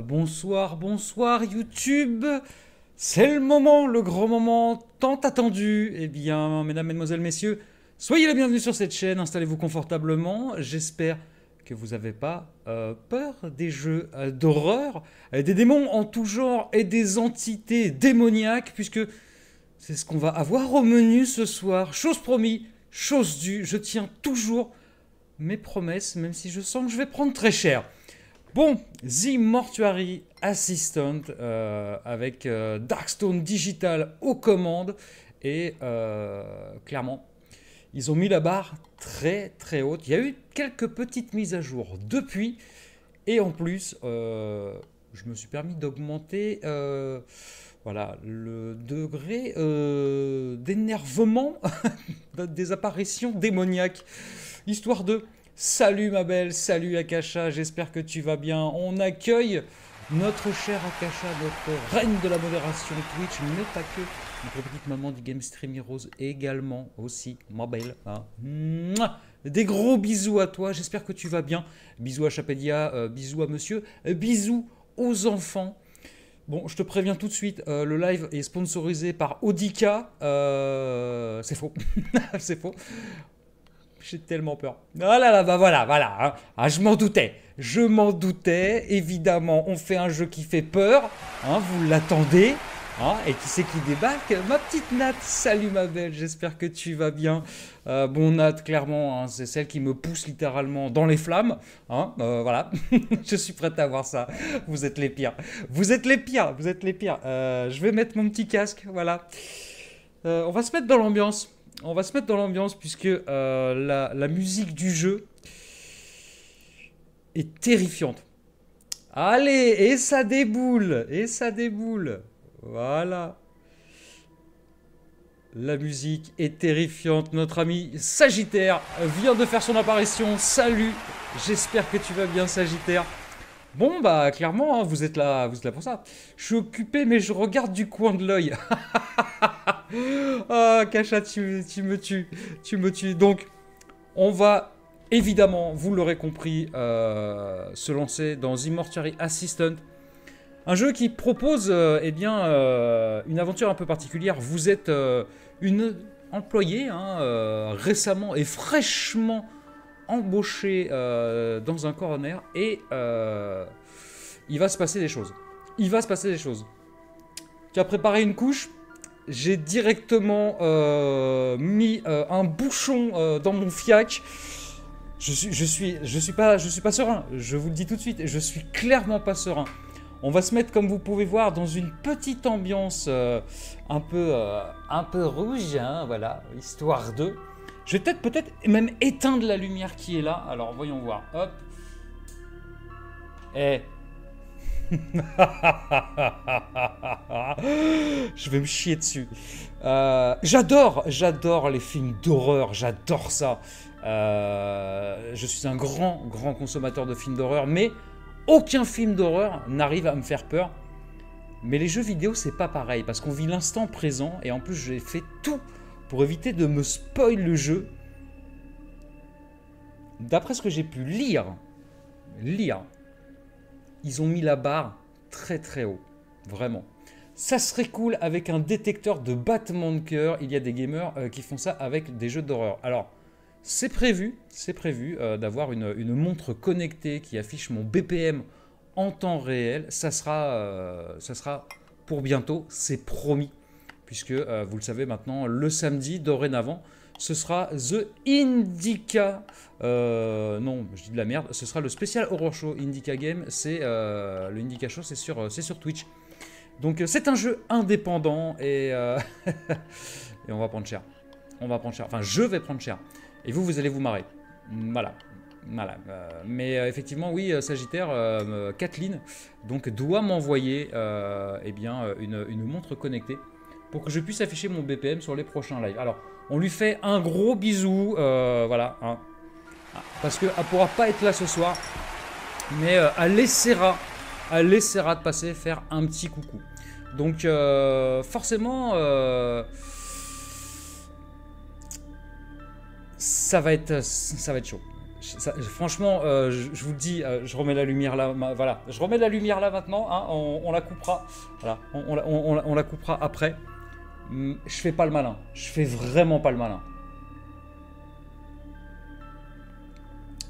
Bonsoir, bonsoir YouTube. C'est le moment, le grand moment tant attendu. Eh bien, mesdames, mesdemoiselles, messieurs, soyez les bienvenus sur cette chaîne, installez-vous confortablement. J'espère que vous n'avez pas peur des jeux d'horreur, des démons en tout genre et des entités démoniaques, puisque c'est ce qu'on va avoir au menu ce soir. Chose promise, chose due, je tiens toujours mes promesses, même si je sens que je vais prendre très cher. Bon, The Mortuary Assistant avec Darkstone Digital aux commandes. Et clairement, ils ont mis la barre très très haute. Il y a eu quelques petites mises à jour depuis. Et en plus, je me suis permis d'augmenter voilà, le degré d'énervement des apparitions démoniaques. Histoire de... Salut ma belle, salut Akasha, j'espère que tu vas bien. On accueille notre chère Akasha, notre reine de la modération Twitch, mais pas que. Notre petite maman du GameStream Heroes également, aussi, ma belle. Hein. Des gros bisous à toi, j'espère que tu vas bien. Bisous à Chapedia, bisous à monsieur, bisous aux enfants. Bon, je te préviens tout de suite, le live est sponsorisé par Audika. C'est faux, c'est faux. J'ai tellement peur. Ah là là, bah voilà, voilà. Hein. Ah, je m'en doutais. Je m'en doutais. Évidemment, on fait un jeu qui fait peur. Hein, vous l'attendez. Hein, et qui c'est qui débarque? Ma petite Nat. Salut ma belle, j'espère que tu vas bien. Bon Nat, clairement, hein, c'est celle qui me pousse littéralement dans les flammes. Hein, voilà, je suis prête à voir ça. Vous êtes les pires. Vous êtes les pires, vous êtes les pires. Je vais mettre mon petit casque, voilà. On va se mettre dans l'ambiance. On va se mettre dans l'ambiance puisque la musique du jeu est terrifiante. Allez, et ça déboule, et ça déboule. Voilà. La musique est terrifiante. Notre ami Sagittaire vient de faire son apparition. Salut, j'espère que tu vas bien Sagittaire. Bon, bah clairement, hein, vous êtes là pour ça. Je suis occupé, mais je regarde du coin de l'œil. Ah, Kacha, tu me tues. Tu me tues. Donc, on va évidemment, vous l'aurez compris, se lancer dans The Mortuary Assistant. Un jeu qui propose eh bien, une aventure un peu particulière. Vous êtes une employée hein, récemment et fraîchement embauchée dans un coroner et il va se passer des choses. Il va se passer des choses. Tu as préparé une couche? J'ai directement mis un bouchon dans mon fiac. Je suis pas serein. Je vous le dis tout de suite, je suis clairement pas serein. On va se mettre, comme vous pouvez voir, dans une petite ambiance un peu rouge, hein, voilà, histoire de. Je vais peut-être même éteindre la lumière qui est là. Alors voyons voir. Hop. Et je vais me chier dessus. J'adore les films d'horreur, j'adore ça. Je suis un grand consommateur de films d'horreur, mais aucun film d'horreur n'arrive à me faire peur. Mais les jeux vidéo, c'est pas pareil, parce qu'on vit l'instant présent, et en plus, j'ai fait tout pour éviter de me spoiler le jeu. D'après ce que j'ai pu lire, ils ont mis la barre très très haut, vraiment. Ça serait cool avec un détecteur de battement de cœur. Il y a des gamers qui font ça avec des jeux d'horreur. Alors, c'est prévu d'avoir une montre connectée qui affiche mon BPM en temps réel. Ça sera pour bientôt, c'est promis. Puisque, vous le savez maintenant, le samedi, dorénavant, ce sera The Indica, non, je dis de la merde, ce sera le spécial Horror Show Indica Game, c'est le Indica Show, c'est sur Twitch. Donc c'est un jeu indépendant et, et on va prendre cher. On va prendre cher, enfin je vais prendre cher. Et vous allez vous marrer. Voilà, voilà. Mais effectivement, oui, Sagittaire, Kathleen, donc doit m'envoyer eh bien, une montre connectée pour que je puisse afficher mon BPM sur les prochains lives. Alors, on lui fait un gros bisou, voilà, hein, parce qu'elle ne pourra pas être là ce soir, mais elle essaiera de passer faire un petit coucou. Donc forcément, ça va être chaud. Ça, franchement, je vous le dis, je remets la lumière là, voilà. Je remets la lumière là maintenant, hein, on la coupera. Voilà, on la coupera après. Je fais pas le malin. Je fais vraiment pas le malin.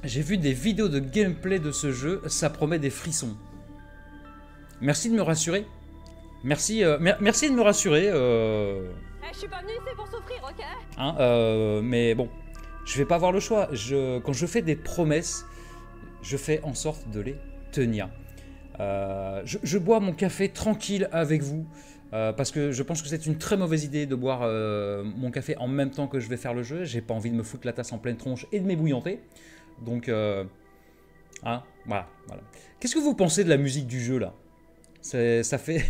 J'ai vu des vidéos de gameplay de ce jeu, ça promet des frissons. Merci de me rassurer. Merci, merci de me rassurer. Je suis pas venu ici pour souffrir, ok? Hein, mais bon, je vais pas avoir le choix. Quand je fais des promesses, je fais en sorte de les tenir. Je bois mon café tranquille avec vous, parce que je pense que c'est une très mauvaise idée de boire mon café en même temps que je vais faire le jeu. J'ai pas envie de me foutre la tasse en pleine tronche et de m'ébouillanter. Donc, hein, voilà. Qu'est-ce que vous pensez de la musique du jeu, là? Ça fait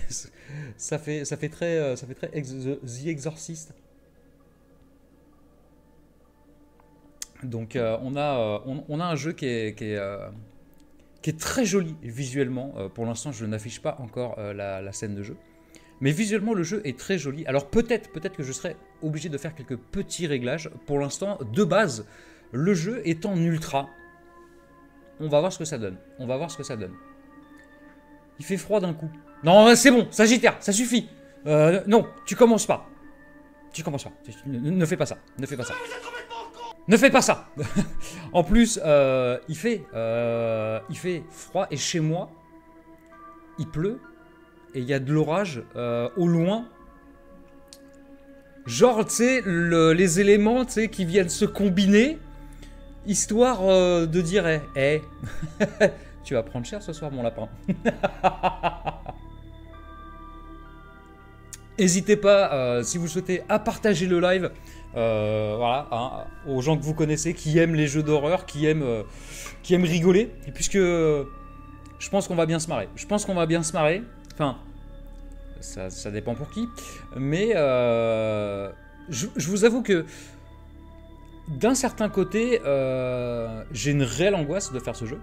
très The Exorcist. Donc, on a un jeu qui est très joli visuellement. Pour l'instant, je n'affiche pas encore la scène de jeu. Mais visuellement, le jeu est très joli. Alors, peut-être que je serai obligé de faire quelques petits réglages. Pour l'instant, de base, le jeu est en ultra. On va voir ce que ça donne. On va voir ce que ça donne. Il fait froid d'un coup. Non, c'est bon, Sagittaire, ça suffit. Non, tu commences pas. Tu commences pas. Ne fais pas ça. Ne fais pas ça. Ne fais pas ça. En plus, il fait froid et chez moi, il pleut et il y a de l'orage au loin. Genre, tu sais, les éléments qui viennent se combiner, histoire de dire, hey. Tu vas prendre cher ce soir, mon lapin. N'hésitez pas, si vous souhaitez, à partager le live. Voilà, hein, aux gens que vous connaissez, qui aiment les jeux d'horreur, qui aiment rigoler. Et puisque je pense qu'on va bien se marrer. Je pense qu'on va bien se marrer. Enfin, ça dépend pour qui. Mais je vous avoue que, d'un certain côté, j'ai une réelle angoisse de faire ce jeu.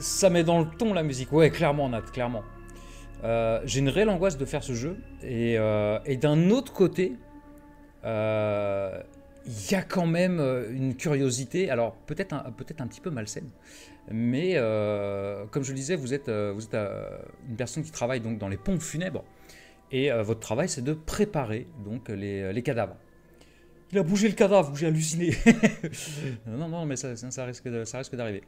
Ça met dans le ton la musique, ouais, clairement Nat, clairement. J'ai une réelle angoisse de faire ce jeu, et d'un autre côté, y a quand même une curiosité, alors peut-être un petit peu malsaine, mais comme je le disais, vous êtes une personne qui travaille donc dans les pompes funèbres, et votre travail c'est de préparer donc les cadavres. Il a bougé le cadavre, j'ai halluciné. non, mais ça risque d'arriver.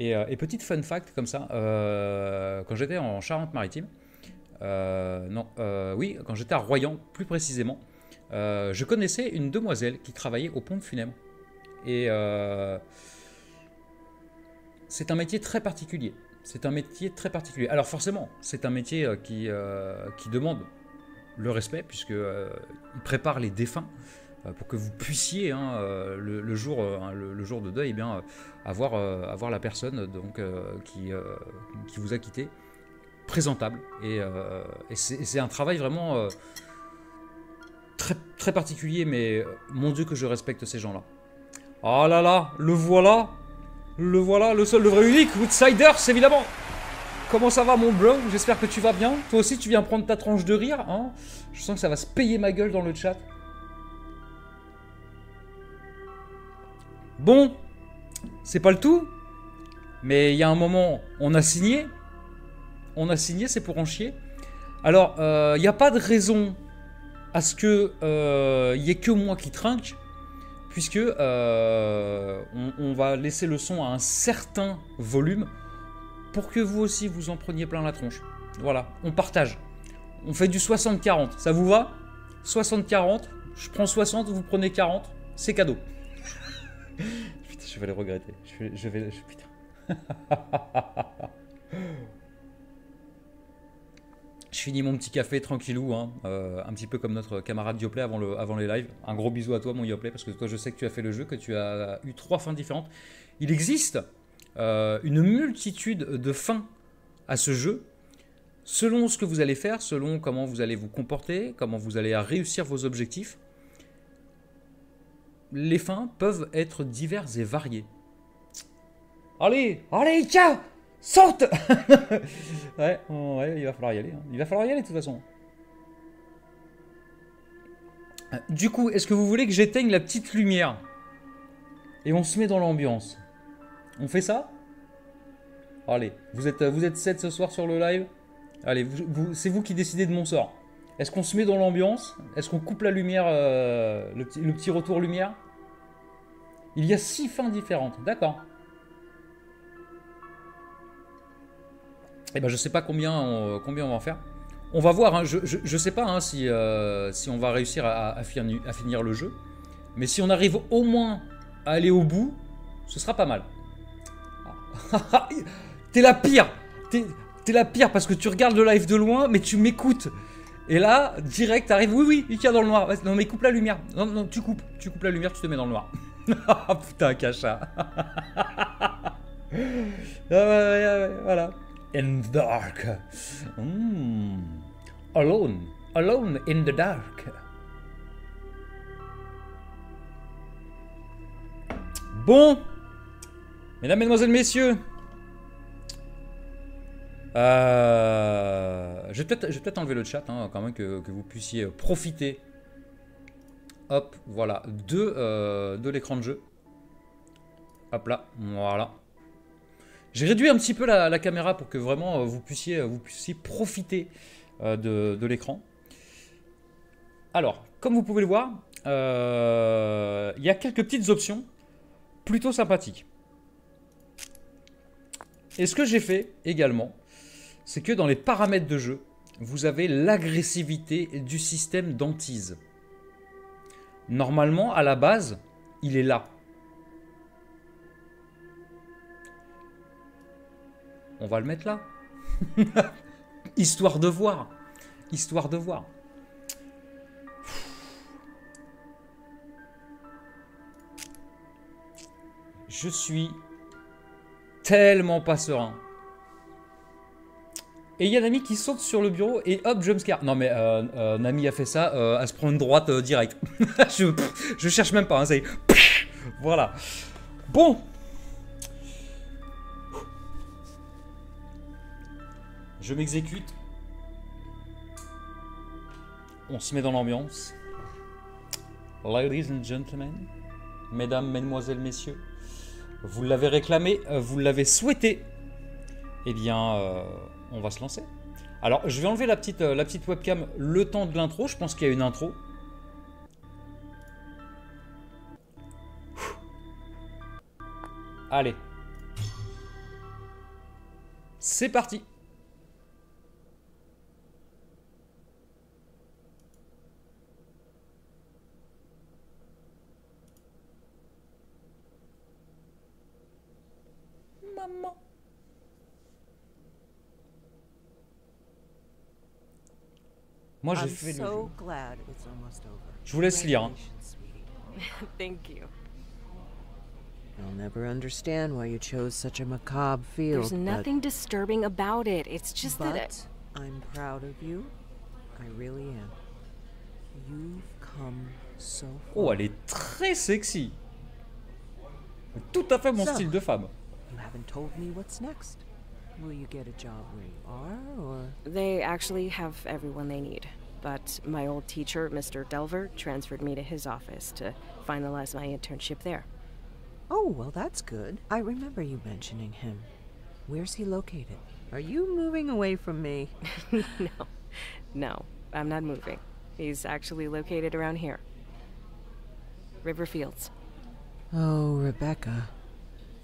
Et petite fun fact comme ça, quand j'étais en Charente-Maritime, quand j'étais à Royan plus précisément, je connaissais une demoiselle qui travaillait aux pompes funèbres. Et c'est un métier très particulier. C'est un métier très particulier. Alors forcément, c'est un métier qui demande le respect, puisque il prépare les défunts. Pour que vous puissiez, hein, le jour de deuil, eh bien, avoir la personne donc, qui vous a quitté présentable. Et c'est un travail vraiment très, très particulier, mais mon Dieu que je respecte ces gens-là. Ah là là, le voilà, le seul, le vrai unique, Outsiders, évidemment. Comment ça va, mon bro? J'espère que tu vas bien. Toi aussi, tu viens prendre ta tranche de rire, hein. Je sens que ça va se payer ma gueule dans le chat. Bon, c'est pas le tout, mais il y a un moment, on a signé, c'est pour en chier. Alors, il n'y a pas de raison à ce que il n'y ait que moi qui trinque, puisque on va laisser le son à un certain volume pour que vous aussi vous en preniez plein la tronche. Voilà, on partage, on fait du 60-40, ça vous va? 60-40, je prends 60, vous prenez 40, c'est cadeau. Putain, je vais les regretter. Putain. Je finis mon petit café tranquillou, hein, un petit peu comme notre camarade Dioplay avant les lives. Un gros bisou à toi, mon Dioplay, parce que toi, je sais que tu as fait le jeu, que tu as eu 3 fins différentes. Il existe une multitude de fins à ce jeu, selon ce que vous allez faire, selon comment vous allez vous comporter, comment vous allez réussir vos objectifs. Les fins peuvent être diverses et variées. Allez, tiens, saute. ouais, il va falloir y aller. Hein. Il va falloir y aller de toute façon. Du coup, est-ce que vous voulez que j'éteigne la petite lumière? et on se met dans l'ambiance. On fait ça? Allez, vous êtes 7 ce soir sur le live? Allez, c'est vous qui décidez de mon sort. Est-ce qu'on se met dans l'ambiance? Est-ce qu'on coupe la lumière, le petit retour lumière? Il y a 6 fins différentes, d'accord. Eh ben, je sais pas combien on va en faire. On va voir, hein, je sais pas hein, si on va réussir à finir le jeu. Mais si on arrive au moins à aller au bout, ce sera pas mal. Ah. T'es la pire! T'es la pire parce que tu regardes le live de loin, mais tu m'écoutes. Et là, direct, t'arrives. Oui, oui, il tient dans le noir. Non, mais coupe la lumière. Non, non, tu coupes la lumière, tu te mets dans le noir. Ah putain, cacha. Voilà. In the dark. Mm. Alone. Alone in the dark. Bon. Mesdames, Mesdemoiselles, Messieurs. Je vais peut-être enlever le chat, hein, quand même, que vous puissiez profiter. Hop, voilà, de l'écran de jeu. Hop là, voilà. J'ai réduit un petit peu la caméra pour que vraiment vous puissiez profiter de l'écran. Alors, comme vous pouvez le voir, il y a quelques petites options plutôt sympathiques. Et ce que j'ai fait également, c'est que dans les paramètres de jeu, vous avez l'agressivité du système d'antise. Normalement, à la base, il est là. On va le mettre là. Histoire de voir. Histoire de voir. Je suis tellement pas serein. Et il y a Nami qui saute sur le bureau et hop, jumpscare. Non mais Nami a fait ça, elle se prend une droite direct. je cherche même pas, hein, ça y est. Voilà. Bon. Je m'exécute. On se met dans l'ambiance. Ladies and gentlemen, mesdames, mesdemoiselles, messieurs, vous l'avez réclamé, vous l'avez souhaité. Eh bien, on va se lancer. Alors, je vais enlever la petite webcam le temps de l'intro. Je pense qu'il y a une intro. Allez. C'est parti. Maman. Moi, j'ai fait le jeu. Je vous laisse lire. Hein. Thank you. I'll never understand why you chose such a macabre field. There's nothing disturbing about it. It's just that I'm proud of you. I really am. You've come so far. Oh, elle est très sexy. Tout à fait mon style de femme. You haven't told me what's next. Will you get a job where you are, or...? They actually have everyone they need, but my old teacher, Mr. Delver, transferred me to his office to finalize my internship there. Oh, well, that's good. I remember you mentioning him. Where's he located? Are you moving away from me? No, I'm not moving. He's actually located around here. Riverfields. Oh, Rebecca.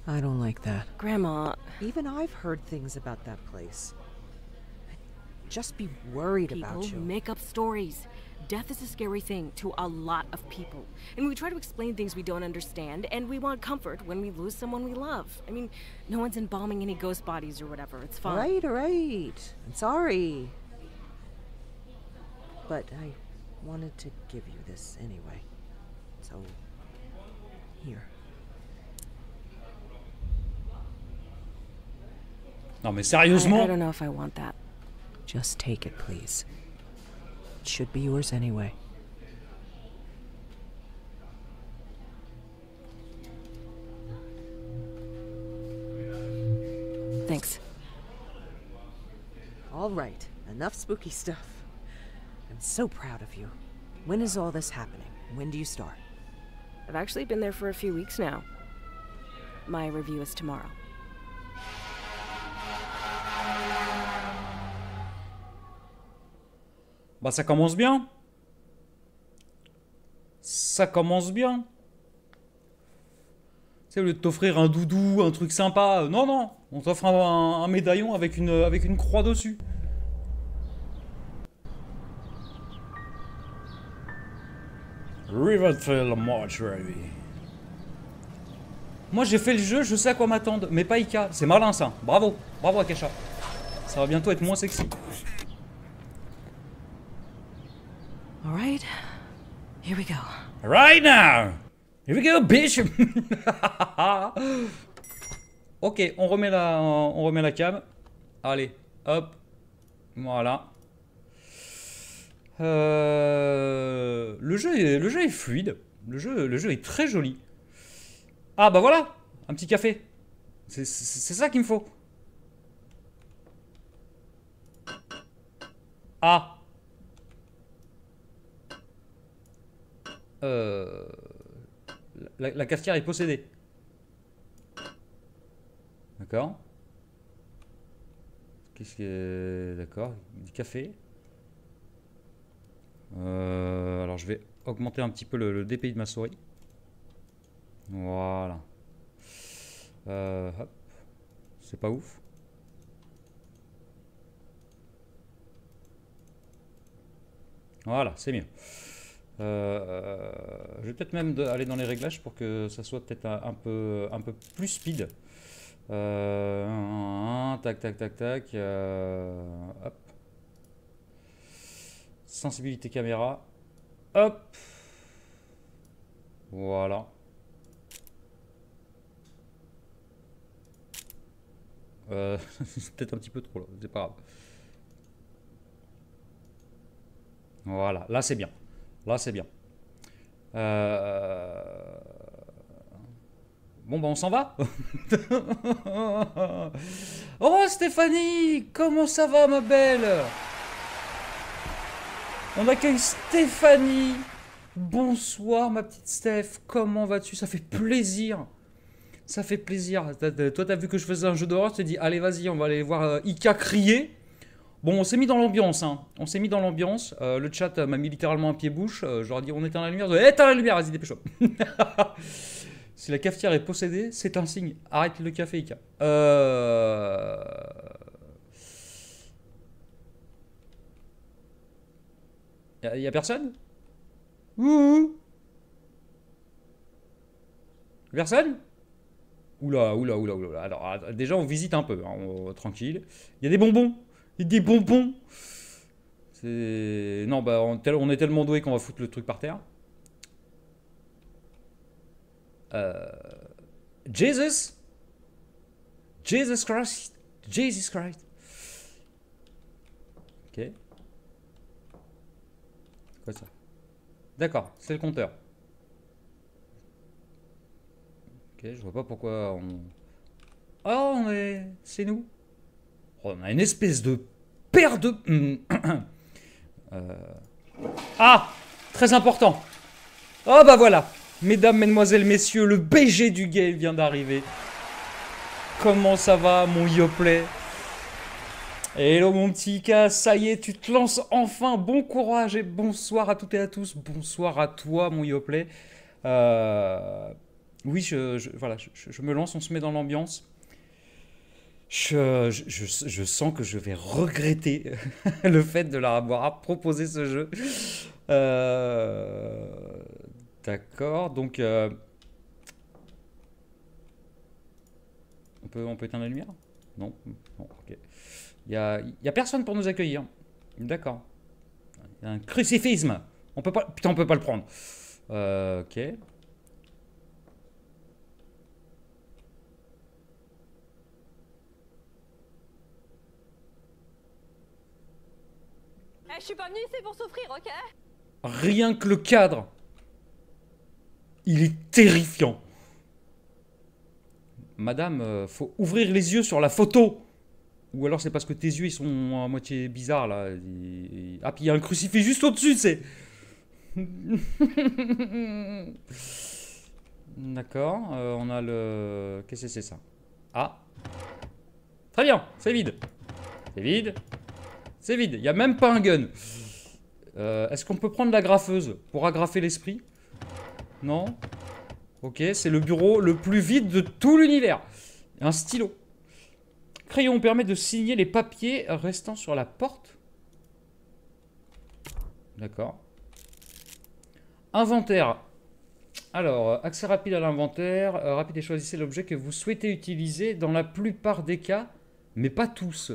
I don't like that. Grandma, even I've heard things about that place. I'd just be worried about you. People make up stories. Death is a scary thing to a lot of people. And we try to explain things we don't understand, and we want comfort when we lose someone we love. I mean, no one's embalming any ghost bodies or whatever. It's fine. All right. I'm sorry. But I wanted to give you this anyway. So, here. Non mais sérieusement. Just take it, please. It should be yours anyway. Thanks. All right, enough spooky stuff. I'm so proud of you. When is all this happening? When do you start? I've actually been there for a few weeks now. My review is tomorrow. Bah, ça commence bien. Ça commence bien. Tu sais, au lieu de t'offrir un doudou, un truc sympa, non, non. On t'offre un médaillon avec une croix dessus. Riverfields Mortuary. Moi j'ai fait le jeu, je sais à quoi m'attendre, mais pas Ika. C'est malin ça, bravo, bravo Akasha. Ça va bientôt être moins sexy. Alright, here we go. Right now! Here we go, bitch! Ok, on remet la cam. Allez, hop. Voilà. Le jeu est fluide. Le jeu est très joli. Ah bah voilà, un petit café. C'est ça qu'il me faut. Ah. La cafetière est possédée. D'accord. Qu'est-ce que... D'accord, du café. Alors je vais augmenter un petit peu le DPI de ma souris. Voilà. Hop. C'est pas ouf. Voilà, c'est mieux. Je vais peut-être même aller dans les réglages pour que ça soit peut-être un peu plus speed. Tac, tac, tac, tac. Hop. Sensibilité caméra. Hop. Voilà. C'est peut-être un petit peu trop là, c'est pas grave. Voilà, là c'est bien. Là c'est bien. Bon bah on s'en va. Oh Stéphanie, comment ça va ma belle? On accueille Stéphanie. Bonsoir ma petite Steph, comment vas-tu? Ça fait plaisir. Ça fait plaisir. Toi, t'as vu que je faisais un jeu d'horreur, tu t'es dit, allez, vas-y, on va aller voir Ika crier. Bon, on s'est mis dans l'ambiance, hein. On s'est mis dans l'ambiance. Le chat m'a mis littéralement un pied-bouche. Je leur ai dit, on éteint la lumière. Je dis, éteins la lumière, vas-y, dépêche-toi. Si la cafetière est possédée, c'est un signe. Arrête le café, Ika. Y a personne? Ouh. Personne? Oula, oula, oula, oula. Alors, déjà, on visite un peu, hein, tranquille. Il y a des bonbons. Il y a des bonbons. C'est... Non, bah, on est tellement doué qu'on va foutre le truc par terre. Jesus. Jesus Christ. Jesus Christ. Ok. Quoi ça? D'accord, c'est le compteur. Je vois pas pourquoi on... Oh, on est... C'est nous. Oh, on a une espèce de paire de... Ah, très important. Oh, bah voilà. Mesdames, mesdemoiselles, messieurs, le BG du game vient d'arriver. Comment ça va, mon Yoplait? Hello, mon petit Ika. Ça y est, tu te lances enfin. Bon courage et bonsoir à toutes et à tous. Bonsoir à toi, mon Yoplait. Oui, voilà, je me lance, on se met dans l'ambiance. Je sens que je vais regretter le fait de leur avoir proposé ce jeu. D'accord, donc... On peut éteindre la lumière? Non, bon, ok. Il y a personne pour nous accueillir. D'accord. Il y a un crucifisme. On peut pas... Putain, on peut pas le prendre. Ok. Je suis pas venu ici pour souffrir, ok? Rien que le cadre, il est terrifiant. Madame, faut ouvrir les yeux sur la photo. Ou alors c'est parce que tes yeux ils sont à moitié bizarres là. Ah puis il y a un crucifix juste au-dessus, c'est... D'accord, on a le... Qu'est-ce que c'est ça? Ah. Très bien, c'est vide. C'est vide. C'est vide, il n'y a même pas un gun. Est-ce qu'on peut prendre la graffeuse pour agrafer l'esprit? Non. Ok, c'est le bureau le plus vide de tout l'univers. Un stylo. Crayon permet de signer les papiers restant sur la porte. D'accord. Inventaire. Alors, accès rapide à l'inventaire. Rapide et choisissez l'objet que vous souhaitez utiliser dans la plupart des cas, mais pas tous.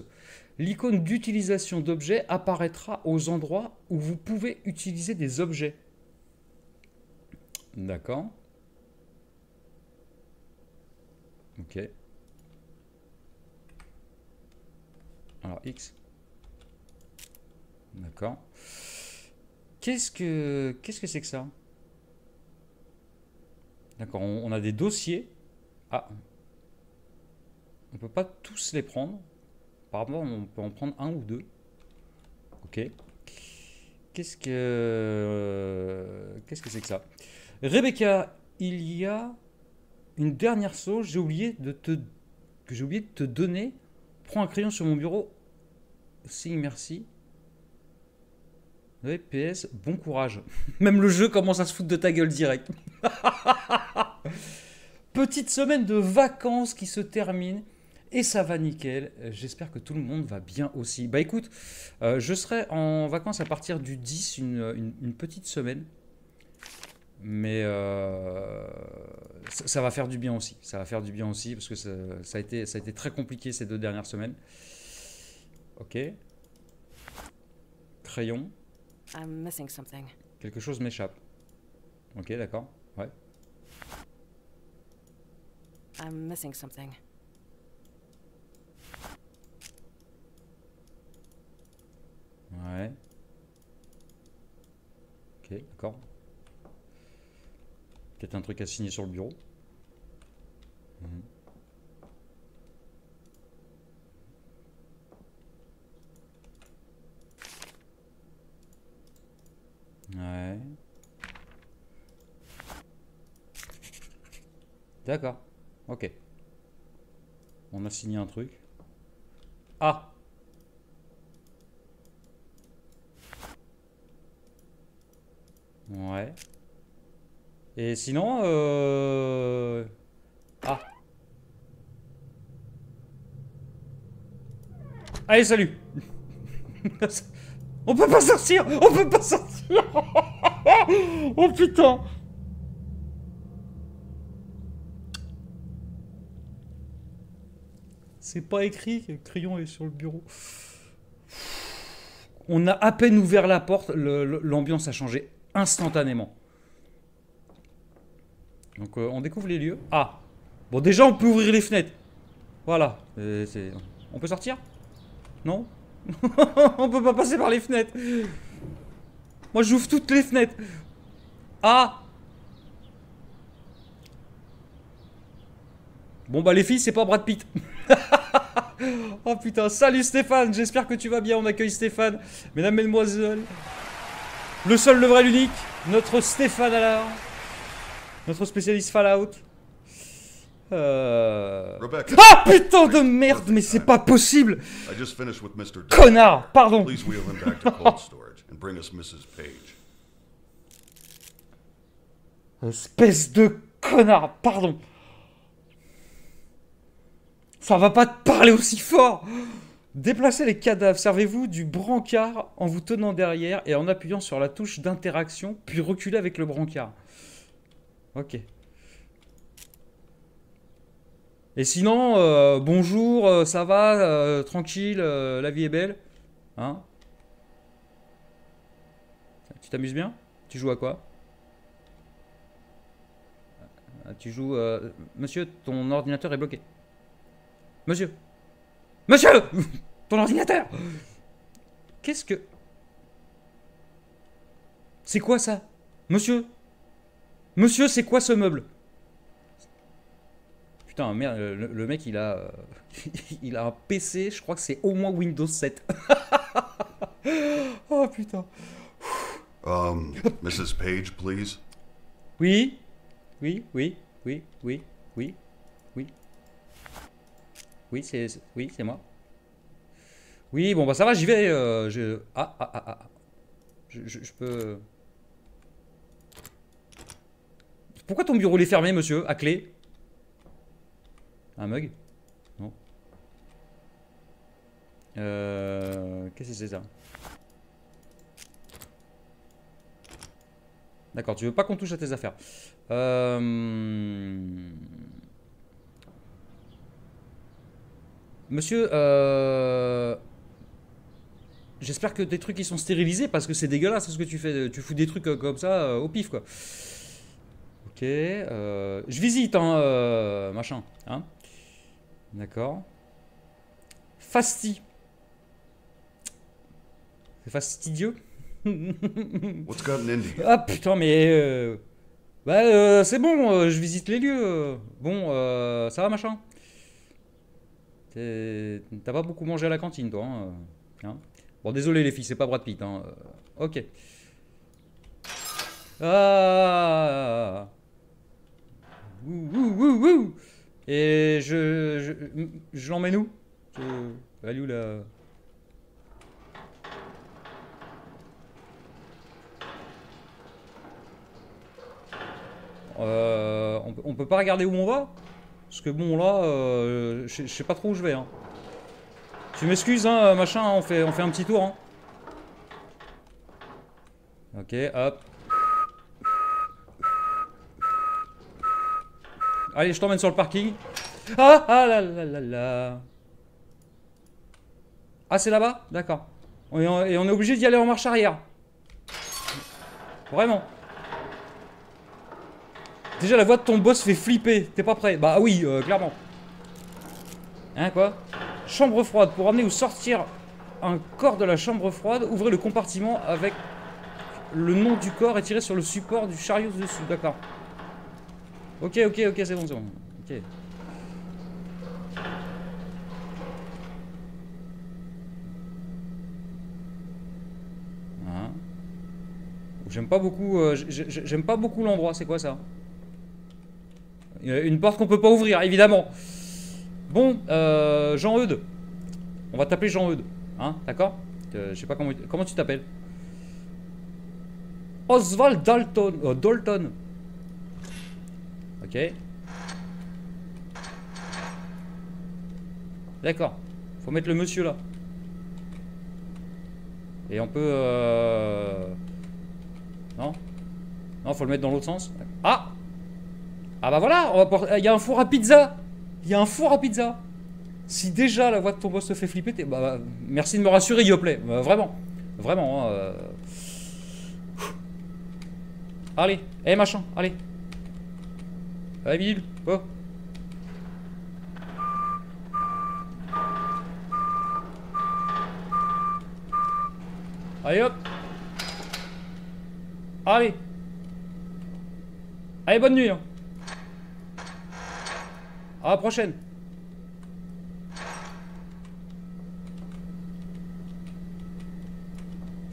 L'icône d'utilisation d'objets apparaîtra aux endroits où vous pouvez utiliser des objets. D'accord. Ok. Alors, X. D'accord. Qu'est-ce que c'est que ça? D'accord, on a des dossiers. Ah. On ne peut pas tous les prendre. Par rapport, on peut en prendre un ou deux. Ok. Qu'est-ce que c'est que ça? Rebecca, il y a une dernière sauce que j'ai oublié de te donner. Prends un crayon sur mon bureau. Signe merci. Oui, PS, bon courage. Même le jeu commence à se foutre de ta gueule direct. Petite semaine de vacances qui se termine. Et ça va nickel, j'espère que tout le monde va bien aussi. Bah écoute, je serai en vacances à partir du 10, une petite semaine. Mais ça va faire du bien aussi, ça va faire du bien aussi, parce que ça a été très compliqué ces deux dernières semaines. Ok. Crayon. Quelque chose m'échappe. Ok, d'accord, ouais. I'm missing something. Ouais. Ok, d'accord. Peut-être un truc à signer sur le bureau. Ouais. D'accord. Ok. On a signé un truc. Ah! Ouais. Et sinon, ah. Allez, salut. On peut pas sortir. On peut pas sortir. Oh putain. C'est pas écrit. Le crayon est sur le bureau. On a à peine ouvert la porte. L'ambiance a changé. Instantanément. Donc on découvre les lieux. Ah. Bon déjà on peut ouvrir les fenêtres. Voilà. On peut sortir? Non. On peut pas passer par les fenêtres. Moi j'ouvre toutes les fenêtres. Ah. Bon bah les filles c'est pas Brad Pitt. Oh putain. Salut Stéphane. J'espère que tu vas bien. On accueille Stéphane. Mesdames, mesdemoiselles. Le seul, le vrai, l'unique, notre Stéphane Allard, notre spécialiste Fallout. Ah putain de merde, mais c'est pas possible. Connard, pardon. Espèce de connard, pardon. Ça va pas te parler aussi fort. Déplacez les cadavres, servez-vous du brancard en vous tenant derrière et en appuyant sur la touche d'interaction, puis reculez avec le brancard. Ok. Et sinon, bonjour, ça va, tranquille, la vie est belle. Hein? Tu t'amuses bien? Tu joues à quoi? Tu joues... Monsieur, ton ordinateur est bloqué. Monsieur! Monsieur! Ton ordinateur! Qu'est-ce que... C'est quoi ça? Monsieur? Monsieur, c'est quoi ce meuble? Putain, merde, le mec, il a... il a un PC, je crois que c'est au moins Windows 7. Oh, putain. Mrs. Page, please. Oui? Oui, oui. oui, oui, oui, oui. Oui, c'est moi. Oui, bon, bah ça va, j'y vais. Je peux... Pourquoi ton bureau est fermé, monsieur, à clé? Un mug? Non. Qu'est-ce que c'est ça? D'accord, tu veux pas qu'on touche à tes affaires. Monsieur, j'espère que tes trucs ils sont stérilisés parce que c'est dégueulasse ce que tu fais. Tu fous des trucs comme ça au pif quoi. Ok, je visite hein, machin. Hein. D'accord. Fasti. C'est fastidieux. Ah putain mais bah c'est bon, je visite les lieux. Bon, ça va machin. T'as pas beaucoup mangé à la cantine, toi. Hein, hein. Bon, désolé les filles, c'est pas Brad Pitt. Hein. Ok. Ah. Ouh, ouh, ouh, ouh. Et je l'emmène où? Allez où là? On peut pas regarder où on va? Parce que bon là, je sais pas trop où je vais. Hein. Tu m'excuses, hein, machin, hein, on fait un petit tour. Hein. Ok, hop. Allez, je t'emmène sur le parking. Ah, ah là là là là. Ah, c'est là-bas? D'accord. Et on est obligé d'y aller en marche arrière. Vraiment. Déjà la voix de ton boss fait flipper, t'es pas prêt? Bah oui, clairement. Hein quoi? Chambre froide, pour amener ou sortir un corps de la chambre froide, ouvrez le compartiment avec le nom du corps et tirez sur le support du chariot dessus, d'accord. Ok, ok, ok, c'est bon, c'est bon. Ok. Hein. J'aime pas beaucoup l'endroit, c'est quoi ça? Une porte qu'on peut pas ouvrir, évidemment. Bon, Jean-Eudes. On va t'appeler Jean-Eudes. Hein, d'accord? Je sais pas comment tu t'appelles. Oswald Dalton. Dalton. Ok. D'accord. Faut mettre le monsieur là. Et on peut... Non? Non, faut le mettre dans l'autre sens. Ah! Ah bah voilà, il y a un four à pizza. Il y a un four à pizza. Si déjà la voix de ton boss te fait flipper, bah, merci de me rassurer, Yoplait. Bah, vraiment, vraiment. Hein, Allez, eh machin, allez. Allez, Bill, oh. Allez hop. Allez. Allez, bonne nuit. Hein. À la prochaine.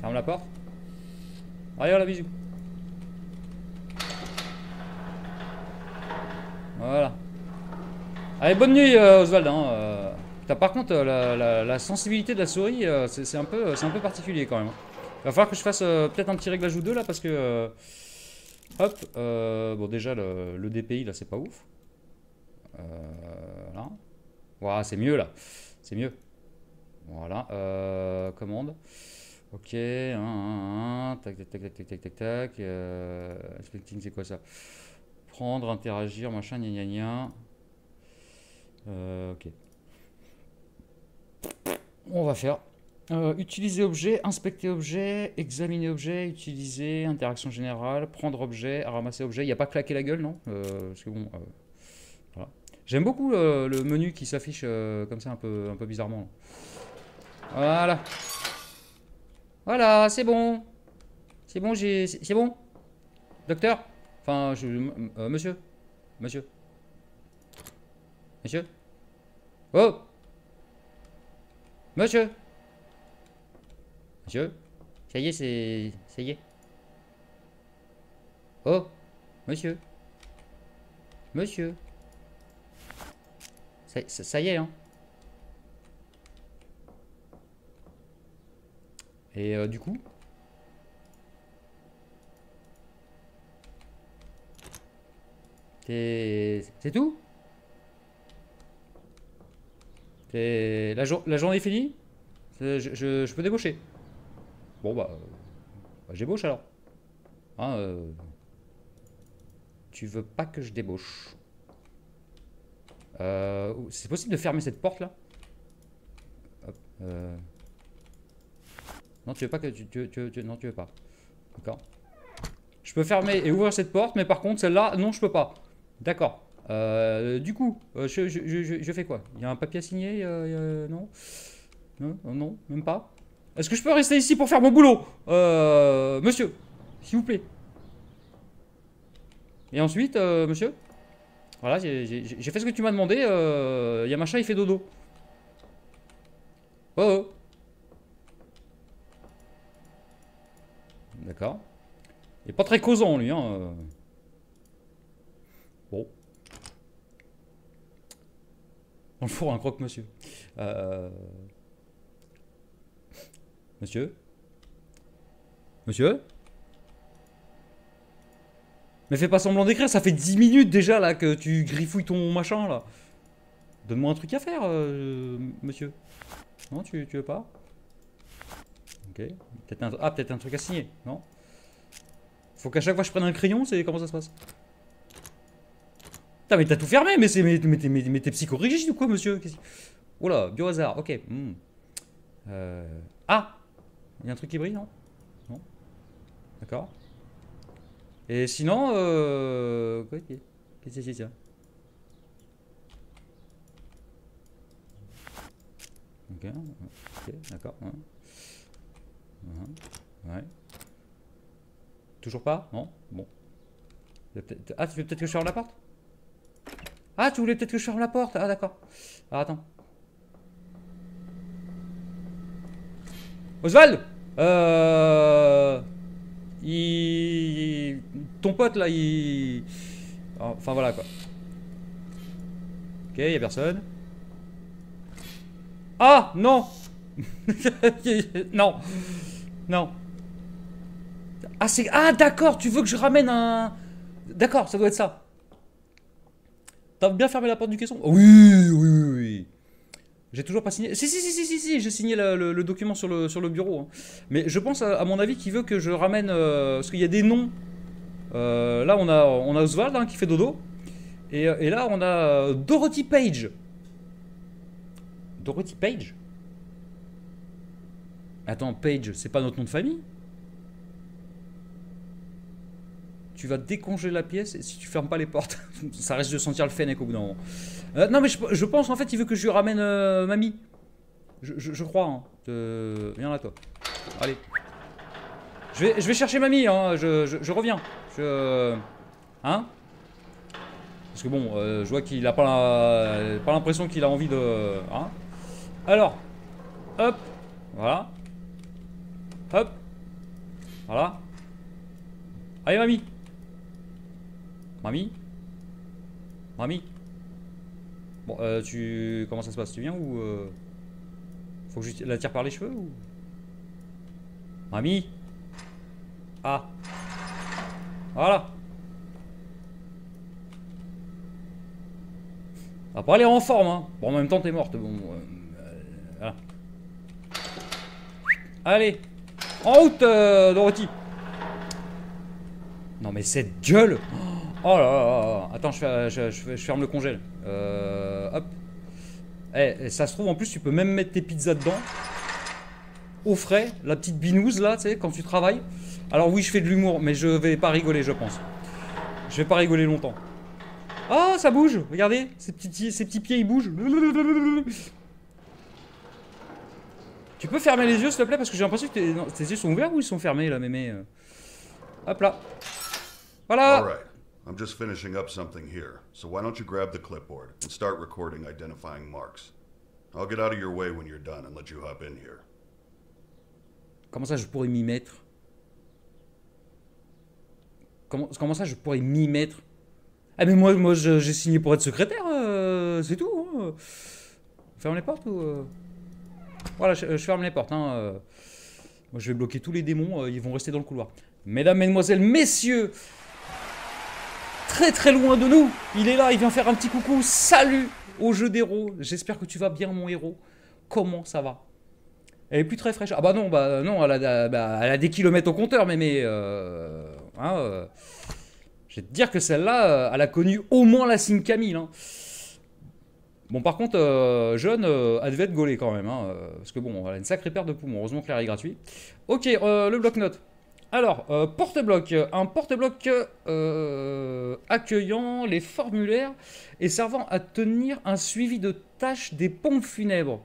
Ferme la porte. Allez, voilà, bisous. Voilà. Allez, bonne nuit, Oswald. Hein. Par contre, la sensibilité de la souris, c'est un peu particulier quand même. Il va falloir que je fasse peut-être un petit réglage ou deux là, parce que... hop. Bon, déjà, le DPI, là, c'est pas ouf. Là. Voilà, c'est mieux là. C'est mieux. Voilà. Commande. Ok. Tac, tac, tac, tac, tac, tac, tac. Expecting, c'est quoi ça? Prendre, interagir, machin, gna gna gna. Ok. On va faire. Utiliser objet, inspecter objet, examiner objet, utiliser, interaction générale, prendre objet, ramasser objet. Il n'y a pas claquer la gueule, non? Parce que bon. Voilà. J'aime beaucoup le menu qui s'affiche comme ça un peu bizarrement. Voilà. Voilà, c'est bon. C'est bon, c'est bon. Docteur? Enfin, monsieur? Monsieur? Monsieur? Oh! Monsieur? Monsieur? Ça y est, ça y est. Oh! Monsieur? Monsieur. Ça y est, hein. Et du coup? C'est tout? La journée est finie? Je peux débaucher? Bon bah j'ébauche alors. Hein, tu veux pas que je débauche? C'est possible de fermer cette porte là? Hop, non, tu veux pas que non, tu veux pas. D'accord. Je peux fermer et ouvrir cette porte, mais par contre celle-là, non, je peux pas. D'accord. Du coup, je fais quoi? Il y a un papier à signer? Non, non, non, même pas. Est-ce que je peux rester ici pour faire mon boulot? Monsieur, s'il vous plaît. Et ensuite, monsieur, voilà, j'ai fait ce que tu m'as demandé. Il y a machin, il fait dodo. Oh. D'accord. Il est pas très causant, lui, hein. Bon. On le fourre un croque, monsieur. Monsieur? Monsieur? Mais fais pas semblant d'écrire, ça fait 10 minutes déjà, là, que tu griffouilles ton machin, là. Donne-moi un truc à faire, monsieur. Non, tu veux pas? Ok. Peut-être un truc à signer, non? Faut qu'à chaque fois je prenne un crayon, c'est comment ça se passe? Putain, mais t'as tout fermé, mais t'es psychorigide ou quoi, monsieur? Oh là, biohazard, ok. Mm. Ah! Il y a un truc qui brille, non? Non? D'accord. Et sinon, qu'est-ce que c'est ça? Ok, ok, d'accord. Ouais. Ouais. Toujours pas? Non? Bon. Ah, tu veux peut-être que je ferme la porte? Ah, tu voulais peut-être que je ferme la porte? Ah, d'accord. Ah, attends. Oswald! Ton pote là, il... Enfin voilà quoi. Ok, y'a personne. Ah non. Non. Non. Ah c'est... Ah d'accord, tu veux que je ramène un... D'accord, ça doit être ça. T'as bien fermé la porte du caisson? Oui, oui, oui. J'ai toujours pas signé. Si, j'ai signé le document sur le bureau. Hein. Mais je pense, à mon avis, qu'il veut que je ramène... parce qu'il y a des noms. Là, on a Oswald hein, qui fait dodo. Et là, on a Dorothy Page. Dorothy Page? Attends, Page, c'est pas notre nom de famille? Tu vas décongeler la pièce et si tu fermes pas les portes, ça risque de sentir le fennec au bout d'un moment. Non mais je pense en fait il veut que je lui ramène mamie. Je crois. Hein. Viens là toi. Allez. Je vais chercher mamie. Hein. Je reviens. Hein? Parce que bon, je vois qu'il a pas l'impression qu'il a envie de. Hein. Alors. Hop. Voilà. Hop. Voilà. Allez mamie. Mamie? Mamie? Bon, Comment ça se passe? Tu viens ou... Faut que je la tire par les cheveux ou... Mamie? Ah! Voilà! Ah, pas aller en forme, hein! Bon, en même temps, t'es morte, bon... voilà. Allez! En route, Dorothy! Non mais cette gueule! Oh là là! Attends, je ferme le congèle. Hop. Eh, ça se trouve en plus, tu peux même mettre tes pizzas dedans. Au frais, la petite binouse là, tu sais, quand tu travailles. Alors oui, je fais de l'humour, mais je vais pas rigoler, je pense. Je vais pas rigoler longtemps. Ah, oh, ça bouge! Regardez, ces petits pieds, ils bougent. Tu peux fermer les yeux, s'il te plaît, parce que j'ai l'impression que tes yeux sont ouverts ou ils sont fermés là, mémé? Hop là. Voilà. All right. I'm just finishing up something here. So why don't you grab the clipboard and start recording identifying marks? I'll get out of your way when you're done and let you hop in here. Comment ça je pourrais m'y mettre? Comment ça je pourrais m'y mettre? Ah mais moi j'ai signé pour être secrétaire, c'est tout. Hein. Ferme les portes ou... Voilà, je ferme les portes. Hein, Moi, je vais bloquer tous les démons, ils vont rester dans le couloir. Mesdames, mesdemoiselles, messieurs, très très loin de nous, il est là, il vient faire un petit coucou. Salut au jeu d'héros. J'espère que tu vas bien, mon héros. Comment ça va? Elle est plus très fraîche. Ah bah non, elle a des kilomètres au compteur, mais je vais te dire que celle-là, elle a connu au moins la signe Camille. Hein. Bon, par contre, jeune, elle devait être gaulée quand même. Hein, parce que bon, elle a une sacrée paire de poumons. Heureusement que l'air est gratuit. Ok, le bloc-notes. Alors, porte-bloc. Un porte-bloc accueillant les formulaires et servant à tenir un suivi de tâches des pompes funèbres.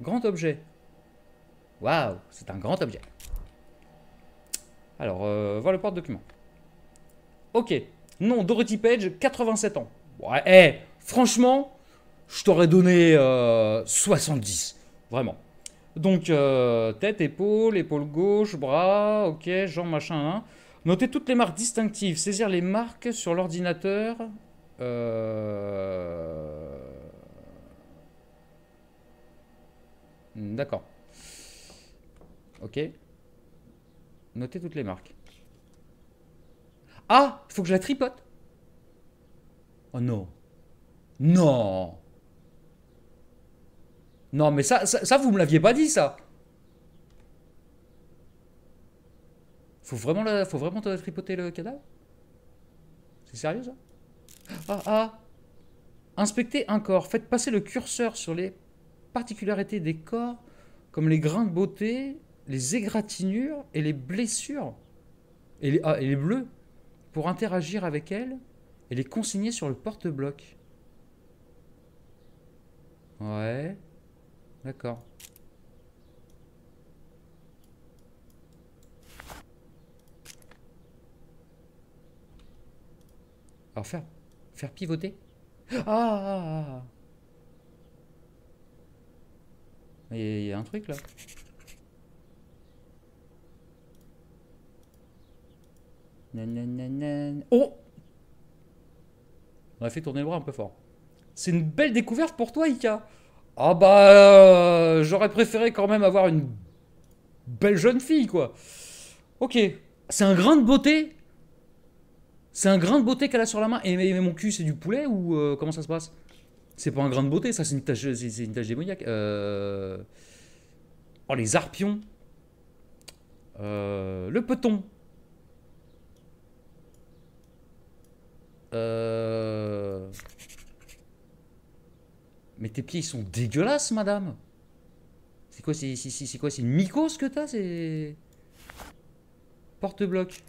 Grand objet. Waouh, c'est un grand objet. Alors, voir le porte-document. Ok. Non, Dorothy Page, 87 ans. Ouais, hey, franchement... Je t'aurais donné 70, vraiment. Donc, tête, épaule, épaule gauche, bras, ok, genre machin. Hein. Notez toutes les marques distinctives, saisir les marques sur l'ordinateur. D'accord. Ok. Notez toutes les marques. Ah, il faut que je la tripote. Oh non. Non. Non, mais ça vous me l'aviez pas dit, ça. Faut vraiment tripoter le cadavre? C'est sérieux, ça? Ah. Inspectez un corps. Faites passer le curseur sur les particularités des corps, comme les grains de beauté, les égratignures et les blessures. Et les bleus. Pour interagir avec elles et les consigner sur le porte-bloc. Ouais... D'accord. Alors faire pivoter. Ah, il y a un truc là. Nananana. Oh, on a fait tourner le bras un peu fort. C'est une belle découverte pour toi, Ika. Ah bah j'aurais préféré quand même avoir une belle jeune fille, quoi. Ok, c'est un grain de beauté. C'est un grain de beauté qu'elle a sur la main. Et mon cul, c'est du poulet ou comment ça se passe? C'est pas un grain de beauté, ça, c'est une tâche démoniaque. Oh, les arpions. Le peton. Mais tes pieds, ils sont dégueulasses, madame. C'est quoi, c'est une mycose que t'as? C'est... Porte-bloc.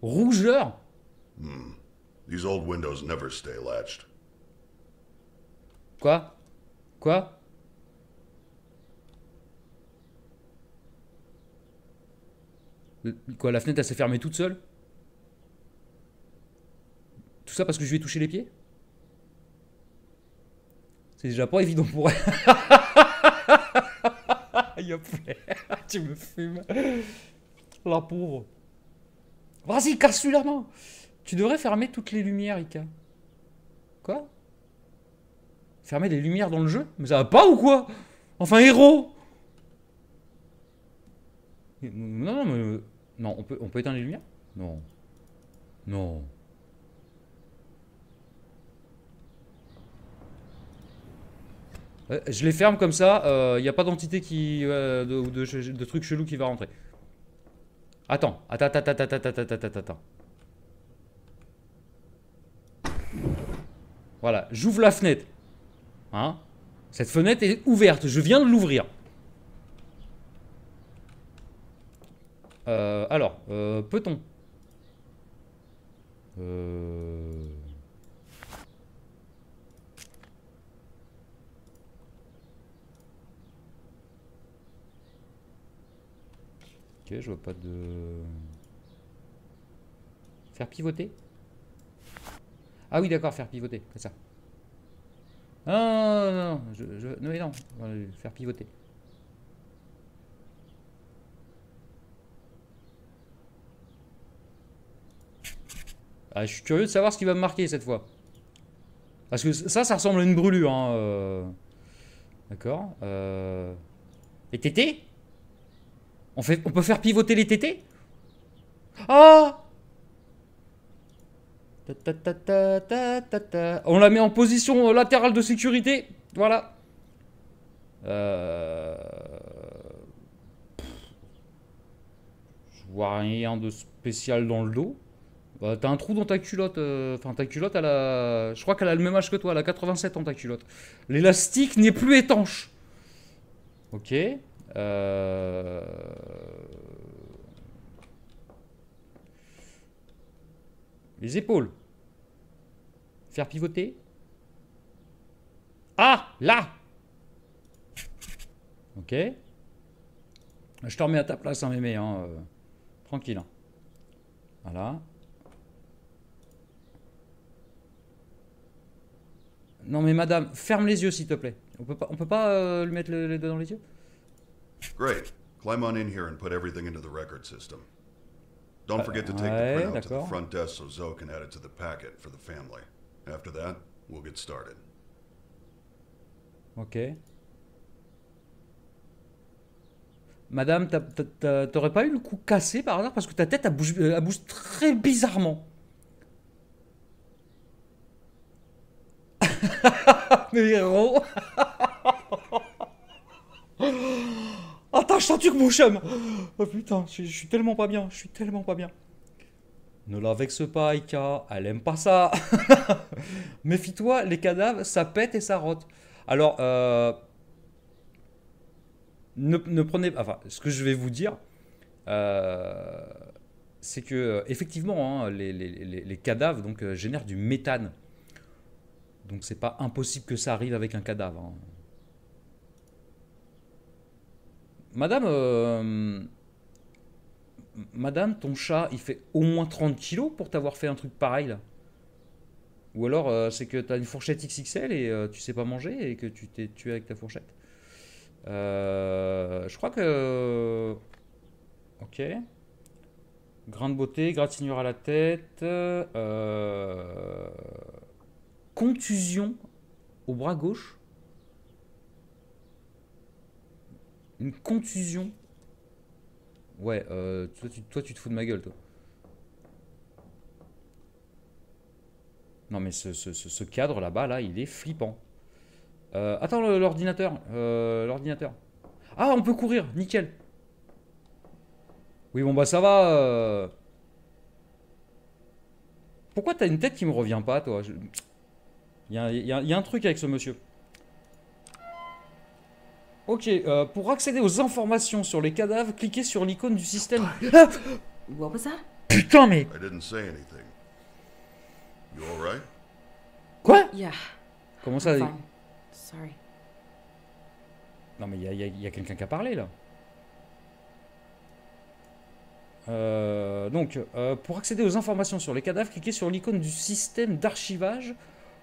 Rougeur. These old windows never stay latched. Quoi? Quoi, la fenêtre, elle s'est fermée toute seule? Tout ça parce que je lui ai touché les pieds? C'est déjà pas évident pour elle. Tu me fumes. La pauvre. Vas-y, casse-lui la main. Tu devrais fermer toutes les lumières, Ika. Quoi? Fermer les lumières dans le jeu? Mais ça va pas ou quoi? Enfin, héros! Non, mais... Non, on peut éteindre les lumières? Non. Non. Je les ferme comme ça, il n'y a pas d'entité qui de truc chelou qui va rentrer. Attends. Voilà, j'ouvre la fenêtre. Hein? Cette fenêtre est ouverte, je viens de l'ouvrir. Alors, peut-on? Ok, je vois pas de... Faire pivoter? Ah oui, d'accord, faire pivoter, comme ça. Non, non, faire pivoter. Ah, je suis curieux de savoir ce qui va me marquer cette fois. Parce que ça, ça ressemble à une brûlure. Hein, D'accord. Les tétés? On peut faire pivoter les tétés? Ah! On la met en position latérale de sécurité. Voilà. Je vois rien de spécial dans le dos. Bah, t'as un trou dans ta culotte. Enfin, ta culotte, elle a... je crois qu'elle a le même âge que toi. Elle a 87 ans, ta culotte. L'élastique n'est plus étanche. Ok. Les épaules. Faire pivoter. Ah, là. Ok. Je te remets à ta place, hein, mémé. Hein, tranquille. Hein. Voilà. Non mais madame, ferme les yeux s'il te plaît. On peut pas lui mettre les doigts dans les yeux. Great. Climb on in here and put everything into the record system. Don't forget to take the printout to the front desk so Zoe can add it to the packet for the family. After that, we'll get started. Ok. Madame, t'aurais pas eu le cou cassé par hasard parce que ta tête elle bouge très bizarrement. Mes héros. Attends, je sens que mon chum. Oh putain, je suis tellement pas bien. Je suis tellement pas bien. Ne la vexe pas, Ika. Elle aime pas ça. Méfie-toi, les cadavres, ça pète et ça rote. Alors, ne prenez pas... Enfin, ce que je vais vous dire, c'est que, effectivement, hein, les cadavres donc, génèrent du méthane. Donc, c'est pas impossible que ça arrive avec un cadavre. Hein. Madame, ton chat, il fait au moins 30 kilos pour t'avoir fait un truc pareil, là. Ou alors, c'est que t'as une fourchette XXL et tu sais pas manger et que tu t'es tué avec ta fourchette. Je crois que... Ok. Grain de beauté, gratinure à la tête. Contusion au bras gauche. Une contusion. Ouais, toi, tu te fous de ma gueule, toi. Non, mais ce cadre là-bas, là, il est flippant. Attends, l'ordinateur. Ah, on peut courir, nickel. Oui, bon, bah ça va. Pourquoi t'as une tête qui me revient pas, toi? Il y a un truc avec ce monsieur. Ok, pour accéder aux informations sur les cadavres, cliquez sur l'icône du système. Ah, what was that? Putain mais. I didn't say anything. You all right? Quoi? Yeah. Comment ça? Sorry. Non mais il y a quelqu'un qui a parlé là. Donc, pour accéder aux informations sur les cadavres, cliquez sur l'icône du système d'archivage.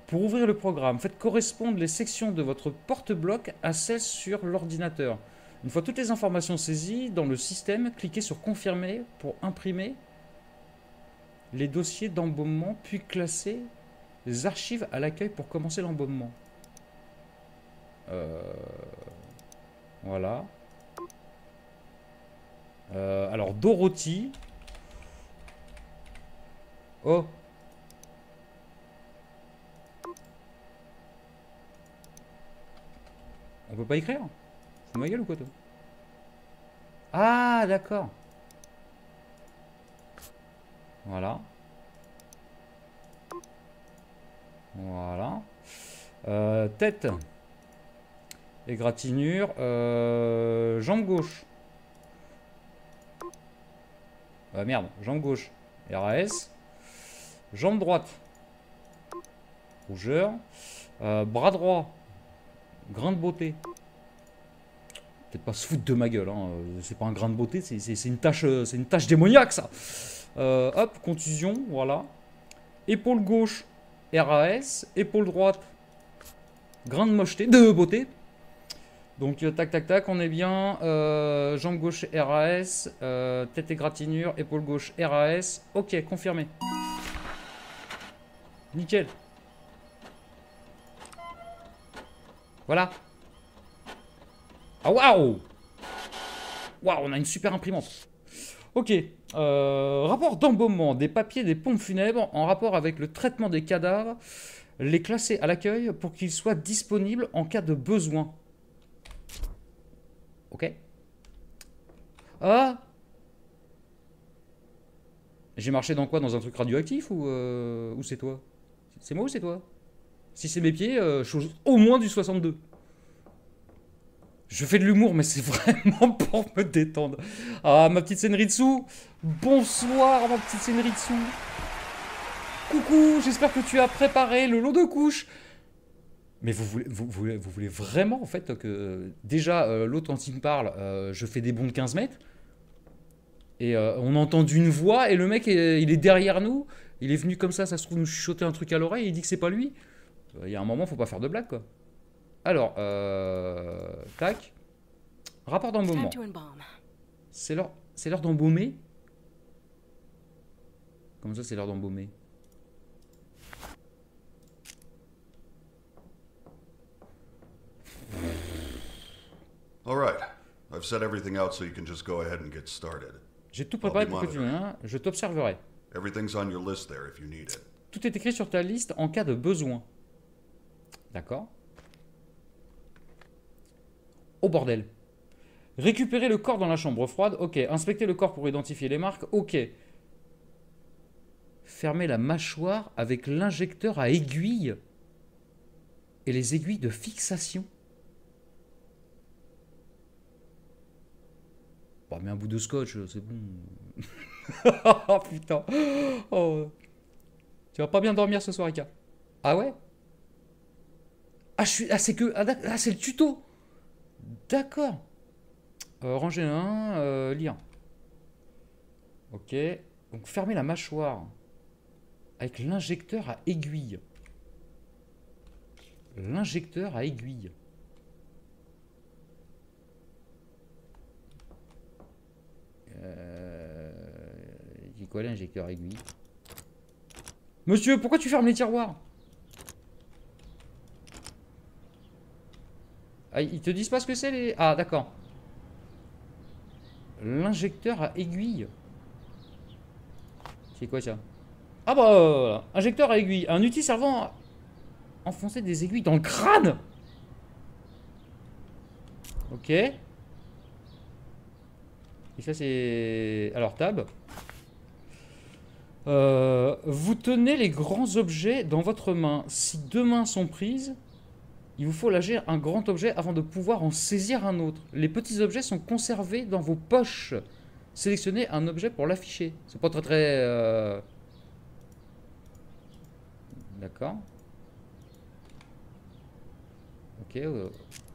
Pour ouvrir le programme, faites correspondre les sections de votre porte-bloc à celles sur l'ordinateur. Une fois toutes les informations saisies dans le système, cliquez sur Confirmer pour imprimer les dossiers d'embaumement, puis classer les archives à l'accueil pour commencer l'embaumement. Voilà. Alors, Dorothy. Oh! On peut pas écrire? C'est ma gueule ou quoi toi? Ah d'accord. Voilà. Voilà. Tête. Égratignure. Jambe gauche. Ah merde, jambe gauche. RAS. Jambe droite. Rougeur. Bras droit. Grain de beauté. Peut-être pas se foutre de ma gueule, hein. C'est pas un grain de beauté, c'est une tache démoniaque ça. Hop, contusion, voilà. Épaule gauche, RAS. Épaule droite, grain de mocheté, de beauté. Donc tac tac tac, on est bien. Jambe gauche, RAS. Tête égratignure, épaule gauche, RAS. Ok, confirmé. Nickel. Voilà. Ah waouh! Waouh, on a une super imprimante. Ok. Rapport d'embaumement des papiers des pompes funèbres en rapport avec le traitement des cadavres, les classer à l'accueil pour qu'ils soient disponibles en cas de besoin. Ok. Ah! J'ai marché dans quoi? Dans un truc radioactif ou c'est toi? C'est moi ou c'est toi? Si c'est mes pieds, chose au moins du 62. Je fais de l'humour, mais c'est vraiment pour me détendre. Ah, ma petite Senritsu. Bonsoir, ma petite Senritsu. Coucou, j'espère que tu as préparé le lot de couches. Mais vous voulez vraiment, en fait, que... Déjà, l'autre, quand il me parle, je fais des bonds de 15 mètres. Et on entend une voix, et le mec, il est derrière nous. Il est venu comme ça se trouve, nous chuchoter un truc à l'oreille, et il dit que c'est pas lui. Il y a un moment, faut pas faire de blague, quoi. Alors, tac. Rapport d'embaumement. C'est l'heure d'embaumer. Comment ça, c'est l'heure d'embaumer? J'ai tout préparé pour que tu viennes. Je t'observerai. Tout est écrit sur ta liste en cas de besoin. D'accord. Oh bordel. Récupérer le corps dans la chambre froide. Ok. Inspecter le corps pour identifier les marques. Ok. Fermer la mâchoire avec l'injecteur à aiguille et les aiguilles de fixation. Bon, mais un bout de scotch, c'est bon. Oh putain. Oh. Tu vas pas bien dormir ce soir, Eka. Ah ouais? Ah, c'est le tuto. D'accord. Ranger 1, lire. Ok. Donc, fermer la mâchoire avec l'injecteur à aiguille. L'injecteur à aiguille. C'est quoi l'injecteur à aiguille? Monsieur, pourquoi tu fermes les tiroirs? Ah, ils te disent pas ce que c'est les... Ah, d'accord. L'injecteur à aiguille. C'est quoi ça? Ah bah, voilà. Injecteur à aiguille. Un outil servant à enfoncer des aiguilles dans le crâne. Ok. Et ça, c'est... Alors, tab. Vous tenez les grands objets dans votre main. Si deux mains sont prises... Il vous faut lâcher un grand objet avant de pouvoir en saisir un autre. Les petits objets sont conservés dans vos poches. Sélectionnez un objet pour l'afficher. C'est pas très très... D'accord. Ok,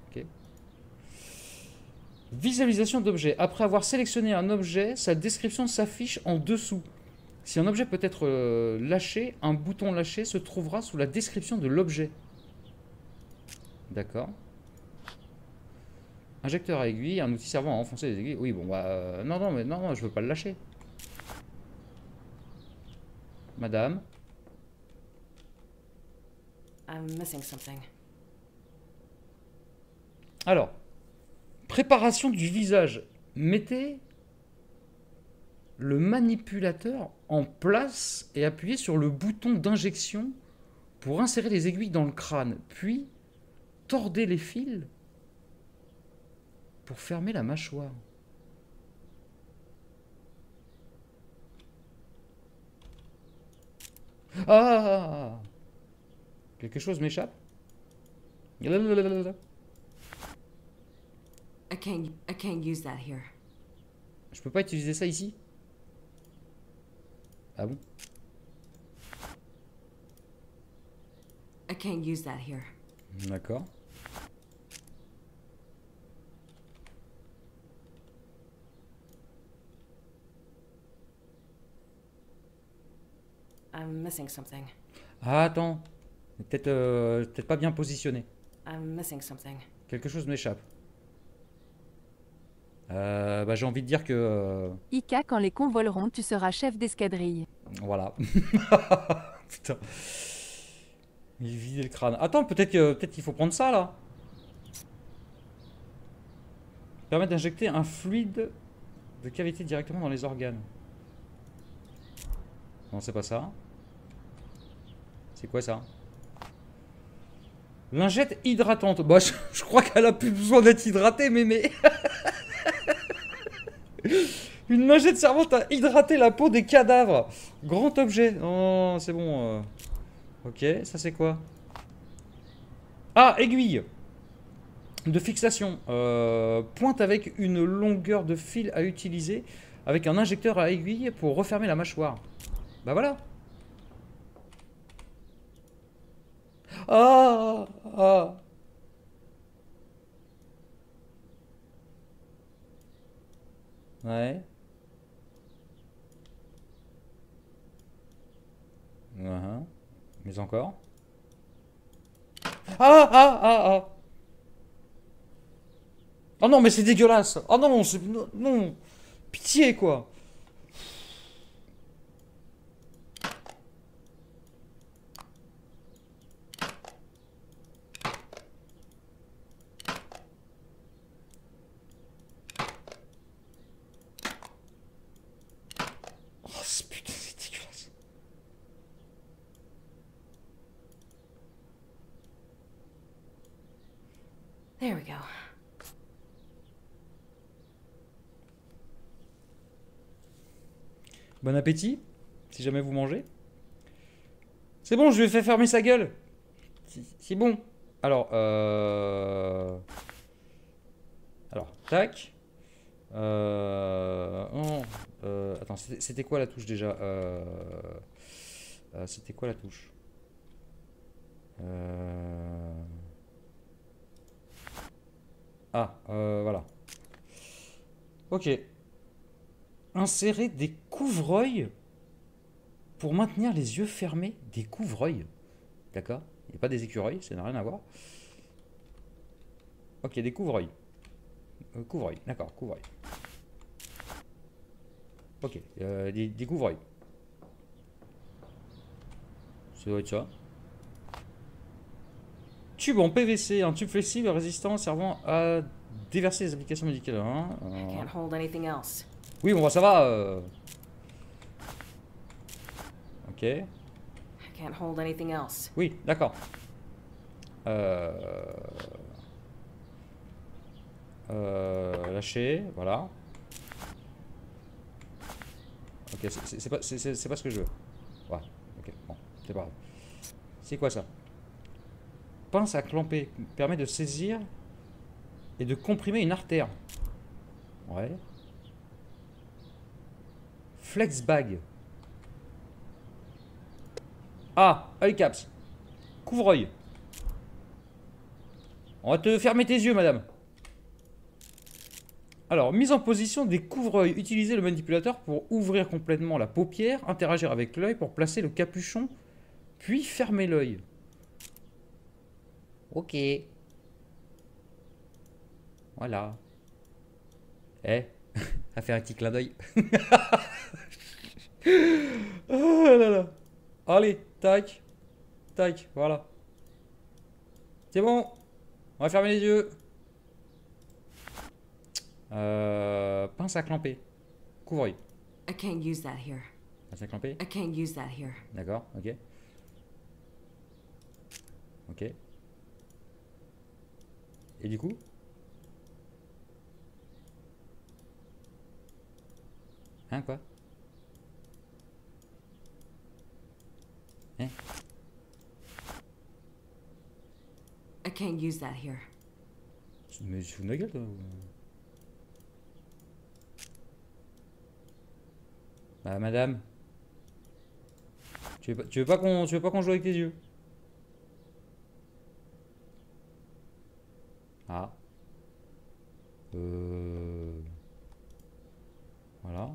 ok. Visualisation d'objets. Après avoir sélectionné un objet, sa description s'affiche en dessous. Si un objet peut être lâché, un bouton lâché se trouvera sous la description de l'objet. D'accord. Injecteur à aiguille, un outil servant à enfoncer les aiguilles. Oui, bon, bah... non, je veux pas le lâcher. Madame. I'm missing something. Alors. Préparation du visage. Mettez le manipulateur en place et appuyez sur le bouton d'injection pour insérer les aiguilles dans le crâne. Puis... Tordez les fils pour fermer la mâchoire. Ah! Quelque chose m'échappe? Je peux pas utiliser ça ici? Ah bon? D'accord. I'm missing something. Ah, attends. Peut-être peut-être pas bien positionné. I'm missing something. Quelque chose m'échappe. Bah, j'ai envie de dire que... Ika, quand les cons voleront, tu seras chef d'escadrille. Voilà. Putain. Il vidait le crâne. Attends, peut-être qu'il faut prendre ça là. Permet d'injecter un fluide de cavité directement dans les organes. Non, c'est pas ça. C'est quoi ça? Lingette hydratante. Bah, je crois qu'elle a plus besoin d'être hydratée, mais... Une lingette servant à hydrater la peau des cadavres. Grand objet. Non, c'est bon. Ok, ça c'est quoi? Ah, aiguille de fixation. Pointe avec une longueur de fil à utiliser avec un injecteur à aiguille pour refermer la mâchoire. Bah voilà. Ah, ah. Ouais. Uh-huh. Mais encore. Ah, ah, ah, ah. Oh non, mais c'est dégueulasse. Oh non, c'est... Non. Pitié, quoi. Bon appétit, si jamais vous mangez. C'est bon, je lui ai fait fermer sa gueule. C'est bon. Alors, tac. Attends, c'était quoi la touche déjà? C'était quoi la touche? Voilà. Ok. Insérer des couvreuils pour maintenir les yeux fermés. Des couvreuils. D'accord. Il n'y a pas des écureuils, ça n'a rien à voir. Ok, des couvreuils. Couvreuils, d'accord, couvreuils. Ok, des couvreuils. Ça doit être ça. Tube en PVC, un tube flexible résistant servant à déverser les applications médicales. Hein. Oui, bon, ça va. Ok. Oui, d'accord. Lâcher, voilà. Ok, c'est pas ce que je veux. Ouais, ok, bon, c'est pas grave. C'est quoi ça? Pince à clamper, permet de saisir et de comprimer une artère. Ouais. Flex bag. Ah, eye caps. Couvreuil. On va te fermer tes yeux, madame. Alors, mise en position des couvreuils. Utilisez le manipulateur pour ouvrir complètement la paupière, interagir avec l'œil pour placer le capuchon, puis fermer l'œil. Ok. Voilà. Eh. À faire un petit clin d'œil. Oh là là. Allez, tac. Tac, voilà. C'est bon. On va fermer les yeux. Pince à clamper. Couvreuil. I can't use that here. Pince à clamper. I can't use that here. D'accord, ok. Ok. Et du coup? Hein, quoi? Hein? I can't use that here. Mais je fous de ma gueule, toi. Bah, madame. Tu veux pas qu'on joue avec tes yeux? Ah. Voilà.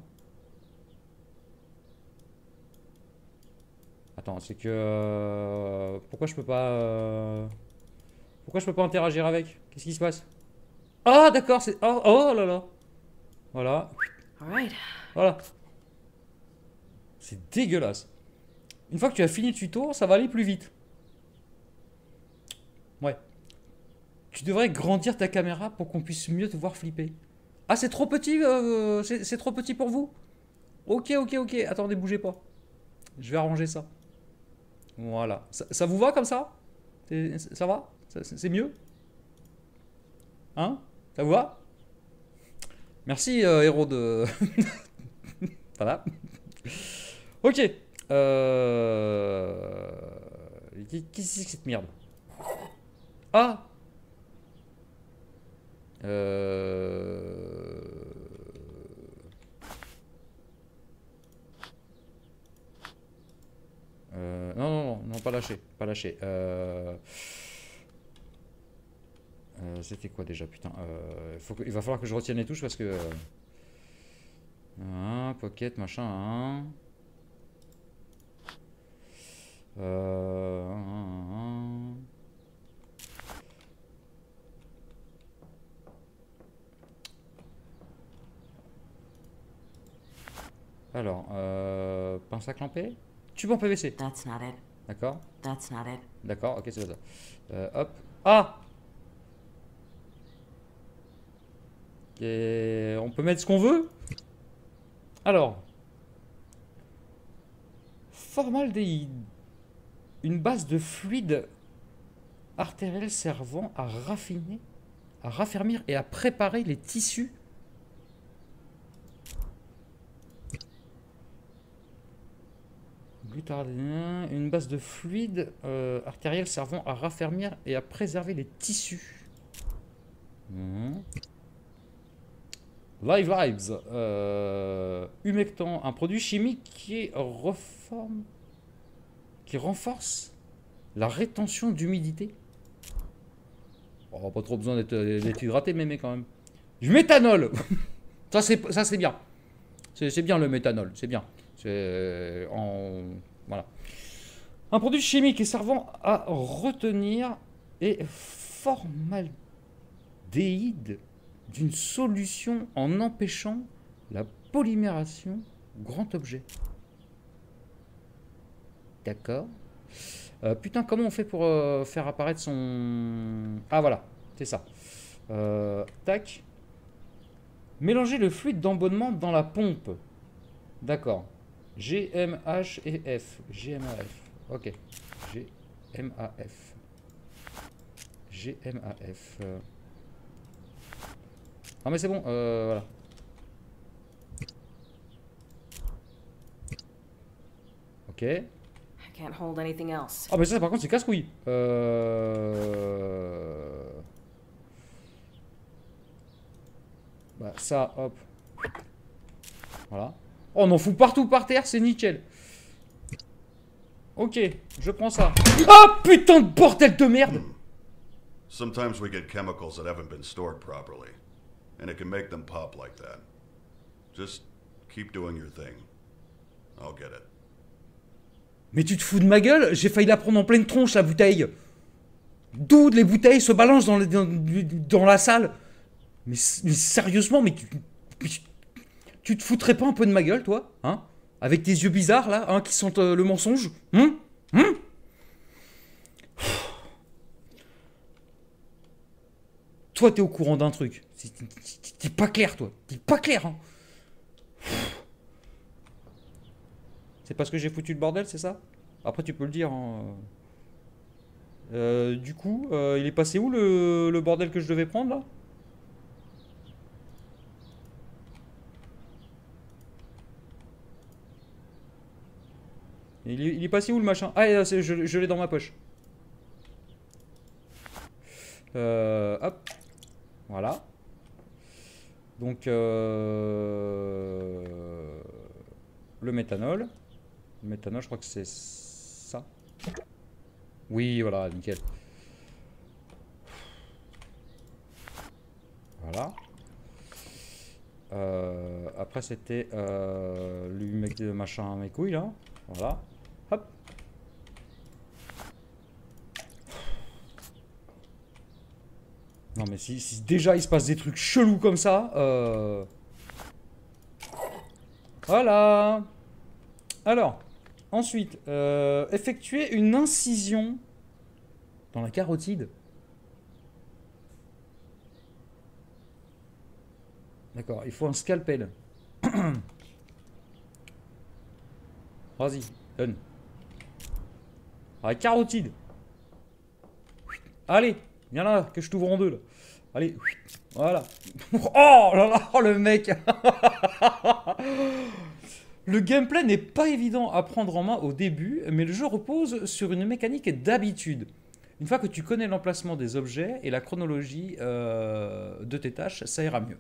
Attends, c'est que... pourquoi je peux pas... Pourquoi je peux pas interagir avec? Qu'est-ce qui se passe? Ah, d'accord, c'est... Oh, oh là là. Voilà. Voilà. C'est dégueulasse. Une fois que tu as fini le tuto, ça va aller plus vite. Tu devrais grandir ta caméra pour qu'on puisse mieux te voir flipper. Ah, c'est trop petit, c'est trop petit pour vous? Ok, ok, ok. Attendez, bougez pas. Je vais arranger ça. Voilà. Ça vous va comme ça? Ça va? C'est mieux? Hein? Ça vous va? Merci, héros de... voilà. Ok. Qu'est-ce que c'est cette merde? Ah! Non, pas lâcher, pas lâcher. C'était quoi déjà, putain? Il va falloir que je retienne les touches parce que... pocket, machin, hein. Alors, pince à clamper. Tube en PVC. D'accord. D'accord, ok, c'est ça. Hop. Ah! Et on peut mettre ce qu'on veut? Alors. Formaldéhyde. Une base de fluide artériel servant à raffiner, à raffermir et à préparer les tissus. Une base de fluide artériel servant à raffermir et à préserver les tissus. Live Lives. Humectant, un produit chimique qui renforce la rétention d'humidité. Oh, pas trop besoin d'être hydraté, mais quand même. Du méthanol. Ça, c'est bien. C'est bien le méthanol, c'est bien. Voilà. Un produit chimique et servant à retenir et formaldéhyde d'une solution en empêchant la polymération grand objet. D'accord. Putain, comment on fait pour faire apparaître son... Ah voilà, c'est ça. Tac. Mélanger le fluide d'embonnement dans la pompe. D'accord. GMH et F. GMAF. Ok. GMAF. GMAF. Non mais c'est bon, voilà. Ok. Ah mais ça par contre c'est casse-couille. Bah ça, hop. Voilà. Oh, on en fout partout par terre, c'est nickel. Ok, je prends ça. Ah putain de bordel de merde. Sometimes we get chemicals that haven't been stored properly, and it can make them pop like that. Just keep doing your thing. I'll get it. Mais tu te fous de ma gueule? J'ai failli la prendre en pleine tronche la bouteille. D'où les bouteilles se balancent dans la salle. Mais sérieusement, mais tu... Tu te foutrais pas un peu de ma gueule, toi, hein? Avec tes yeux bizarres, là, hein, qui sentent le mensonge, hein? Hein? Toi, t'es au courant d'un truc. T'es pas clair, toi. T'es pas clair, hein? C'est parce que j'ai foutu le bordel, c'est ça? Après, tu peux le dire, hein. Du coup, il est passé où, le bordel que je devais prendre, là? Il est passé où le machin? Ah, je l'ai dans ma poche. Hop. Voilà. Donc, le méthanol. Le méthanol, je crois que c'est ça. Oui, voilà, nickel. Voilà. Après, c'était le machin à mes couilles, là. Voilà. Hop. Non mais si déjà il se passe des trucs chelous comme ça, voilà. Alors, ensuite, effectuer une incision dans la carotide. D'accord, il faut un scalpel. Vas-y, donne. Allez, carotide. Allez, viens là, que je t'ouvre en deux là. Allez, voilà. Oh là là, le mec. Le gameplay n'est pas évident à prendre en main au début, mais le jeu repose sur une mécanique d'habitude. Une fois que tu connais l'emplacement des objets et la chronologie de tes tâches, ça ira mieux.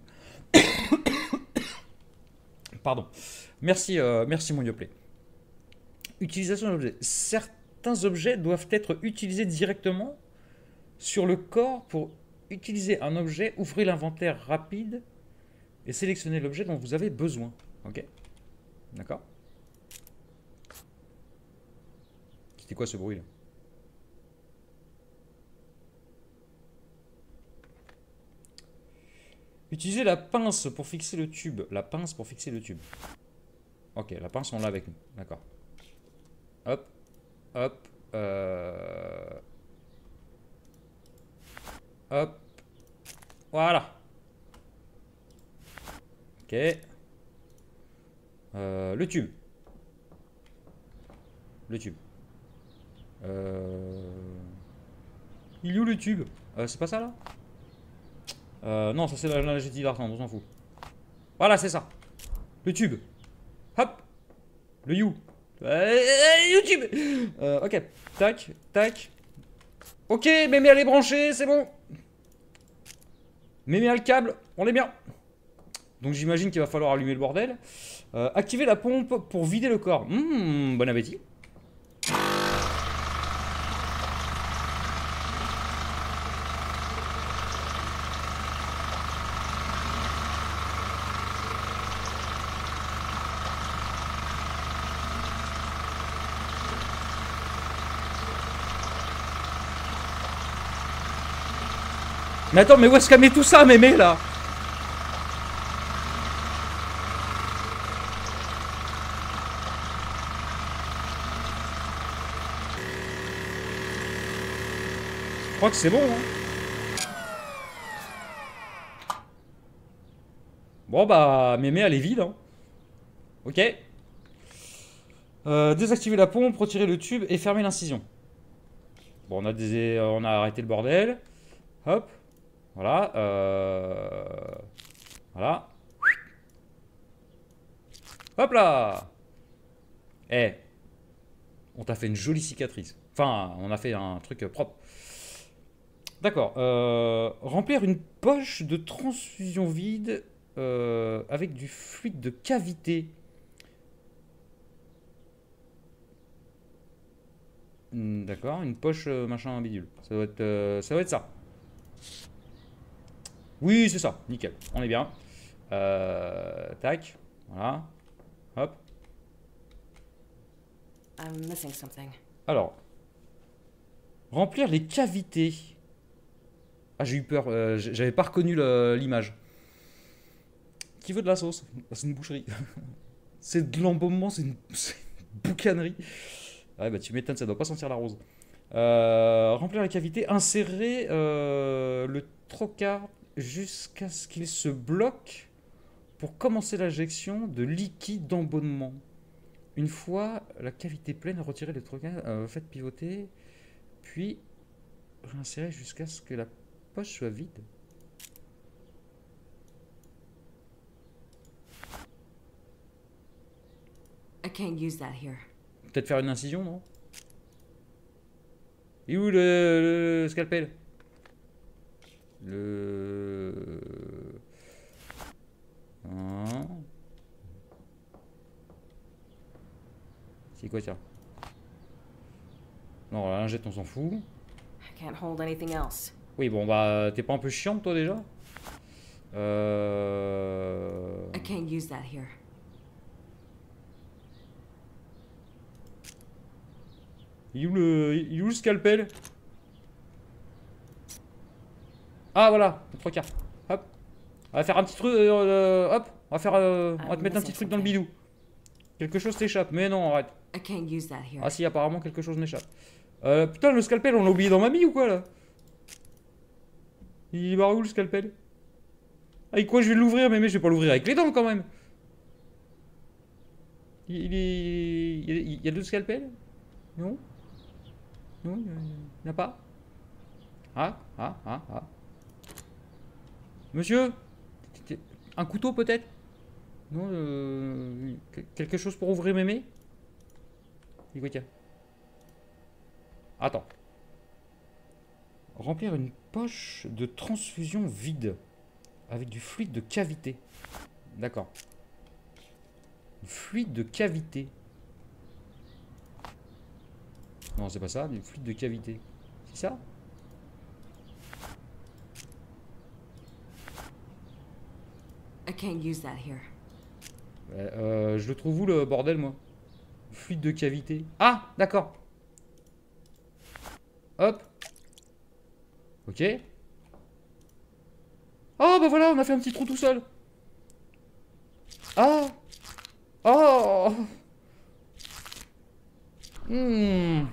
Pardon. Merci, merci mon Yoplay. Utilisation d'objets. Certains objets doivent être utilisés directement sur le corps. Pour utiliser un objet, ouvrez l'inventaire rapide et sélectionnez l'objet dont vous avez besoin. Ok. D'accord. C'était quoi ce bruit là? Utilisez la pince pour fixer le tube. La pince pour fixer le tube. Ok, la pince on l'a avec nous. D'accord. Hop. Hop. Hop. Voilà. Ok. Le tube. Le tube. Il est où le tube? C'est pas ça là? Non, ça c'est la jetée d'argent, on s'en fout. Voilà, c'est ça. Le tube. Hop. Le you. YouTube. Ok. Tac, tac. Ok, mémé elle est branchée, c'est bon. Mémé à le câble, on est bien. Donc j'imagine qu'il va falloir allumer le bordel. Activer la pompe pour vider le corps. Bon appétit. Mais attends, mais où est-ce qu'elle met tout ça, mémé, là? Je crois que c'est bon, hein. Bon, bah, mémé, elle est vide, hein. Ok. Désactiver la pompe, retirer le tube et fermer l'incision. Bon, on a arrêté le bordel. Hop. Voilà, voilà. Hop là. Eh, on t'a fait une jolie cicatrice. Enfin, on a fait un truc propre. D'accord. Remplir une poche de transfusion vide avec du fluide de cavité. D'accord, une poche machin bidule. Ça doit être ça. Oui, c'est ça, nickel, on est bien. Tac, voilà, hop. Alors, remplir les cavités. Ah, j'ai eu peur, j'avais pas reconnu l'image. Qui veut de la sauce? C'est une boucherie. C'est de l'embaumement, c'est une boucanerie. Ouais, bah tu m'étonnes, ça doit pas sentir la rose. Remplir les cavités, insérer le trocard jusqu'à ce qu'il se bloque pour commencer l'injection de liquide d'embaumement. Une fois la cavité pleine, retirez le trocard, faites pivoter, puis réinsérez jusqu'à ce que la poche soit vide. Peut-être faire une incision, non? Et où le scalpel? C'est quoi ça? Non, la lingette, on s'en fout. Oui, bon, bah, t'es pas un peu chiant, toi, déjà? Il est où le scalpel? Ah voilà, le trocard. Hop. On va faire un petit truc. Hop. On va faire. On va te mettre un petit truc dans le bidou. Quelque chose t'échappe. Mais non, arrête. Ah si, apparemment quelque chose m'échappe. Putain, le scalpel, on l'a oublié dans ma vie ou quoi là? Il est barré où le scalpel? Avec quoi je vais l'ouvrir? Mais je vais pas l'ouvrir avec les dents quand même. Il y a d'autres scalpels? Non? Non, il n'y en a pas. Ah. Monsieur? Un couteau peut-être? Non, quelque chose pour ouvrir mémé? Écoute, attends. Remplir une poche de transfusion vide avec du fluide de cavité. D'accord. Fluide de cavité. Non, c'est pas ça, mais fluide de cavité. C'est ça? I can't use that here. Je le trouve où le bordel, moi? Fluide de cavité. Ah, d'accord. Hop. Ok. Oh, bah voilà, on a fait un petit trou tout seul. Ah. Oh. Hmm.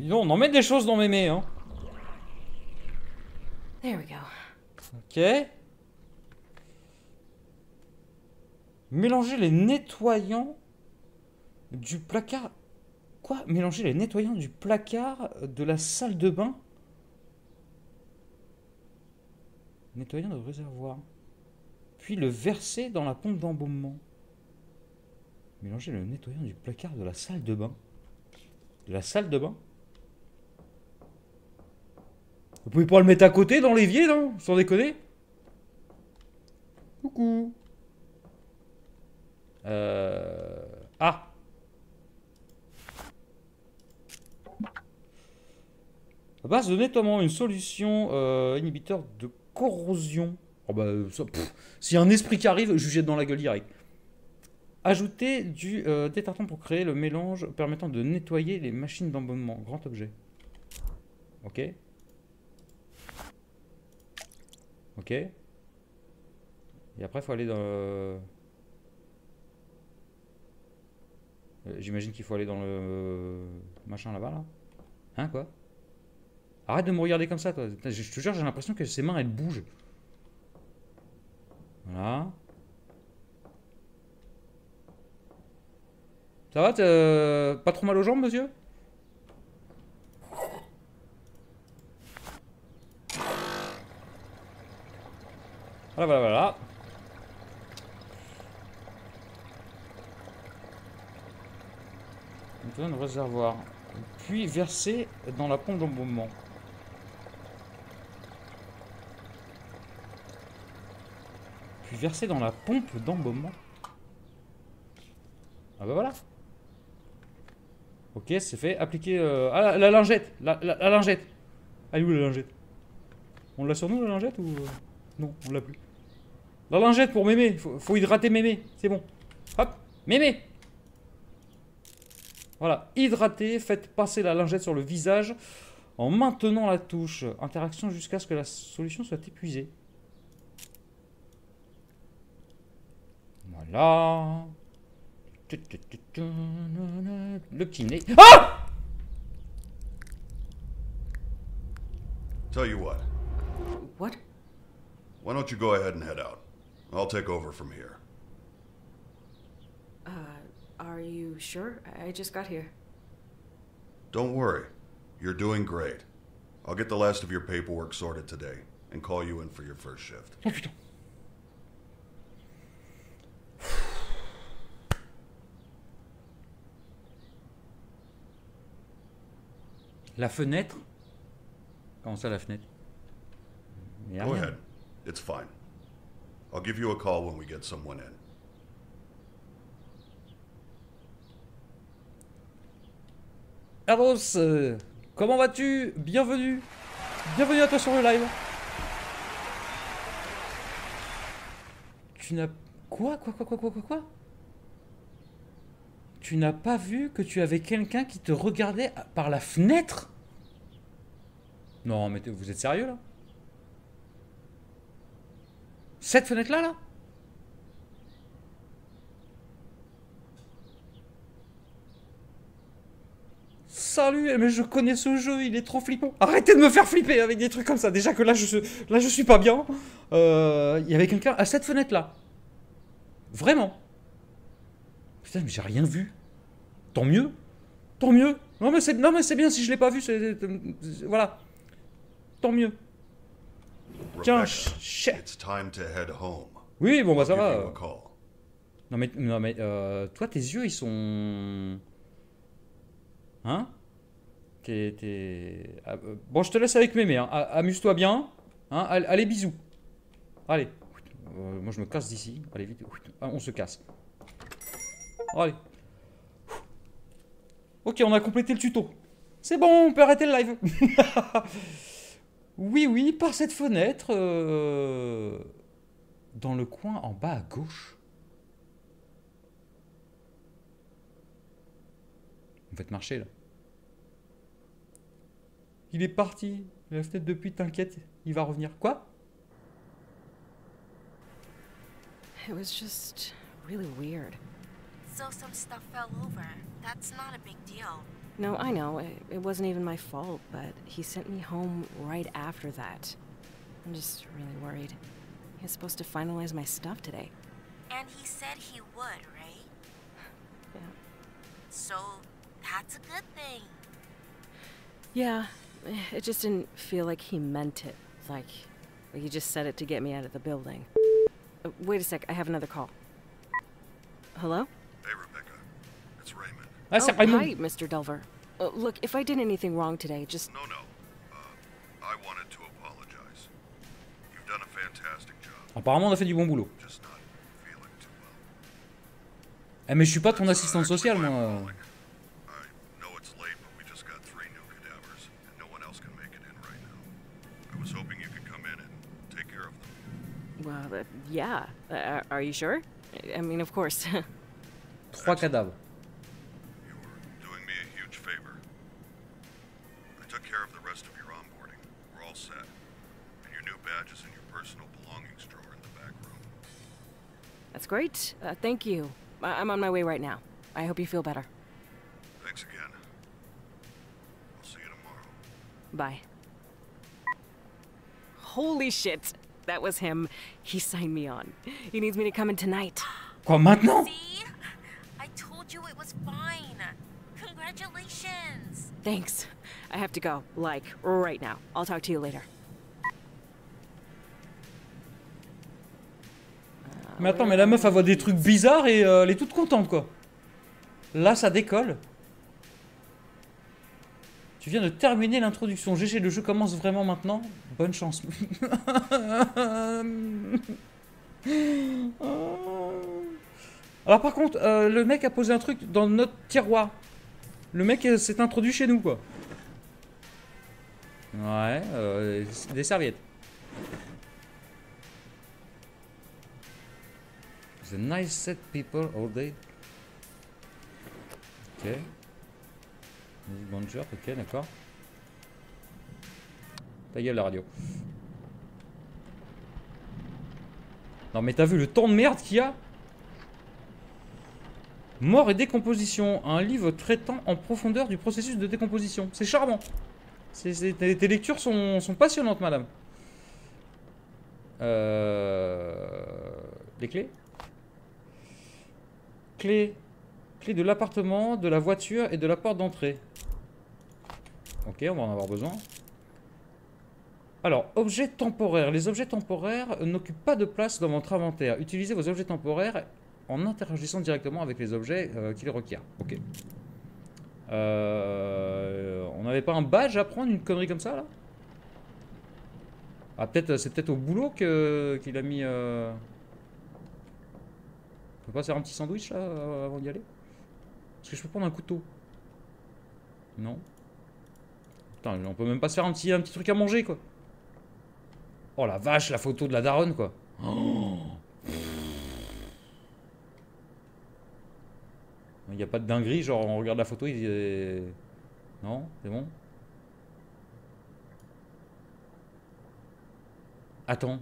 Non, on en met des choses dans mémé, hein. There we go. Ok. Mélanger les nettoyants du placard. Quoi? Mélanger les nettoyants du placard de la salle de bain? Nettoyant de réservoir. Puis le verser dans la pompe d'embaumement. Mélanger le nettoyant du placard de la salle de bain. De la salle de bain? Vous pouvez pas le mettre à côté dans l'évier, non? Sans déconner. Coucou. Ah. À base de nettoiement, une solution inhibiteur de corrosion. Oh bah, ça, s'il y a un esprit qui arrive, je jette dans la gueule direct. Ajouter du détartrant pour créer le mélange permettant de nettoyer les machines d'embaumement. Grand objet. Ok. Ok. Et après, faut aller dans le... J'imagine qu'il faut aller dans le... Machin là-bas, là. Hein, quoi? Arrête de me regarder comme ça, toi. Je te jure, j'ai l'impression que ses mains, elles bougent. Voilà. Ça va, t'as pas trop mal aux jambes, monsieur? Voilà, voilà, voilà. On tourne le réservoir. Puis verser dans la pompe d'embaumement. Puis verser dans la pompe d'embaumement. Ah bah voilà. Ok, c'est fait. Appliquer... Ah, la lingette. La lingette. Elle est où la lingette? On l'a sur nous la lingette ou... Non, on l'a plus. La lingette pour mémé, faut hydrater mémé, c'est bon. Hop, mémé. Voilà, hydrater, faites passer la lingette sur le visage en maintenant la touche. Interaction jusqu'à ce que la solution soit épuisée. Voilà. Le petit nez. Ah! Tell you what. What? Why don't you go ahead and head out? I'll take over from here. Are you sure? I just got here. Don't worry. You're doing great. I'll get the last of your paperwork sorted today and call you in for your first shift. Oh, putain. La fenêtre? Comment ça, la fenêtre? Go ahead. It's fine. I'll give you a call when we get someone in. Aros, comment vas-tu? Bienvenue. Bienvenue à toi sur le live. Tu n'as... Quoi? Tu n'as pas vu que tu avais quelqu'un qui te regardait par la fenêtre? Non, mais vous êtes sérieux, là? Cette fenêtre-là, là? Salut, mais je connais ce jeu, il est trop flippant. Arrêtez de me faire flipper avec des trucs comme ça. Déjà que là, je suis pas bien. Il y avait quelqu'un à cette fenêtre-là. Vraiment. Putain, mais j'ai rien vu. Tant mieux. Tant mieux. Non, mais c'est bien si je l'ai pas vu. Voilà. Tant mieux. Tiens, shit. Oui, bon, bah ça va. Non, mais toi, tes yeux, ils sont... Hein? Bon, je te laisse avec mémé. Hein. Amuse-toi bien. Hein. Allez, bisous. Allez. Moi, je me casse d'ici. Allez, vite. On se casse. Allez. Ok, on a complété le tuto. C'est bon, on peut arrêter le live. Oui, par cette fenêtre. Dans le coin en bas à gauche. On va te marcher, là. Il est parti. La fenêtre depuis, t'inquiète, il va revenir. Quoi? It was just really weird. So some stuff fell over. That's not a big deal. No, I know. It wasn't even my fault, but he sent me home right after that. I'm just really worried. He's supposed to finalize my stuff today. And he said he would, right? Yeah. So that's a good thing. Yeah, it just didn't feel like he meant it. Like he just said it to get me out of the building. Wait a sec, I have another call. Hello? Hey, Rebecca. It's Raymond. Hi, Mr. Delver. Look, if I did anything wrong today, just... No, no. I wanted to apologize. You've done a fantastic job. Apparemment, on a fait du bon boulot. Just not feeling too well. Eh, mais je suis pas ton assistante sociale, moi. Yeah. Are you sure? I mean, of course. Trois cadavres. You're doing me a huge favor. I took care of the rest of your onboarding. We're all set. And your new badge is in your personal belongings drawer in the back room. That's great. Thank you. I'm on my way right now. I hope you feel better. Thanks again. I'll see you tomorrow. Bye. Holy shit. That was him. He signed me on. He needs me to come in tonight. Quoi, maintenant? See? I told you it was fine. Congratulations. Thanks. I have to go. Like, right now. I'll talk to you later. Mais attends, mais la meuf, elle voit des trucs bizarres et elle est toute contente, quoi. Là, ça décolle. Tu viens de terminer l'introduction. GG, le jeu commence vraiment maintenant. Bonne chance. Alors par contre, le mec a posé un truc dans notre tiroir. Le mec s'est introduit chez nous, quoi. Ouais, des serviettes. The nice set people all day. Ok. Bonjour, ok, d'accord. Ta gueule, la radio. Non, mais t'as vu le temps de merde qu'il y a? Mort et décomposition. Un livre traitant en profondeur du processus de décomposition. C'est charmant. Tes lectures sont passionnantes, madame. Les clés? Clé de l'appartement, de la voiture et de la porte d'entrée. Ok, on va en avoir besoin. Alors, objets temporaires. Les objets temporaires n'occupent pas de place dans votre inventaire. Utilisez vos objets temporaires en interagissant directement avec les objets qui les requièrent. Ok. On n'avait pas un badge à prendre, une connerie comme ça, là? Ah, peut-être, c'est peut-être au boulot qu'il a mis... On peut pas faire un petit sandwich, là, avant d'y aller? Est-ce que je peux prendre un couteau? Non. Putain, on peut même pas se faire un petit truc à manger, quoi. Oh la vache, la photo de la daronne, quoi. Oh. n'y a pas de dinguerie, genre on regarde la photo, il est... Non, c'est bon. Attends.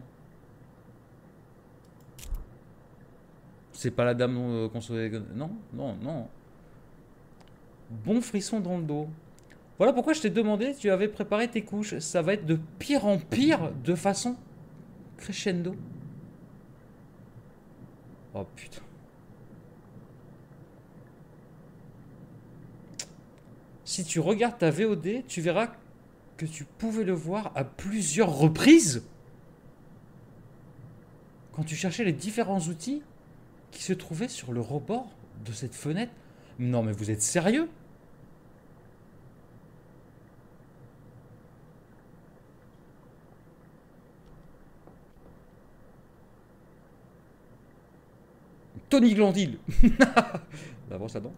C'est pas la dame qu'on se... Non, non, non. Bon frisson dans le dos. Voilà pourquoi je t'ai demandé si tu avais préparé tes couches. Ça va être de pire en pire de façon crescendo. Oh putain. Si tu regardes ta VOD, tu verras que tu pouvais le voir à plusieurs reprises. Quand tu cherchais les différents outils qui se trouvaient sur le rebord de cette fenêtre. Non mais vous êtes sérieux? Tony Glandil. D'abord ça donne.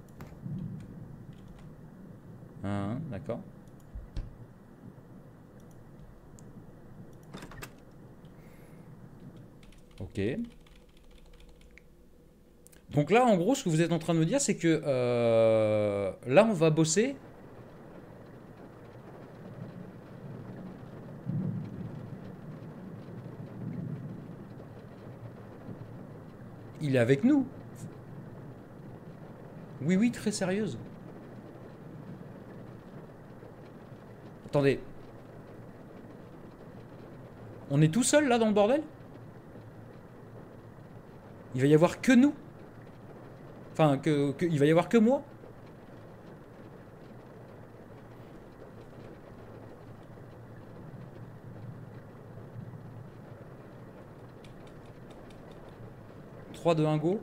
D'accord. Ok. Donc là, en gros, ce que vous êtes en train de me dire, c'est que là, on va bosser. Il est avec nous. Oui, oui, très sérieuse. Attendez. On est tout seul là dans le bordel? Il va y avoir que nous. Enfin, il va y avoir que moi. De 1 go.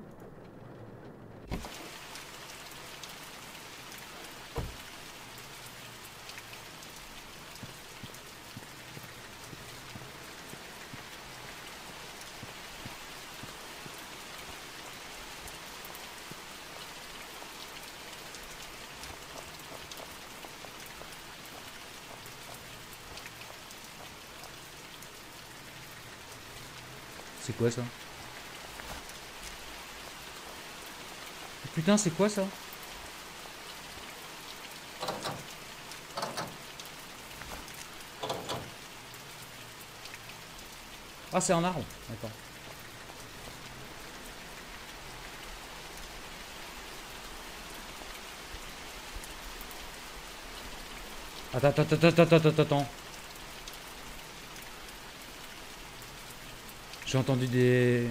C'est quoi ça? Putain, c'est quoi ça? Ah, c'est un arbre. D'accord. Attends. J'ai entendu des...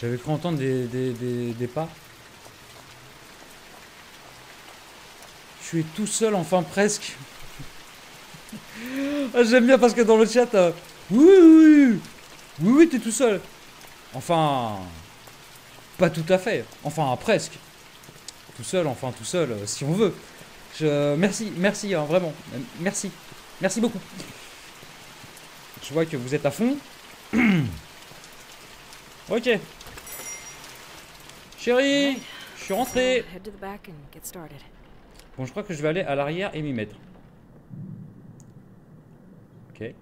J'avais cru entendre des pas. Tu es tout seul, enfin presque. J'aime bien parce que dans le chat, oui, t'es tout seul. Enfin, pas tout à fait. Enfin, presque. Tout seul, enfin tout seul, si on veut. Merci, hein, vraiment. Merci. Merci beaucoup. Je vois que vous êtes à fond. Ok. Chérie, je suis rentré. Bon, je crois que je vais aller à l'arrière et m'y mettre. Ok.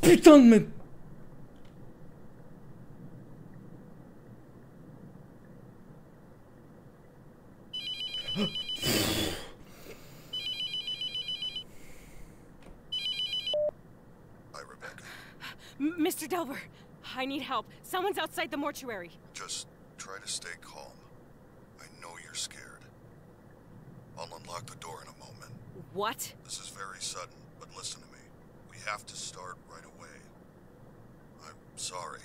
Putain de merde. Mr. Delver, I need help. Someone's outside the mortuary. Just try to stay calm. I know you're scared. I'll unlock the door in a moment. What? This is very sudden, but listen to me. We have to start right away. I'm sorry.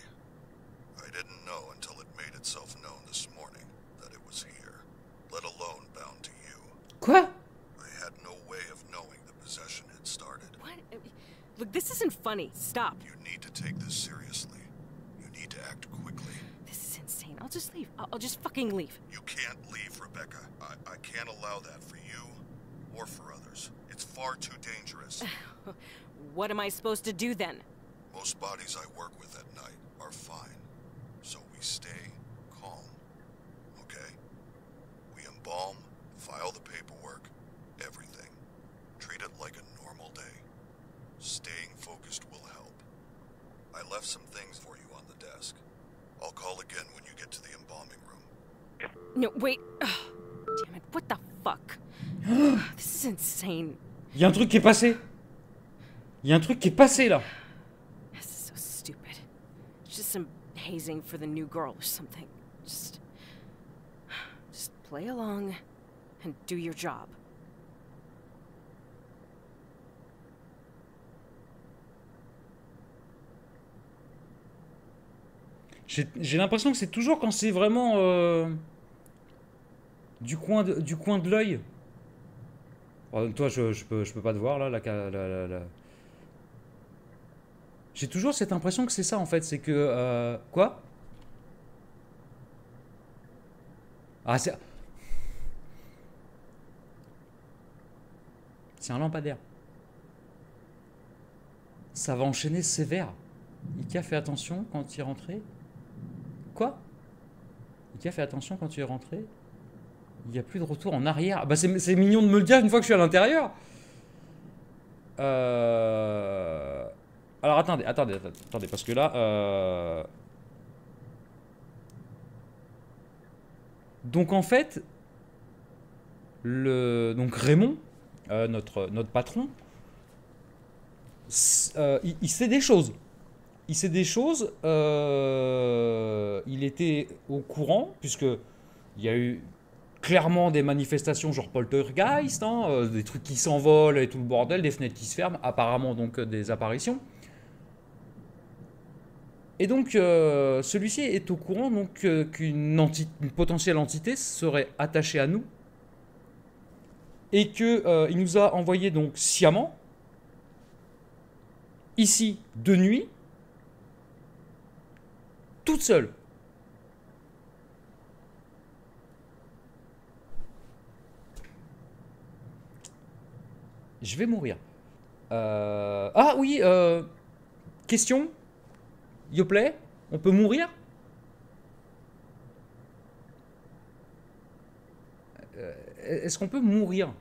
I didn't know until it made itself known this morning that it was here, let alone bound to you. Quoi? I had no way of knowing the possession had started. What? Look, this isn't funny. Stop. You need to take this seriously. You need to act quickly. This is insane. I'll just leave. I'll just fucking leave. You can't leave, Rebecca. I can't allow that for you or for others. It's far too dangerous. What am I supposed to do then? Most bodies I work with at night are fine. So we stay some things for you on the desk. I'll call again when you get to the embalming room. No, wait. Ugh. Damn it, what the fuck? This is insane. Il y a un truc qui est passé. Il y a un truc qui est passé là. This is so stupid. Just some hazing for the new girl or something. Just play along and do your job. J'ai l'impression que c'est toujours quand c'est vraiment du coin de l'œil. Oh, toi, je peux pas te voir là. J'ai toujours cette impression que c'est ça en fait. C'est que quoi? Ah c'est un lampadaire. Ça va enchaîner sévère. Ika fait attention quand tu es rentré. Quoi? Ika fait attention quand tu es rentré. Il n'y a plus de retour en arrière. Bah c'est mignon de me le dire une fois que je suis à l'intérieur. Alors attendez, parce que là... Donc en fait, donc Raymond, notre patron, il sait des choses. Il sait des choses, il était au courant, puisque il y a eu clairement des manifestations genre poltergeist, hein, des trucs qui s'envolent et tout le bordel, des fenêtres qui se ferment, apparemment donc des apparitions. Et donc celui-ci est au courant donc qu'une potentielle entité serait attachée à nous et qu'il nous a envoyé donc sciemment, ici de nuit, toute seule. Je vais mourir. Ah oui, question. Yoplait, on peut mourir? Est-ce qu'on peut mourir?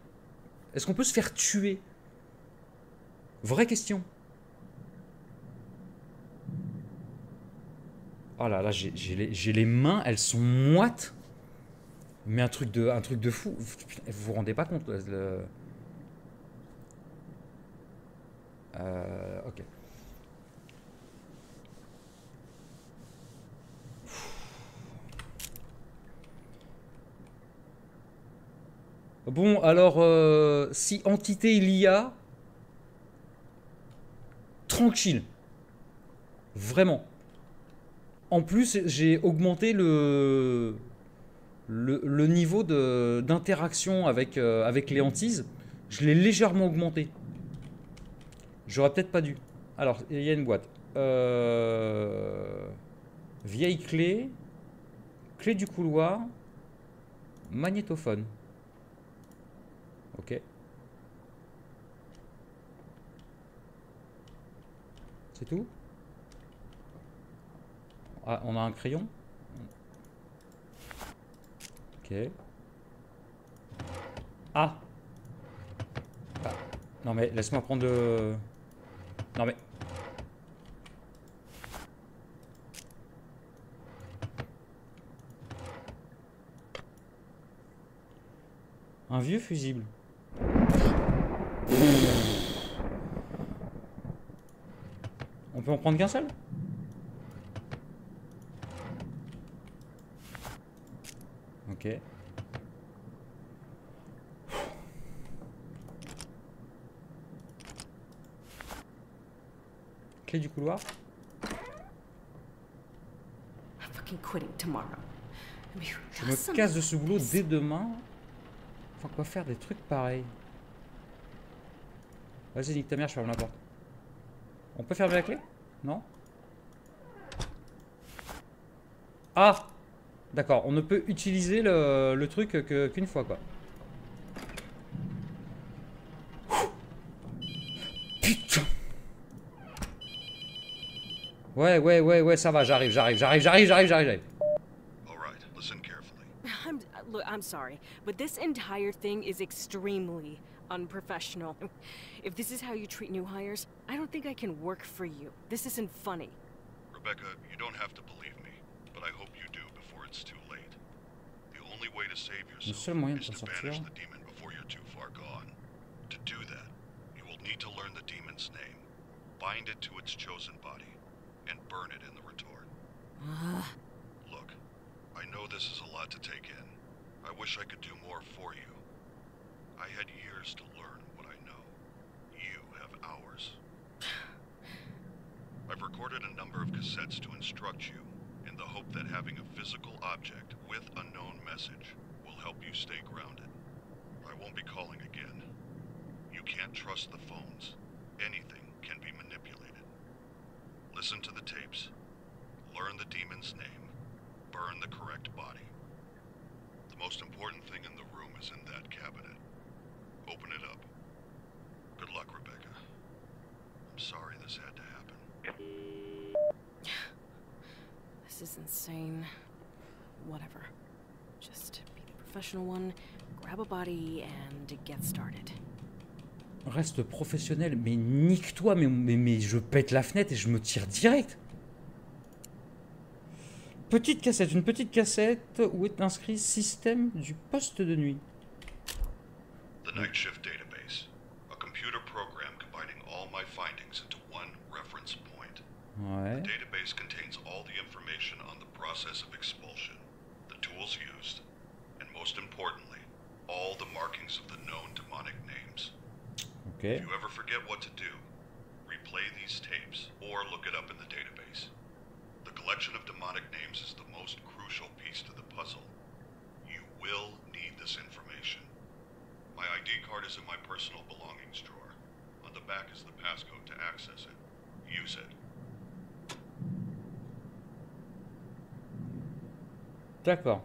Est-ce qu'on peut se faire tuer? Vraie question. Oh là là, j'ai les mains, elles sont moites. Mais un truc de fou. Putain, vous vous rendez pas compte. Ok. Bon, alors, si entité il y a, tranquille. Vraiment. En plus, j'ai augmenté le niveau d'interaction avec les hantises. Je l'ai légèrement augmenté. J'aurais peut-être pas dû. Alors, il y a une boîte. Vieille clé. Clé du couloir. Magnétophone. Ok. C'est tout? Ah, on a un crayon. Ok. Ah. Ah. Non mais laisse-moi prendre le... Non mais... Un vieux fusible. On peut en prendre qu'un seul ? Ok. Clé du couloir. Je me casse de ce boulot dès demain. Faut quoi faire des trucs pareils. Vas-y, nique ta mère, je ferme la porte. On peut fermer la clé? Non? Ah! D'accord, on ne peut utiliser le truc qu'une fois, quoi. Putain! Ouais, ça va, j'arrive. I'm sorry, but this entire thing is extremely unprofessional. If this is how you treat new hires, I don't think I can work for you. This isn't funny. Rebecca, you don't have to believe me, but I hope you do before it's too late. The only way to save yourself is to banish the demon before you're too far gone. To do that, you will need to learn the demon's name, bind it to its chosen body, and burn it in the retort. Look, I know this is a lot to take in. I wish I could do more for you. I had years to learn what I know. You have hours. I've recorded a number of cassettes to instruct you, in the hope that having a physical object with a known message will help you stay grounded. I won't be calling again. You can't trust the phones. Anything can be manipulated. Listen to the tapes. Learn the demon's name. Burn the correct body. The most important thing in the room is in that cabinet. Open it up. Good luck, Rebecca. I'm sorry this had to happen. This is insane. Whatever. Just be the professional one, grab a body, and get started. Reste professionnel, mais nique-toi, mais je pète la fenêtre et je me tire direct. Petite cassette, une petite cassette où est inscrit système du poste de nuit. The night shift database, a computer program combining all my findings into one reference point. The database contains all the information on the process of expulsion, the tools used, and most importantly, all the markings of the known demonic names. Okay. If you ever forget what to do, replay these tapes or look it up in the database. The collection of demonic names is the most crucial piece to the puzzle. You will need this information. My ID card is in my personal belongings drawer. On the back is the passcode to access it. Use it. D'accord.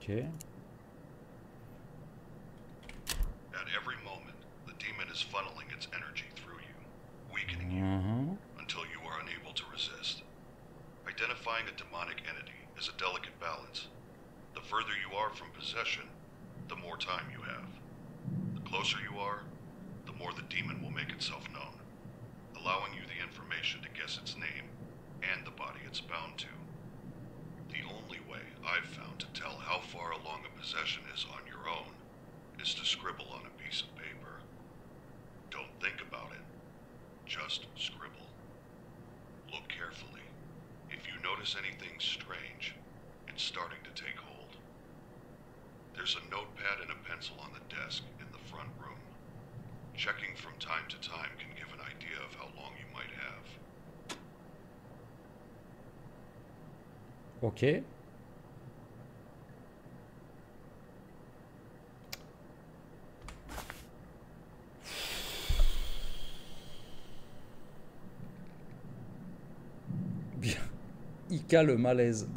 Ok. At every moment, the demon is funneling its energy through you, weakening you until you are unable to resist. Identifying a demonic entity is a delicate balance. The further you are from possession, the more time you have. The closer you are, the more the demon will make itself known, allowing you the information to guess its name and the body it's bound to. The only way I've found to tell how far along a possession is on your own is to scribble on a piece of paper. Don't think about it. Just scribble. Look carefully. If you notice anything strange, it's starting to take hold. There's a notepad and a pencil on the desk in the front room. Checking from time to time can give an idea of how long you might have. Ok. Ika le malaise.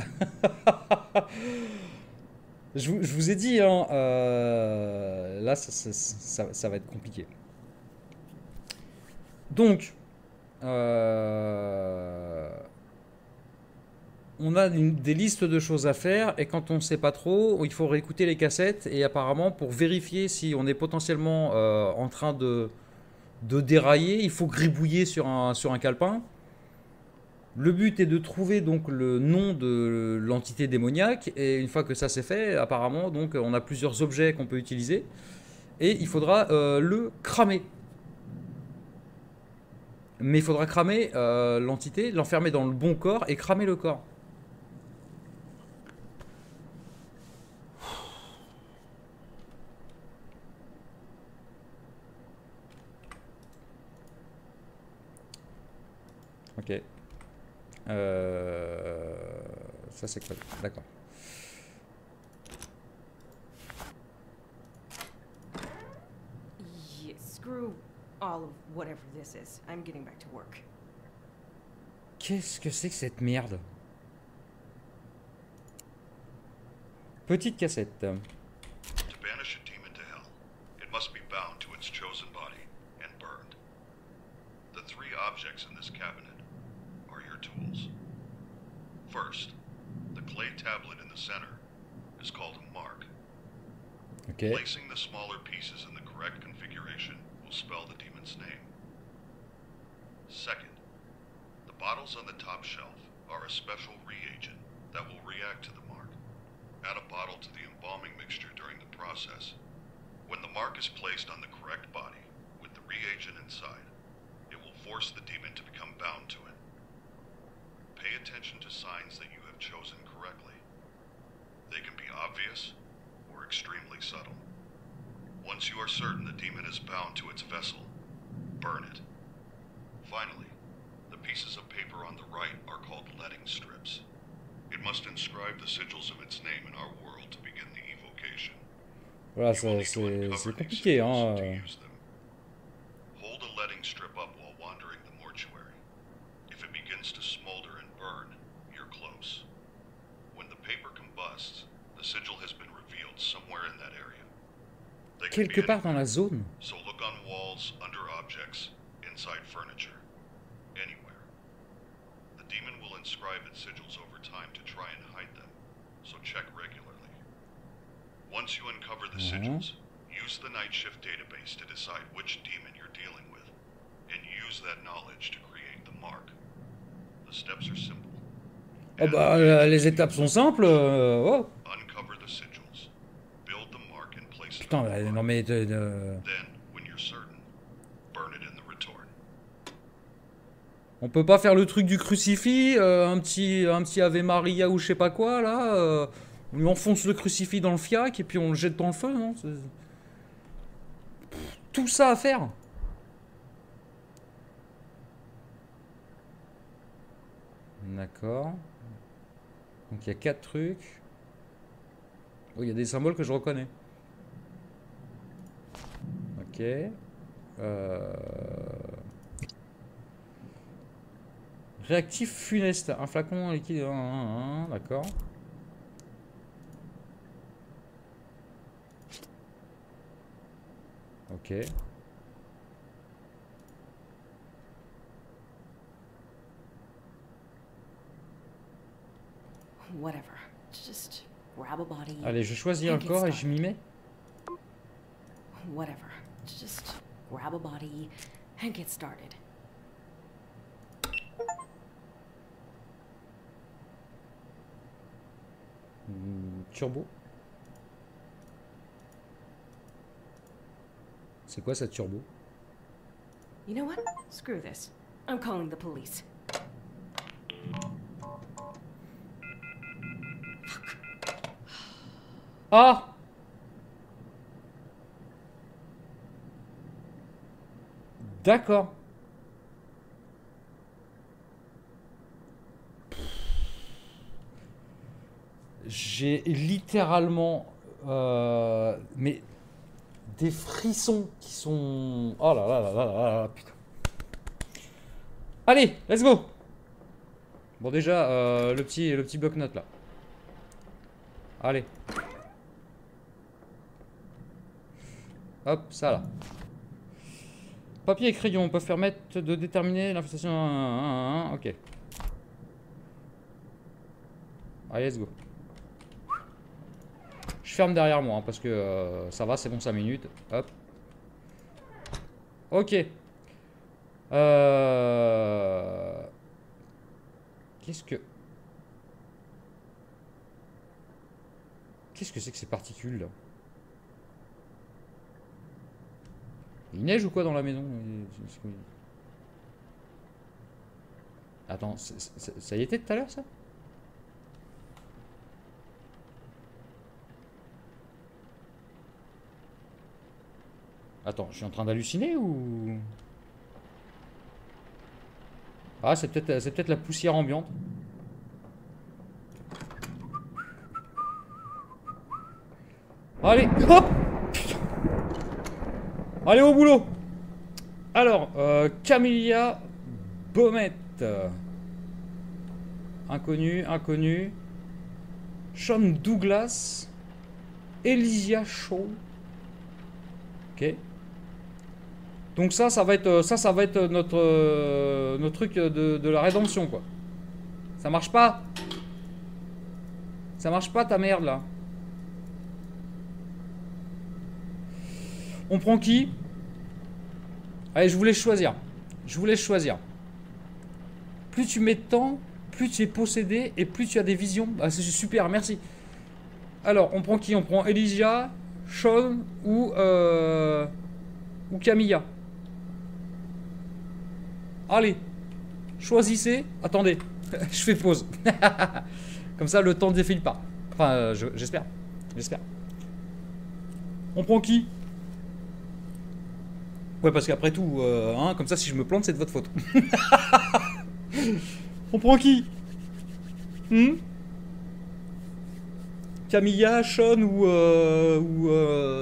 Je vous ai dit, hein, là ça va être compliqué. Donc, on a des listes de choses à faire et quand on ne sait pas trop, il faut réécouter les cassettes et apparemment pour vérifier si on est potentiellement en train de dérailler, il faut gribouiller sur un calepin. Le but est de trouver donc le nom de l'entité démoniaque et une fois que ça c'est fait, apparemment donc on a plusieurs objets qu'on peut utiliser et il faudra le cramer. Mais il faudra cramer l'entité, l'enfermer dans le bon corps et cramer le corps. Ok. Ça c'est quoi? D'accord. Yeah, screw all of whatever this is. I'm getting back to work. Qu'est-ce que c'est que cette merde? Petite cassette. To banish a demon to hell, it must be bound to its chosen body and burned. The three objects in this cabinet. Tools. First, the clay tablet in the center is called a mark. Okay. Placing the smaller pieces in the correct configuration will spell the demon's name. Second, the bottles on the top shelf are a special reagent that will react to the mark. Add a bottle to the embalming mixture during the process. When the mark is placed on the correct body with the reagent inside, it will force the demon to become bound to it. Pay attention to signs that you have chosen correctly. They can be obvious or extremely subtle. Once you are certain the demon is bound to its vessel, burn it. Finally, the pieces of paper on the right are called letting strips. It must inscribe the sigils of its name in our world to begin the evocation. Voilà, c'est compliqué, hein. Hold a letting strip up while wandering the mortuary. If it begins to smolder and burn, you're close. When the paper combusts, the sigil has been revealed somewhere in that area. Quelque part dans la zone. So look on walls, under objects, inside furniture, anywhere. The demon will inscribe its sigils over time to try and hide them, so check regularly. Once you uncover the sigils, use the night shift database to decide which demon you're dealing with, and use that knowledge to create the mark. The steps are simple. Oh bah, les étapes sont simples. Oh. Uncover the sigils, build the mark and place it. Putain, bah, non mais Then, when you're certain, burn it in the return. On peut pas faire le truc du crucifix, un petit Ave Maria ou je sais pas quoi là. On lui enfonce le crucifix dans le fiac et puis on le jette dans le feu, non? Tout ça à faire. D'accord. Donc il y a 4 trucs. Oh, il y a des symboles que je reconnais. Ok. Réactif funeste. Un flacon liquide. D'accord. Ok. Allez, je choisis un corps et je m'y mets. Turbo. C'est quoi cette turbo? You know what? Screw this. I'm calling the police. Ah! D'accord. J'ai littéralement... mais... des frissons qui sont... Oh là là là là là là, putain. Allez, let's go. Bon déjà, le petit bloc-notes là. Allez. Hop, ça là. Papier et crayon peuvent permettre de déterminer l'infestation... Ok. Allez, let's go. Je ferme derrière moi, hein, parce que ça va, c'est bon 5 minutes. Hop. Ok. Qu'est-ce que... Qu'est-ce que c'est que ces particules là? Il neige ou quoi dans la maison? Attends, ça y était tout à l'heure ça? Attends, je suis en train d'halluciner ou... Ah, c'est peut-être la poussière ambiante. Allez, hop. Allez, au boulot. Alors, Camilla Baumette. Inconnu. Shaun Douglas. Elysia Shaw. Ok. Donc ça va être notre truc de la rédemption quoi. Ça marche pas. Ça marche pas ta merde là. On prend qui? Allez, je voulais choisir. Je voulais choisir. Plus tu mets de temps, plus tu es possédé et plus tu as des visions. Ah, c'est super, merci. Alors, on prend qui? On prend Elysia, Shawn ou Camilla. Allez, choisissez. Attendez, je fais pause. Comme ça, le temps ne défile pas. Enfin, j'espère. J'espère. On prend qui? Ouais, parce qu'après tout, hein, comme ça, si je me plante, c'est de votre faute. On prend qui? Camilla, Shawn ou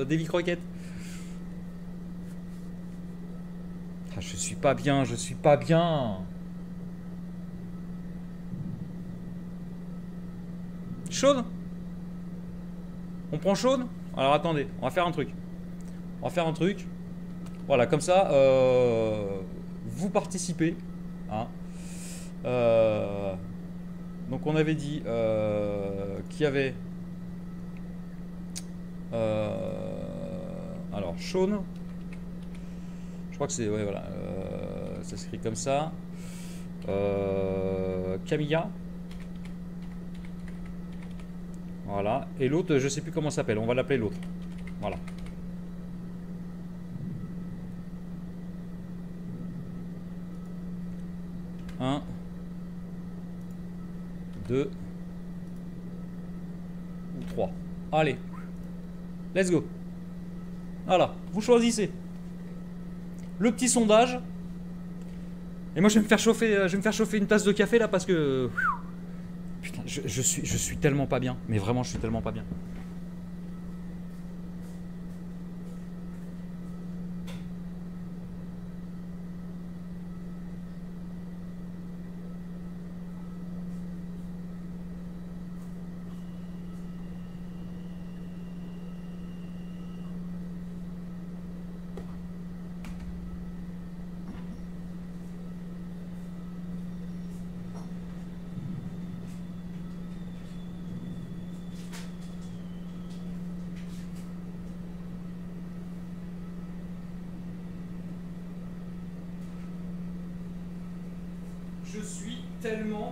Davy Crockett? Ah, je suis pas bien, je suis pas bien. Shawn? On prend Shawn? Alors attendez, on va faire un truc. On va faire un truc. Voilà, comme ça, vous participez. Hein. Donc on avait dit qu'il y avait... alors, Shawn. Je crois que c'est... Ouais, voilà. Ça s'écrit comme ça. Camilla. Voilà. Et l'autre, je sais plus comment ça s'appelle. On va l'appeler l'autre. Voilà. Un. Deux. Ou trois. Allez. Let's go. Voilà. Vous choisissez. Le petit sondage. Et moi, je vais me faire chauffer, une tasse de café là parce que... Putain, je suis tellement pas bien. Mais vraiment, je suis tellement pas bien.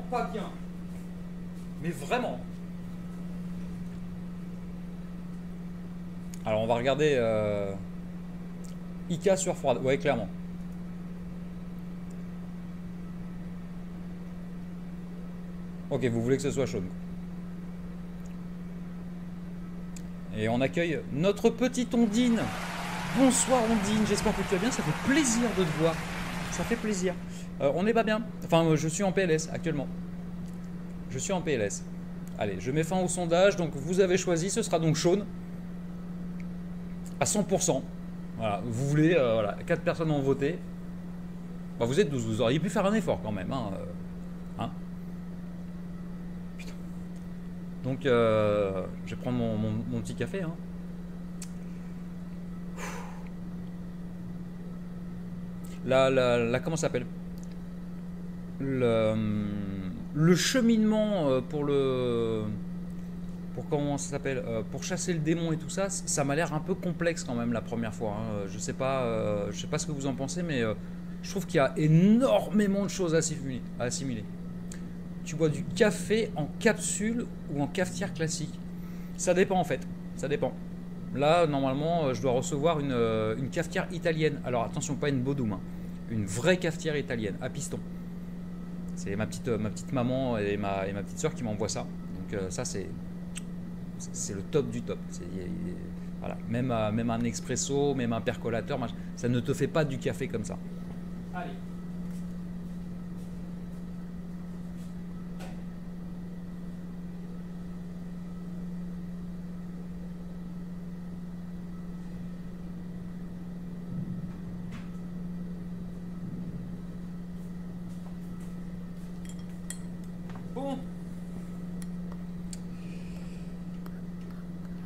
Pas bien, mais vraiment. Alors on va regarder Ika sur froide, ouais clairement. Ok, vous voulez que ce soit chaud. Et on accueille notre petite Ondine. Bonsoir Ondine, j'espère que tu vas bien, ça fait plaisir de te voir. Ça fait plaisir. On n'est pas bien. Enfin, je suis en PLS actuellement. Je suis en PLS. Allez, je mets fin au sondage. Donc, vous avez choisi. Ce sera donc Shawn. À 100%. Voilà. Vous voulez... voilà. 4 personnes ont voté. Enfin, vous êtes 12. Vous auriez pu faire un effort quand même. Hein, Putain. Donc, je vais prendre mon petit café. Hein. La comment ça s'appelle? Le cheminement pour le... Pour comment ça s'appelle? Pour chasser le démon et tout ça, ça m'a l'air un peu complexe quand même la première fois. Hein. Je sais pas ce que vous en pensez, mais je trouve qu'il y a énormément de choses à assimiler. Tu bois du café en capsule ou en cafetière classique? Ça dépend en fait, ça dépend. Là, normalement, je dois recevoir une cafetière italienne. Alors attention, pas une Bodum, hein. Une vraie cafetière italienne, à piston. C'est ma petite maman et ma petite soeur qui m'envoient ça. Donc ça, c'est le top du top. Voilà. Même un expresso, même un percolateur, ça ne te fait pas du café comme ça. Allez.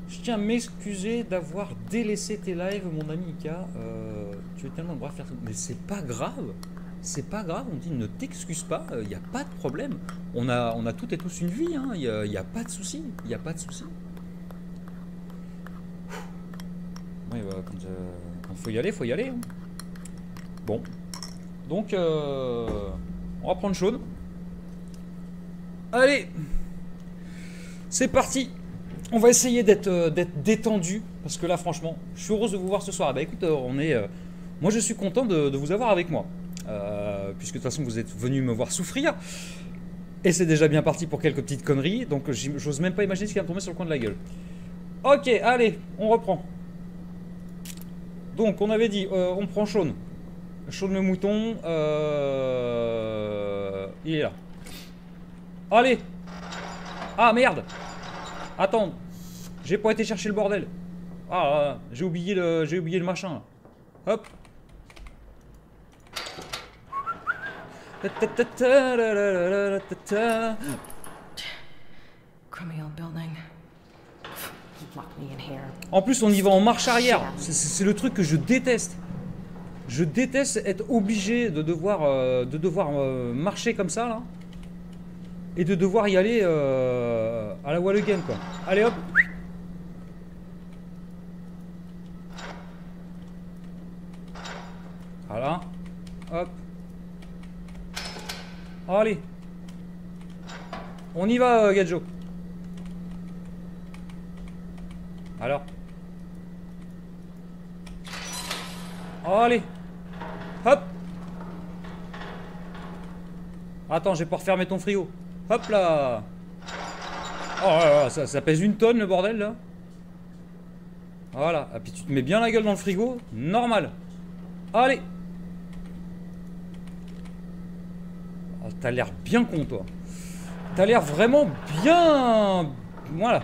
Je tiens à m'excuser d'avoir délaissé tes lives, mon ami Ika. Tu es tellement brave, mais c'est pas grave, c'est pas grave, on dit ne t'excuse pas, il n'y a pas de problème. On a toutes et tous une vie, il n'y a pas de souci, il n'y a pas de souci. Oui, bah, quand il faut y aller, il faut y aller. Hein. Bon, donc on va prendre Shaun. Allez, c'est parti. On va essayer d'être détendu, parce que là, franchement, je suis heureuse de vous voir ce soir. Bah écoute, on est... moi, je suis content de vous avoir avec moi, puisque de toute façon, vous êtes venu me voir souffrir. Et c'est déjà bien parti pour quelques petites conneries, donc j'ose même pas imaginer ce qui va me tomber sur le coin de la gueule. Ok, allez, on reprend. Donc, on avait dit, on prend Shaun. Shaun le mouton. Il est là. Allez! Ah, merde! Attends, j'ai pas été chercher le bordel. Ah, j'ai oublié le machin. Hop. En plus, on y va en marche arrière. C'est le truc que je déteste. Je déteste être obligé de devoir marcher comme ça là. Et de devoir y aller à la wall again, quoi. Allez hop. Voilà. Hop. Allez. On y va, Gadjo. Alors. Allez. Hop. Attends, j'ai pas refermé ton frigo. Hop là. Oh là là, ça pèse une tonne le bordel là. Voilà, ah, puis tu te mets bien la gueule dans le frigo, normal. Allez. Oh, t'as l'air bien con toi. T'as l'air vraiment bien... Voilà.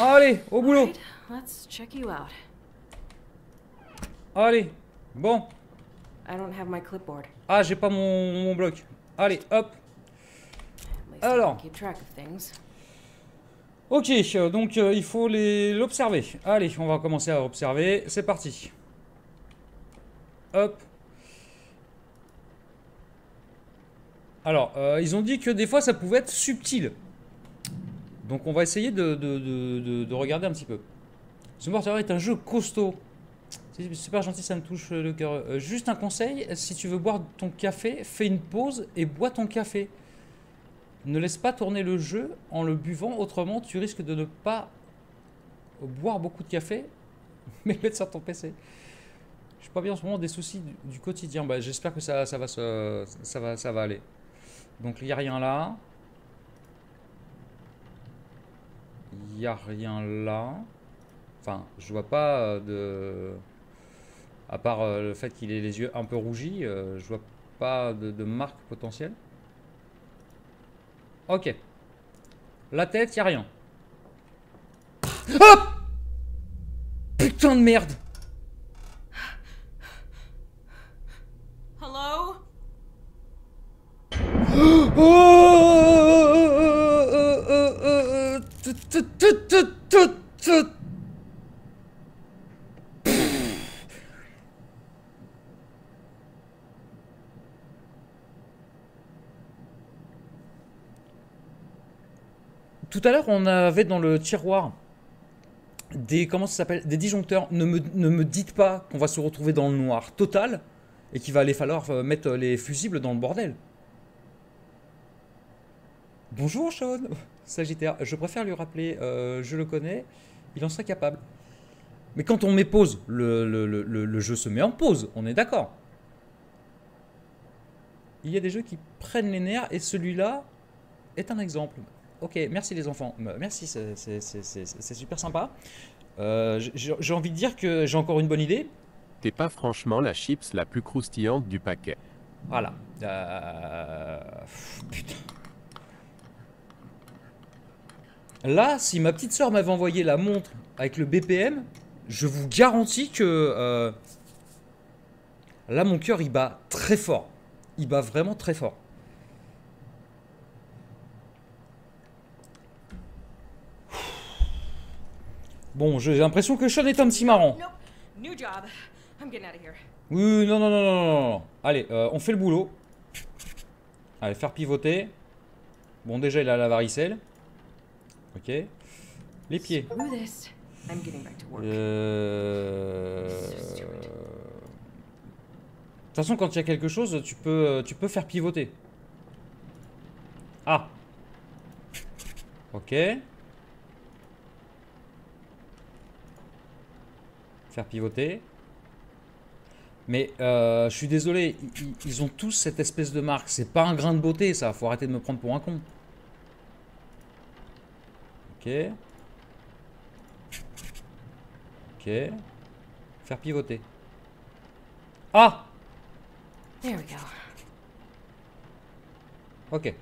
Allez, au boulot. Allez, bon. Ah, j'ai pas mon bloc. Allez, hop. Alors. Ok, donc il faut l'observer. Allez, on va commencer à observer. C'est parti. Hop. Alors, ils ont dit que des fois ça pouvait être subtil. Donc on va essayer de regarder un petit peu. Ce Mortuary est un jeu costaud. C'est super gentil, ça me touche le cœur. Juste un conseil, si tu veux boire ton café, fais une pause et bois ton café. Ne laisse pas tourner le jeu en le buvant, autrement tu risques de ne pas boire beaucoup de café, mais mettre sur ton PC. Je suis pas bien en ce moment, des soucis du quotidien. Bah, j'espère que ça va aller. Donc il n'y a rien là. Il n'y a rien là. Enfin, je vois pas de... À part le fait qu'il ait les yeux un peu rougis, je vois pas de marque potentielle. Ok. La tête, il n'y a rien. Hop ! Putain de merde ! Hello ? Oh ! Tout à l'heure, on avait dans le tiroir des, comment ça s'appelle, des disjoncteurs. Ne me dites pas qu'on va se retrouver dans le noir total et qu'il va aller falloir mettre les fusibles dans le bordel. Bonjour Shaun, Sagittaire. Je préfère lui rappeler, je le connais, il en serait capable. Mais quand on met pause, le jeu se met en pause, on est d'accord. Il y a des jeux qui prennent les nerfs et celui-là est un exemple. Ok, merci les enfants. Merci, c'est super sympa. J'ai envie de dire que j'ai encore une bonne idée. T'es pas franchement la chips la plus croustillante du paquet. Voilà. Putain. Là, si ma petite soeur m'avait envoyé la montre avec le BPM, je vous garantis que... Là, mon cœur, il bat très fort. Il bat vraiment très fort. Bon, j'ai l'impression que Shaun est un petit marrant. Oui, non, non, non, non, non. Allez, on fait le boulot. Allez, faire pivoter. Bon, déjà, il a la varicelle. Ok. Les pieds. De toute façon, quand il y a quelque chose, tu peux faire pivoter. Ah. Ok. Faire pivoter. Mais je suis désolé, ils ont tous cette espèce de marque. C'est pas un grain de beauté, ça. Faut arrêter de me prendre pour un con. Ok. Ok. Faire pivoter. Ah! Ok.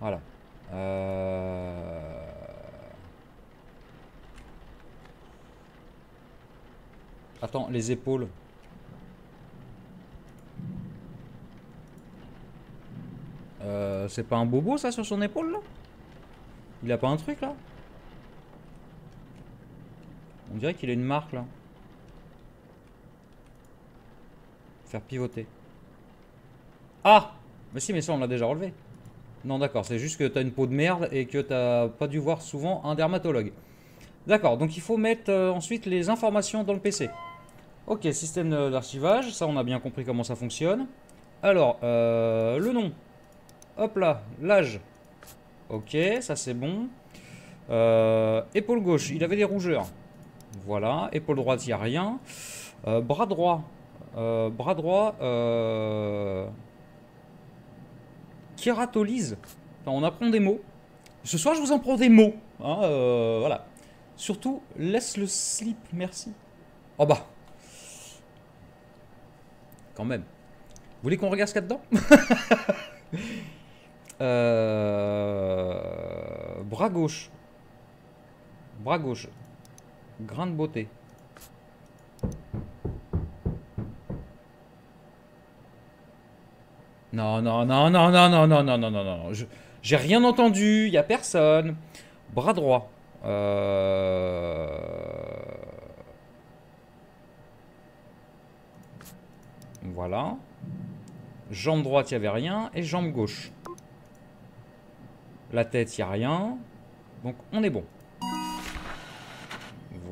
Voilà. Attends, les épaules. C'est pas un bobo ça sur son épaule là? Il a pas un truc là? On dirait qu'il a une marque là. Faire pivoter. Ah! Mais si, mais ça on l'a déjà relevé. Non d'accord, c'est juste que t'as une peau de merde et que t'as pas dû voir souvent un dermatologue. D'accord, donc il faut mettre ensuite les informations dans le PC. Ok, système d'archivage, ça on a bien compris comment ça fonctionne. Alors, le nom. Hop là, l'âge. Ok, ça c'est bon. Épaule gauche, il avait des rougeurs. Voilà, épaule droite, il n'y a rien. Bras droit. Kératolyse. Enfin, on apprend des mots. Ce soir, je vous en prends des mots. Hein, voilà. Surtout, laisse le slip, merci. Oh bah. Quand même. Vous voulez qu'on regarde ce qu'il y a dedans? Bras gauche. Bras gauche. Grain de beauté. Non, non, non, non, non, non, non, non, non, non, non. J'ai rien entendu, il n'y a personne. Bras droit. Voilà. Jambe droite, il n'y avait rien. Et jambe gauche. La tête, il n'y a rien. Donc, on est bon.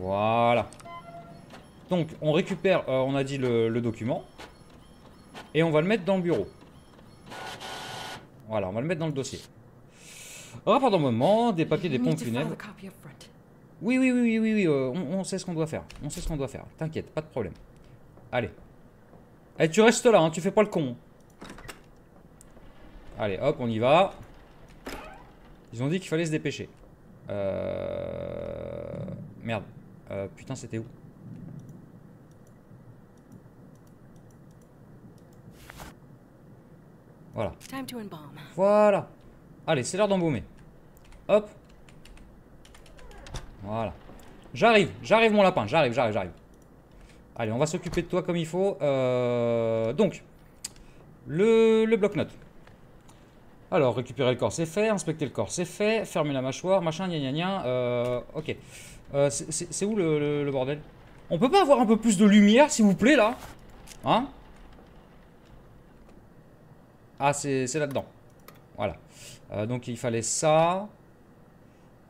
Voilà. Donc, on récupère, on a dit, le document. Et on va le mettre dans le bureau. Voilà, on va le mettre dans le dossier. Rapport d'un moment, des papiers des pompes funèbres. Oui, oui, oui, oui, oui, oui, on sait ce qu'on doit faire. On sait ce qu'on doit faire. T'inquiète, pas de problème. Allez. Allez, tu restes là, hein, tu fais pas le con. Allez, hop, on y va. Ils ont dit qu'il fallait se dépêcher. Merde. Putain, c'était où? Voilà. Voilà. Allez, c'est l'heure d'embaumer. Hop. Voilà. J'arrive, j'arrive mon lapin, j'arrive, j'arrive, j'arrive. Allez, on va s'occuper de toi comme il faut. Donc, le bloc-notes. Alors, récupérer le corps, c'est fait. Inspecter le corps, c'est fait. Fermer la mâchoire, machin, gna gna gna. Ok. C'est où le bordel? On peut pas avoir un peu plus de lumière, s'il vous plaît, là? Hein? Ah, c'est là-dedans. Voilà. Donc, il fallait ça.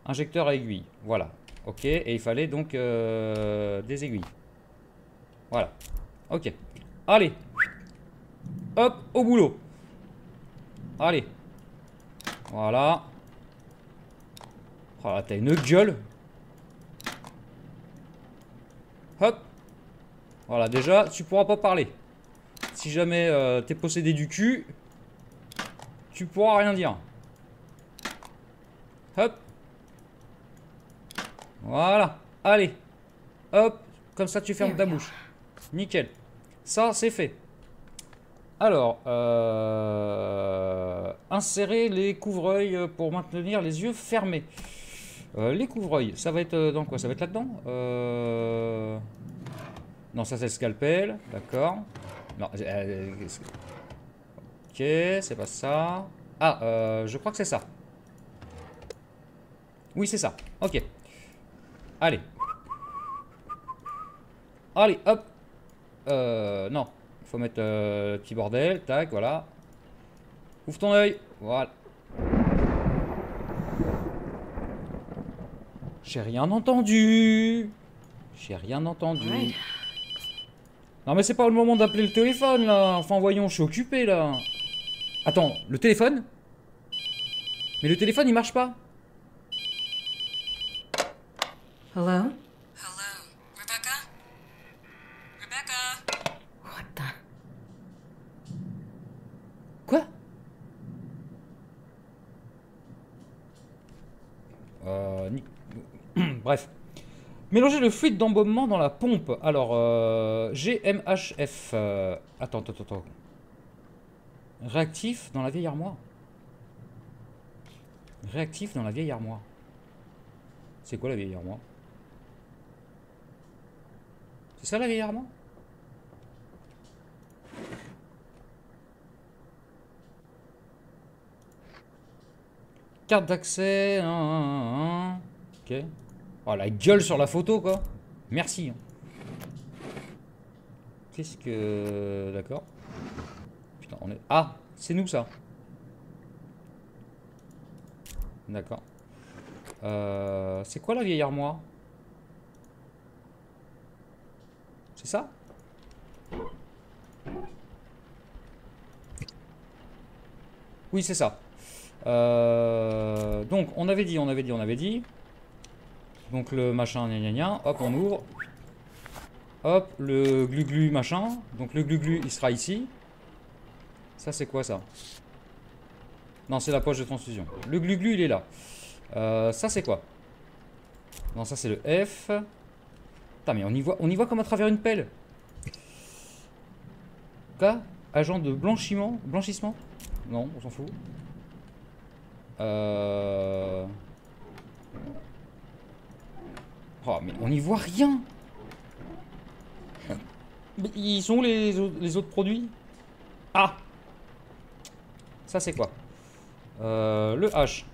Injecteur à aiguille. Voilà. Ok. Et il fallait donc des aiguilles. Voilà. Ok. Allez. Hop, au boulot. Allez. Voilà. Oh là, t'as une gueule. Hop. Voilà, déjà, tu pourras pas parler. Si jamais t'es possédé du cul, tu pourras rien dire. Hop. Voilà. Allez. Hop. Comme ça, tu fermes ta bouche. Nickel. Ça, c'est fait. Alors, insérer les couvre-yeux pour maintenir les yeux fermés. Les couvre-yeux, ça va être dans quoi? Ça va être là-dedans? Non, ça, c'est le scalpel. D'accord. Non. Ok, c'est pas ça. Ah, je crois que c'est ça. Oui, c'est ça. Ok. Allez. Allez, hop. Non. Faut mettre le petit bordel. Tac, voilà. Ouvre ton œil. Voilà. J'ai rien entendu. J'ai rien entendu. Ouais. Non mais c'est pas le moment d'appeler le téléphone là. Enfin voyons, je suis occupé là. Attends, le téléphone? Mais le téléphone il marche pas. Hello? Hello, Rebecca? Rebecca? What the... Quoi? Bref. Mélanger le fluide d'embaumement dans la pompe. Alors, GMHF. Attends. Réactif dans la vieille armoire. Réactif dans la vieille armoire. C'est quoi la vieille armoire? C'est ça la vieille armoire? Carte d'accès. Ok. Oh la gueule sur la photo quoi. Merci. Qu'est-ce que... D'accord. Putain on est... Ah c'est nous ça. D'accord. C'est quoi la vieille armoire? C'est ça? Oui c'est ça. Donc on avait dit. Donc le machin, gna gna gna, hop on ouvre. Hop, le glu-glu machin. Donc le glu-glu il sera ici. Ça c'est quoi ça? Non c'est la poche de transfusion. Le glu-glu il est là. Ça c'est quoi? Non ça c'est le F. Putain mais on y voit comme à travers une pelle. Quoi? Agent de blanchissement? Non on s'en fout. Oh, mais on n'y voit rien. Ils sont où les autres produits? Ah. Ça c'est quoi? Le H.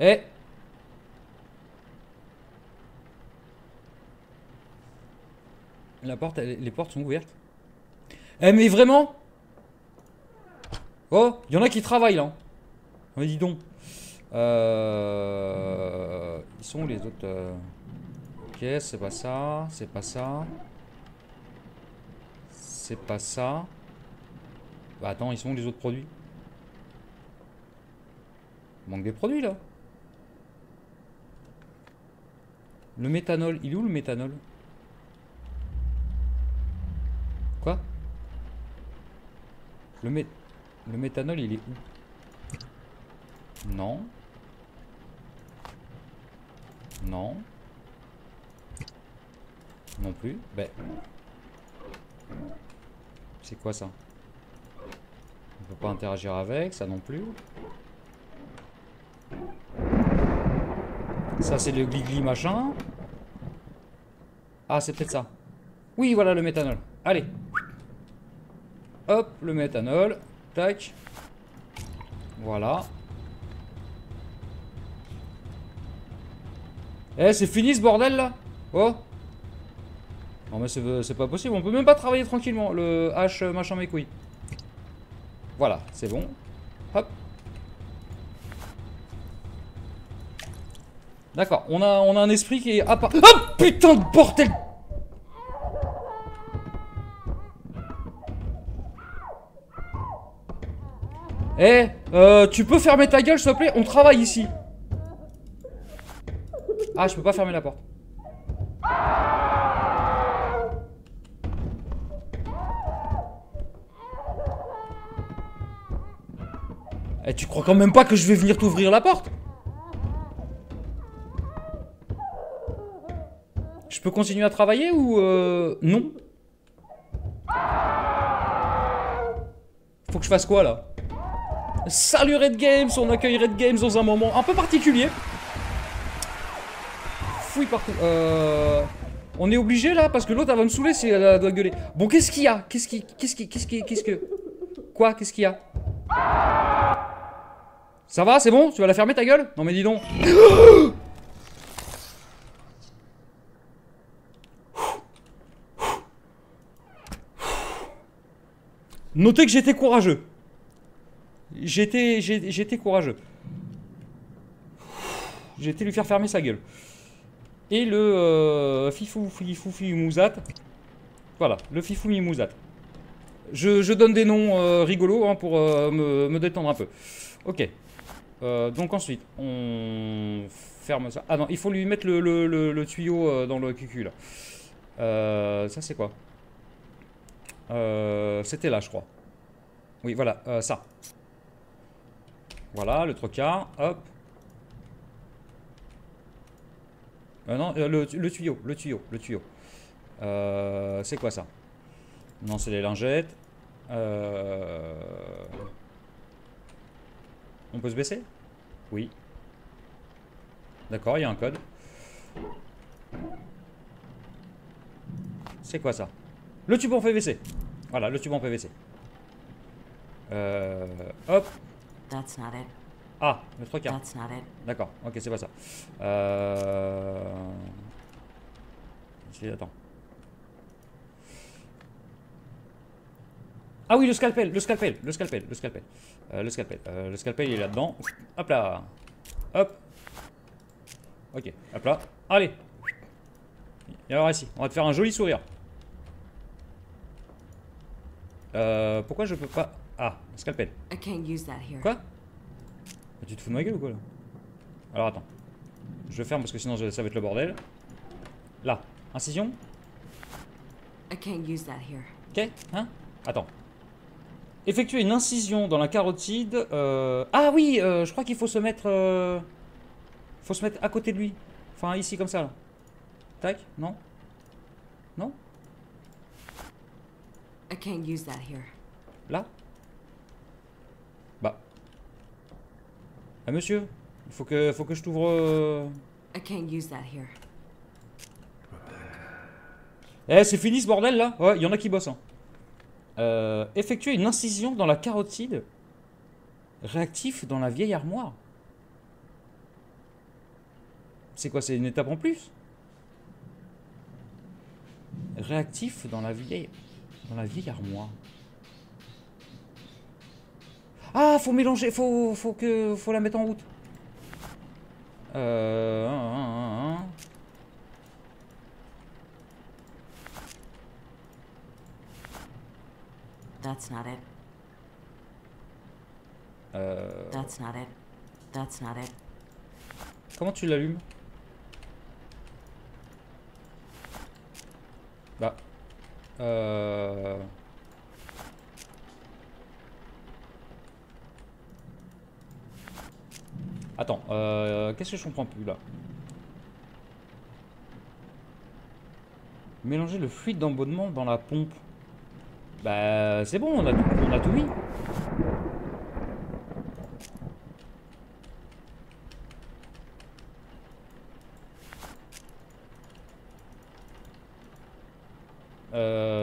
Eh. La porte, les portes sont ouvertes. Eh mais vraiment? Oh, il y en a qui travaillent là. Mais dis donc. Ils sont où les autres Ok, c'est pas ça, c'est pas ça. C'est pas ça. Bah attends, ils sont où les autres produits? Il manque des produits là. Le méthanol, il est où le méthanol? Quoi? Le méthanol, il est où? Non. Non. Non plus. Ben. C'est quoi ça? On peut pas interagir avec, ça non plus. Ça c'est le gligli machin. Ah c'est peut-être ça. Oui voilà le méthanol. Allez. Hop le méthanol. Tac. Voilà. Eh, c'est fini ce bordel là. Oh. Non mais c'est pas possible, on peut même pas travailler tranquillement. Le H machin mes couilles. Voilà, c'est bon. Hop. D'accord, on a un esprit qui est à part... Oh putain de bordel. Eh, tu peux fermer ta gueule s'il te plaît? On travaille ici. Ah, je peux pas fermer la porte. Eh, tu crois quand même pas que je vais venir t'ouvrir la porte? Je peux continuer à travailler ou non? Faut que je fasse quoi là? Salut Red Games, on accueille Red Games dans un moment un peu particulier. Fouille partout. On est obligé là parce que l'autre elle va me saouler si elle doit gueuler. Bon qu'est-ce qu'il y a? Qu'est-ce que... Quoi? Qu'est-ce qu'il y a? Ça va, c'est bon? Tu vas la fermer ta gueule? Non mais dis donc. Notez que j'étais courageux. J'étais courageux. J'ai été lui faire fermer sa gueule. Et le fifou mouzat. Voilà, le fifou mouzat. Je donne des noms rigolos hein, pour me détendre un peu. Ok. Donc ensuite, on ferme ça. Ah non, il faut lui mettre le tuyau dans le cucu là. Ça c'est quoi? C'était là je crois. Oui voilà, ça. Voilà, le trocard, hop. Non, le tuyau. C'est quoi ça? Non, c'est les lingettes. On peut se baisser? Oui. D'accord, il y a un code. C'est quoi ça? Le tube en PVC. Voilà, le tube en PVC. Hop. Ah, le trocard. D'accord, ok, c'est pas ça. Attends. Ah oui, le scalpel, il est là-dedans. Hop là. Hop. Ok, hop là. Allez. Et alors ici, on va te faire un joli sourire. Pourquoi je peux pas... Ah, le scalpel. Quoi? Tu te fous de ma gueule ou quoi là? Alors attends. Je ferme parce que sinon ça va être le bordel. Là, incision. Ok, hein? Attends. Effectuer une incision dans la carotide. Ah oui, je crois qu'il faut se mettre. Faut se mettre à côté de lui. Enfin, ici, comme ça, là. Tac, non? Non? Là? Bah. Ah, monsieur, il faut que je t'ouvre. Eh, c'est fini ce bordel là? Ouais, il y en a qui bossent, hein. Effectuer une incision dans la carotide. Réactif dans la vieille armoire. C'est quoi? C'est une étape en plus? Réactif dans la vieille armoire. Ah, faut mélanger, faut la mettre en route. Comment tu l'allumes? Bah. Attends, qu'est-ce que je comprends plus là? Mélanger le fluide d'embonnement dans la pompe. Bah c'est bon, on a tout mis.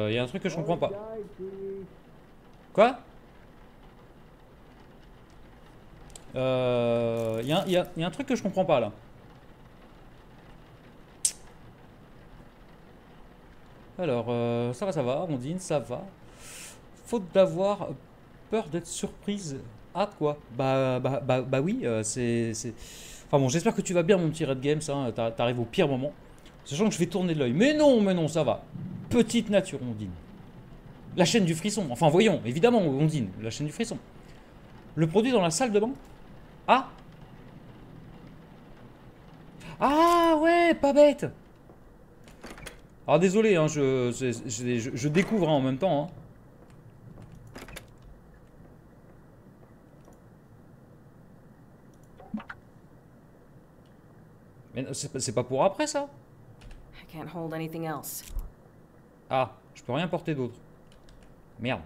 Y a un truc que je comprends pas. Quoi? Y a un truc que je comprends pas là. Alors ça va, on dîne, ça va. Faute d'avoir peur d'être surprise. Ah quoi? Bah oui, c'est... Enfin bon, j'espère que tu vas bien mon petit Red Games, hein. T'arrives au pire moment. Sachant que je vais tourner de l'œil. Mais non, ça va. Petite nature, Ondine. La chaîne du frisson. Enfin voyons, évidemment, Ondine, la chaîne du frisson. Le produit dans la salle de bain. Ah. Ah ouais, pas bête. Alors désolé, hein, je découvre hein, en même temps. Hein. Mais c'est pas pour après ça. Ah, je peux rien porter d'autre. Merde.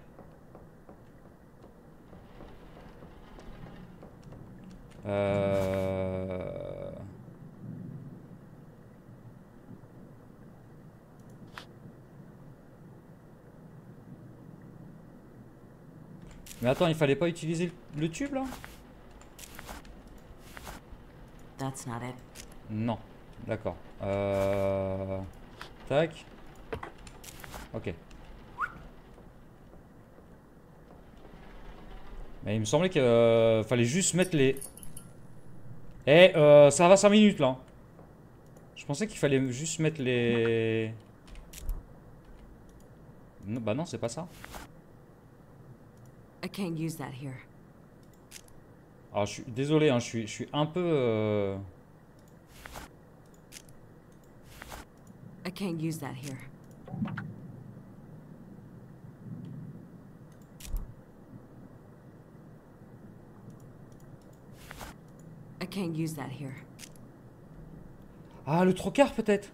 Mais attends, il fallait pas utiliser le tube là? That's not it. Non, d'accord. Tac. Ok. Mais il me semblait qu'il fallait juste mettre les... Eh, ça va 5 minutes là. Je pensais qu'il fallait juste mettre les... Non, bah non, c'est pas ça. Alors je suis désolé, hein, je suis un peu... I can't use that here. I can't use that here. Ah, le trocard peut-être.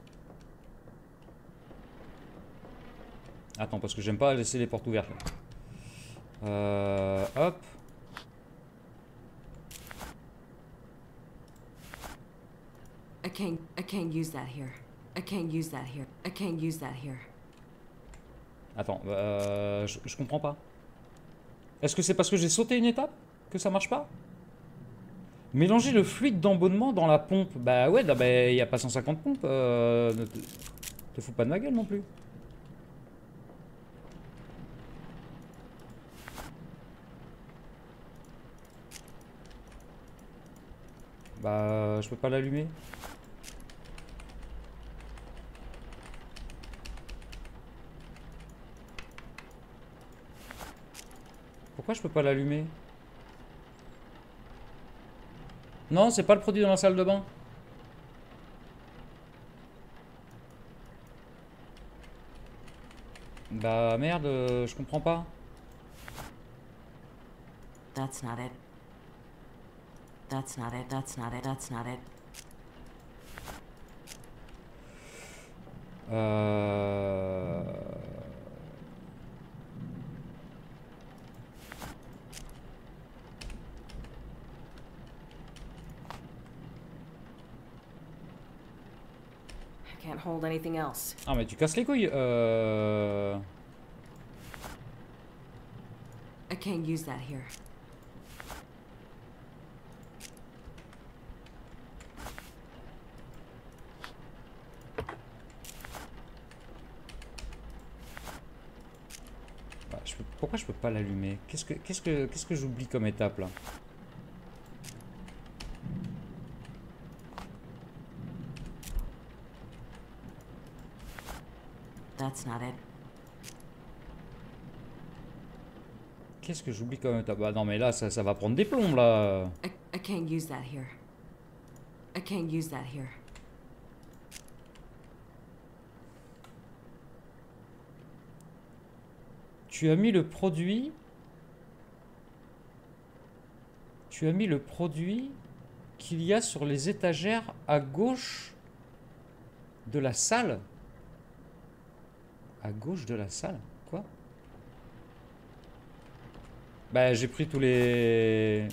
Attends, parce que j'aime pas laisser les portes ouvertes. Hop. I can't use that here. I can't use that here. I can't use that here. Attends, je comprends pas. Est-ce que c'est parce que j'ai sauté une étape que ça marche pas? Mélanger le fluide d'embonnement dans la pompe. Bah ouais, il n'y a pas 150 pompes. Ne te fous pas de ma gueule non plus. Bah, je peux pas l'allumer. Pourquoi je peux pas l'allumer? Non, c'est pas le produit dans la salle de bain. Bah merde, je comprends pas. That's not it. That's not it, that's not it, that's not it. I can't hold anything else. Ah mais tu casses les couilles. I can't use that here. Pourquoi je peux pas l'allumer? Qu'est-ce que j'oublie comme étape là? That's not it. Qu'est-ce que j'oublie comme étape? Bah non mais là ça va prendre des plombs là. I can't use that here. I can't use that here. Tu as mis le produit qu'il y a sur les étagères à gauche de la salle. À gauche de la salle? Quoi? Bah j'ai pris tous les...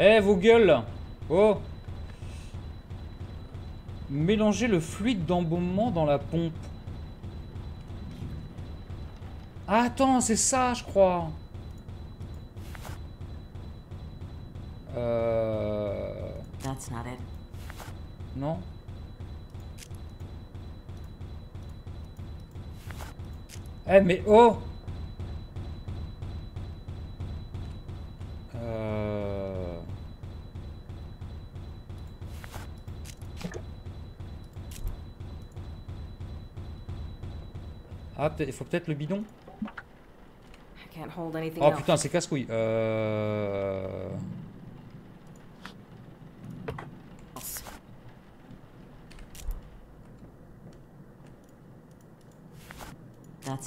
Eh vos gueules! Oh! Mélangez le fluide d'embaumement dans la pompe. Ah, attends, c'est ça, je crois. That's not it. Non. Eh, mais oh. Ah, il faut peut-être le bidon. Oh putain, c'est casse-couille. That's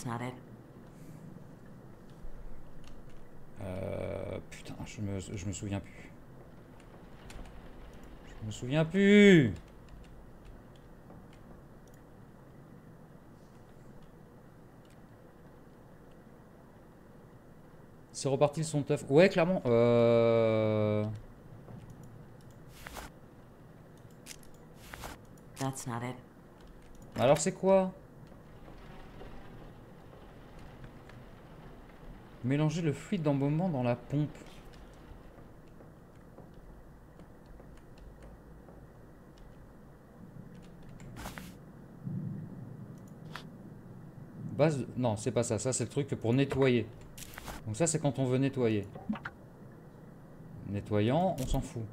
not it. Putain, je me souviens plus. Je me souviens plus. C'est reparti son teuf. Ouais, clairement. That's not it. Alors, c'est quoi? Mélanger le fluide d'embaumement dans la pompe. passe... Non, c'est pas ça. Ça, c'est le truc pour nettoyer. Donc ça, c'est quand on veut nettoyer. Nettoyant, on s'en fout.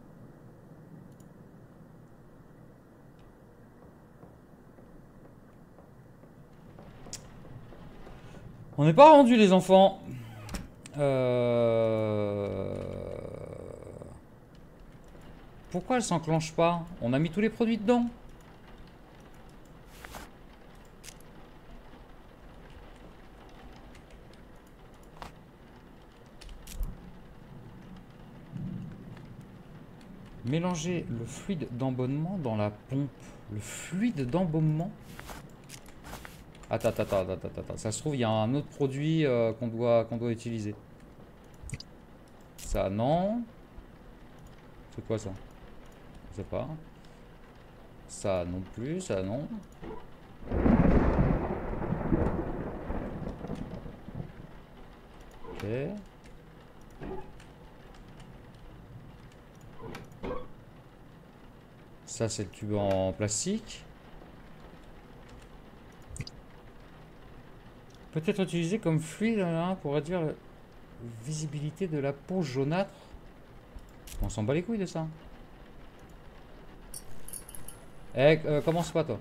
On n'est pas rendu, les enfants. Pourquoi elle s'enclenche pas? On a mis tous les produits dedans. Mélanger le fluide d'embaumement dans la pompe. Le fluide d'embaumement? Attends. Ça se trouve, il y a un autre produit qu'on doit utiliser. Ça, non. C'est quoi ça? Je sais pas. Ça non plus, ça non. Ok. Ça, c'est le tube en plastique. Peut-être utilisé comme fluide hein, pour réduire la visibilité de la peau jaunâtre. On s'en bat les couilles de ça. Eh, commence pas toi.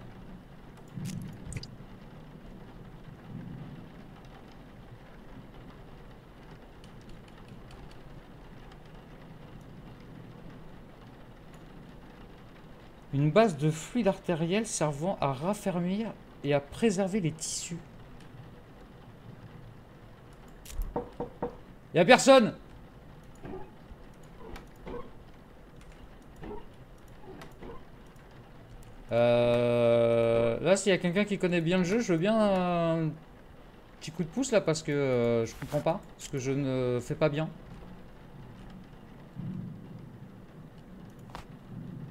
Une base de fluide artériel servant à raffermir et à préserver les tissus. Y'a personne! Là, s'il y a quelqu'un qui connaît bien le jeu, je veux bien un petit coup de pouce là parce que je comprends pas, parce que je ne fais pas bien.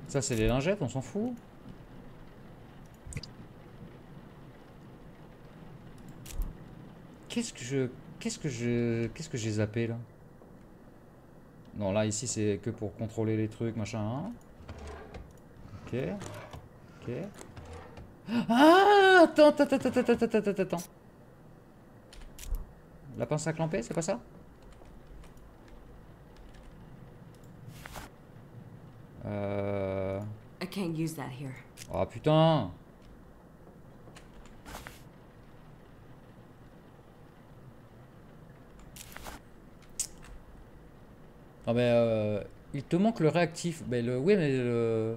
Ça, c'est les lingettes, on s'en fout. Qu'est-ce que j'ai zappé là? Non, là, ici, c'est que pour contrôler les trucs, machin. Ok. Ah, attends. La pince à clamper, c'est pas ça? Oh putain! Ah, mais il te manque le réactif. Mais le... Oui, mais le...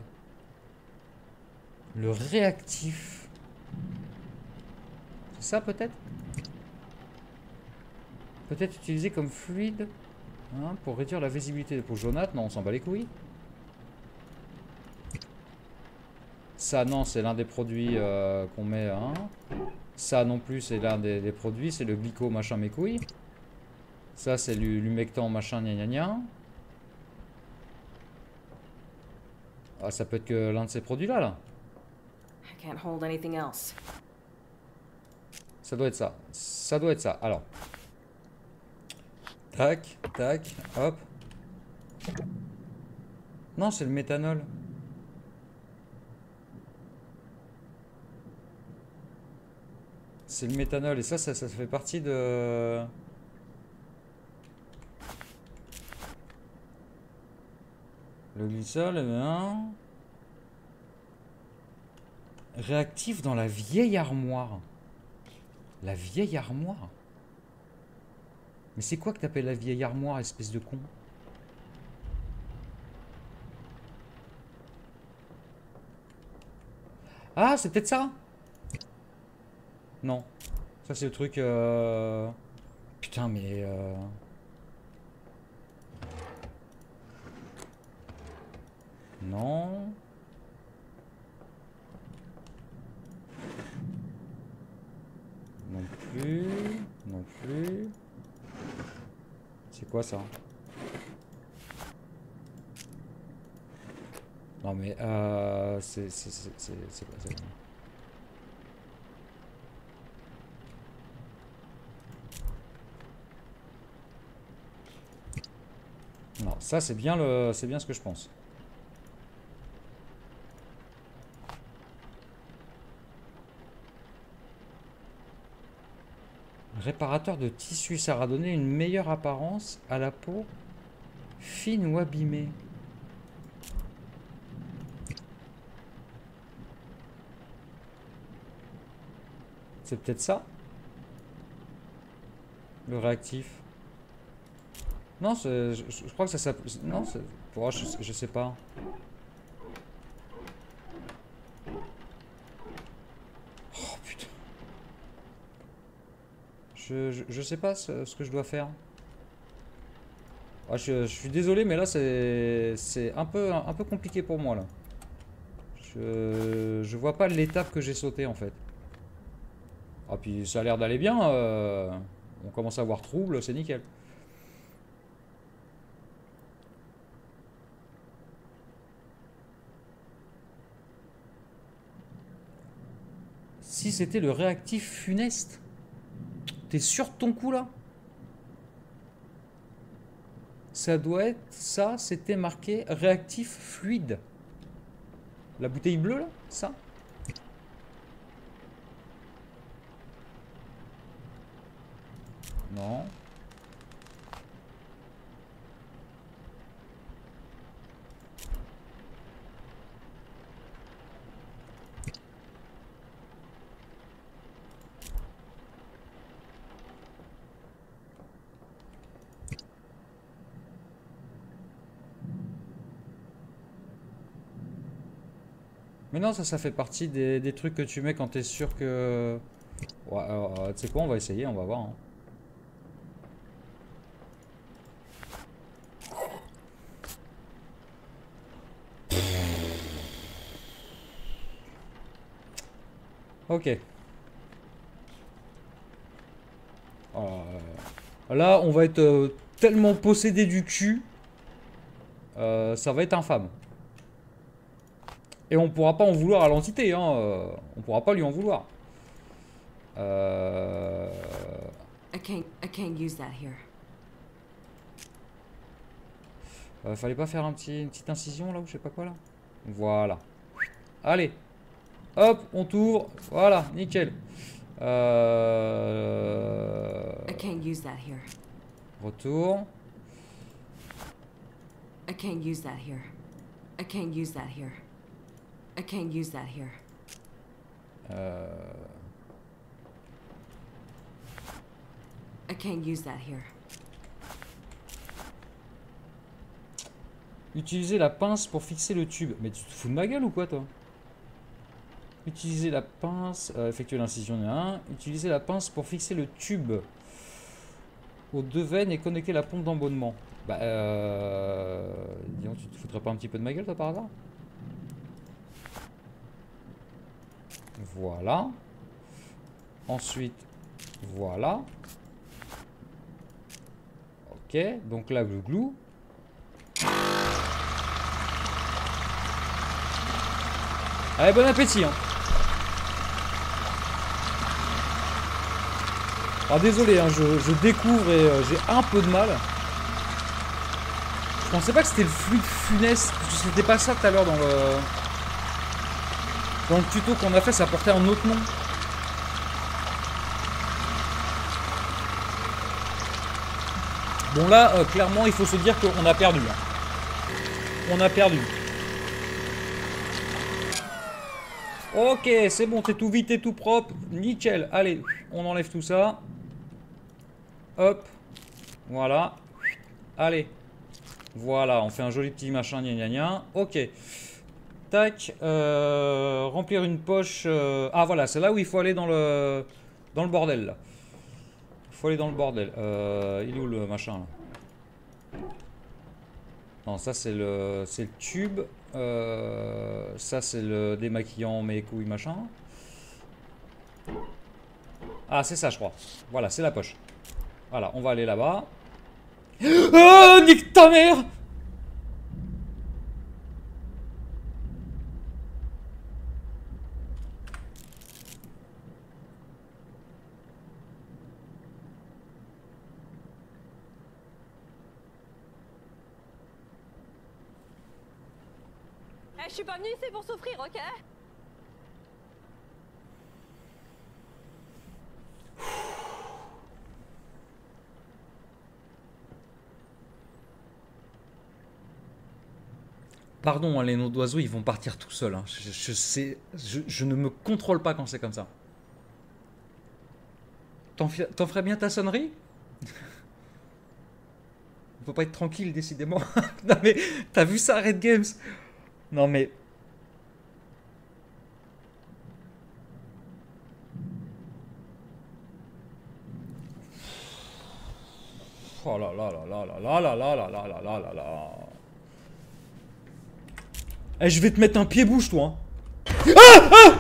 Le réactif. C'est ça peut-être? Peut-être utilisé comme fluide hein, pour réduire la visibilité des peaux jaunâtres. Non, on s'en bat les couilles. Ça, non, c'est l'un des produits qu'on met. Hein. Ça, non plus, c'est l'un des produits. C'est le glyco, machin, mes couilles. Ça, c'est l'humectant, machin, gna gna gna. Ah, ça peut être que l'un de ces produits-là, là. Ça doit être ça. Ça doit être ça. Alors. Tac, tac, hop. Non, c'est le méthanol. C'est le méthanol et ça fait partie de... Le glycol, eh bien... Réactif dans la vieille armoire. La vieille armoire? Mais c'est quoi que t'appelles la vieille armoire, espèce de con? Ah, c'est peut-être ça? Non. Ça, c'est le truc... Putain, mais... Non... Non plus. C'est quoi ça? Non mais c'est pas ça. Non, ça c'est bien le, c'est bien ce que je pense. Réparateur de tissu, ça va donner une meilleure apparence à la peau fine ou abîmée. C'est peut-être ça, le réactif. Non, je crois que ça s'appelle... Non, oh, je sais pas. Oh putain. Je sais pas ce que je dois faire. Ah, je suis désolé, mais là, c'est un peu compliqué pour moi, là. Je vois pas l'étape que j'ai sautée, en fait. Ah, puis ça a l'air d'aller bien. On commence à avoir trouble, c'est nickel. Si c'était le réactif funeste, t'es sûr de ton coup là? Ça doit être ça, c'était marqué réactif fluide. La bouteille bleue là, ça? Non. Mais non, ça fait partie des trucs que tu mets quand t'es sûr que... Ouais, tu sais quoi, on va essayer, on va voir. Hein. Ok. Là, on va être tellement possédé du cul. Ça va être infâme. Et on ne pourra pas en vouloir à l'entité, hein. On ne pourra pas lui en vouloir. Fallait pas faire une petite incision là ou je sais pas quoi là. Voilà. Allez. Hop, on t'ouvre. Voilà, nickel. Retour. I can't use that here. I can't use that here. Utiliser la pince pour fixer le tube. Mais tu te fous de ma gueule ou quoi toi? Utiliser la pince, effectuer l'incision de 1. Utiliser la pince pour fixer le tube aux deux veines et connecter la pompe d'embonnement. Bah disons, tu te foutrais pas un petit peu de ma gueule toi par hasard? Voilà. Ensuite, voilà. Ok, donc là, le glou. Allez, bon appétit. Hein. Alors, désolé, hein, je découvre et j'ai un peu de mal. Je pensais pas que c'était le fluide funeste. C'était pas ça tout à l'heure dans le... Dans le tuto qu'on a fait, ça portait un autre nom. Bon là, clairement, il faut se dire qu'on a perdu. On a perdu. Ok, c'est bon, t'es tout vite, t'es tout propre. Nickel. Allez, on enlève tout ça. Hop. Voilà. Allez. Voilà, on fait un joli petit machin, gna gna gna. Ok. Tac, remplir une poche. Ah voilà, c'est là où il faut aller dans le bordel. Là. Il faut aller dans le bordel. Il est où le machin là? Non, ça c'est le tube. Ça c'est le démaquillant, mes couilles machin. Ah c'est ça je crois. Voilà, c'est la poche. Voilà, on va aller là-bas. Ah, nique ta mère! Je suis pas venu ici pour souffrir, ok? Pardon, hein, les noms d'oiseaux, ils vont partir tout seuls. Hein. Je ne me contrôle pas quand c'est comme ça. T'en ferais bien ta sonnerie? On peut pas être tranquille, décidément. Non mais, t'as vu ça, Red Games? Non mais... Oh là là là là là là là là là là là là là. Eh, je vais te mettre un pied-bouche, toi. Hein. Ah ah.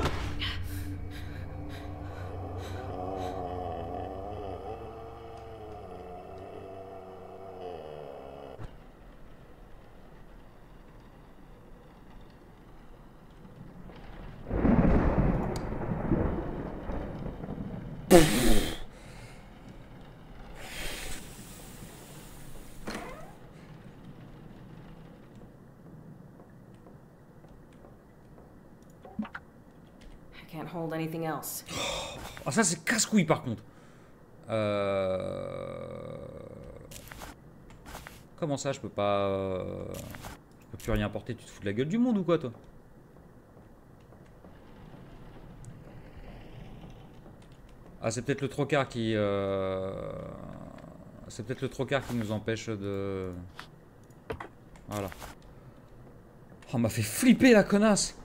Ah, ça c'est casse-couille par contre. Comment ça, je peux pas... Je peux plus rien porter, tu te fous de la gueule du monde ou quoi, toi? Ah, c'est peut-être le trocard qui... C'est peut-être le trocard qui nous empêche de... Voilà. Oh, m'a fait flipper la connasse.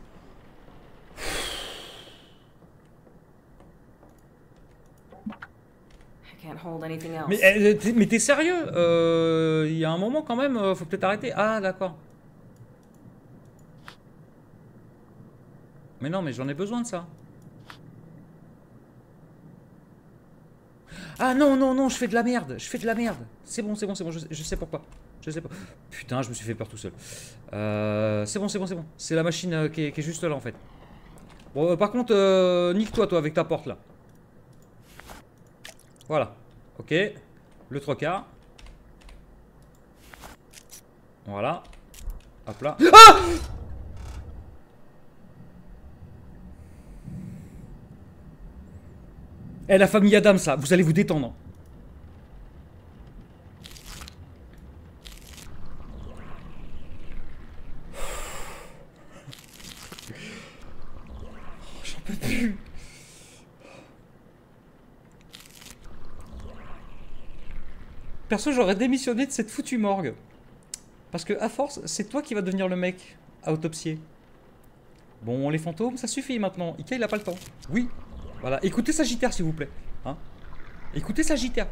Mais t'es sérieux? Il y a un moment quand même, faut peut-être arrêter. Ah d'accord. Mais non, mais j'en ai besoin de ça. Ah non, non, non, je fais de la merde. Je fais de la merde. C'est bon, je sais pourquoi. Je sais pas. Putain, je me suis fait peur tout seul. C'est bon. C'est la machine qui est juste là en fait. Bon, par contre, nique-toi toi avec ta porte là. Voilà. Ok, le trocard. Voilà. Hop là. Ah! Eh, la famille Adam, ça, vous allez vous détendre. J'en peux plus. Perso, j'aurais démissionné de cette foutue morgue. Parce que, à force, c'est toi qui vas devenir le mec à autopsier. Bon, les fantômes, ça suffit maintenant. Ika, il a pas le temps. Oui. Voilà. Écoutez Sagittaire, s'il vous plaît. Hein? Écoutez Sagittaire.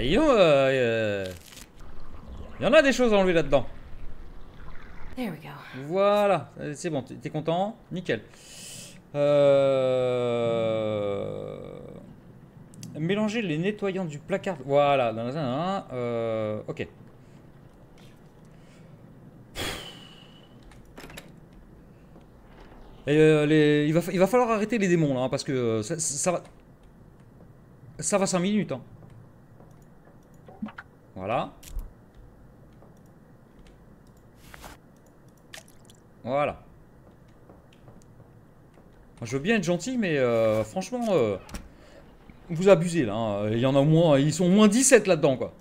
Il y en a des choses à enlever là-dedans. Voilà. C'est bon, t'es content? Nickel. Mélanger les nettoyants du placard. Voilà. Ok. Et il va falloir arrêter les démons là, hein, parce que ça va 5 minutes. Hein. Voilà. Voilà. Je veux bien être gentil, mais franchement, vous abusez là. Hein. Il y en a au moins, ils sont au moins 17 là-dedans, quoi.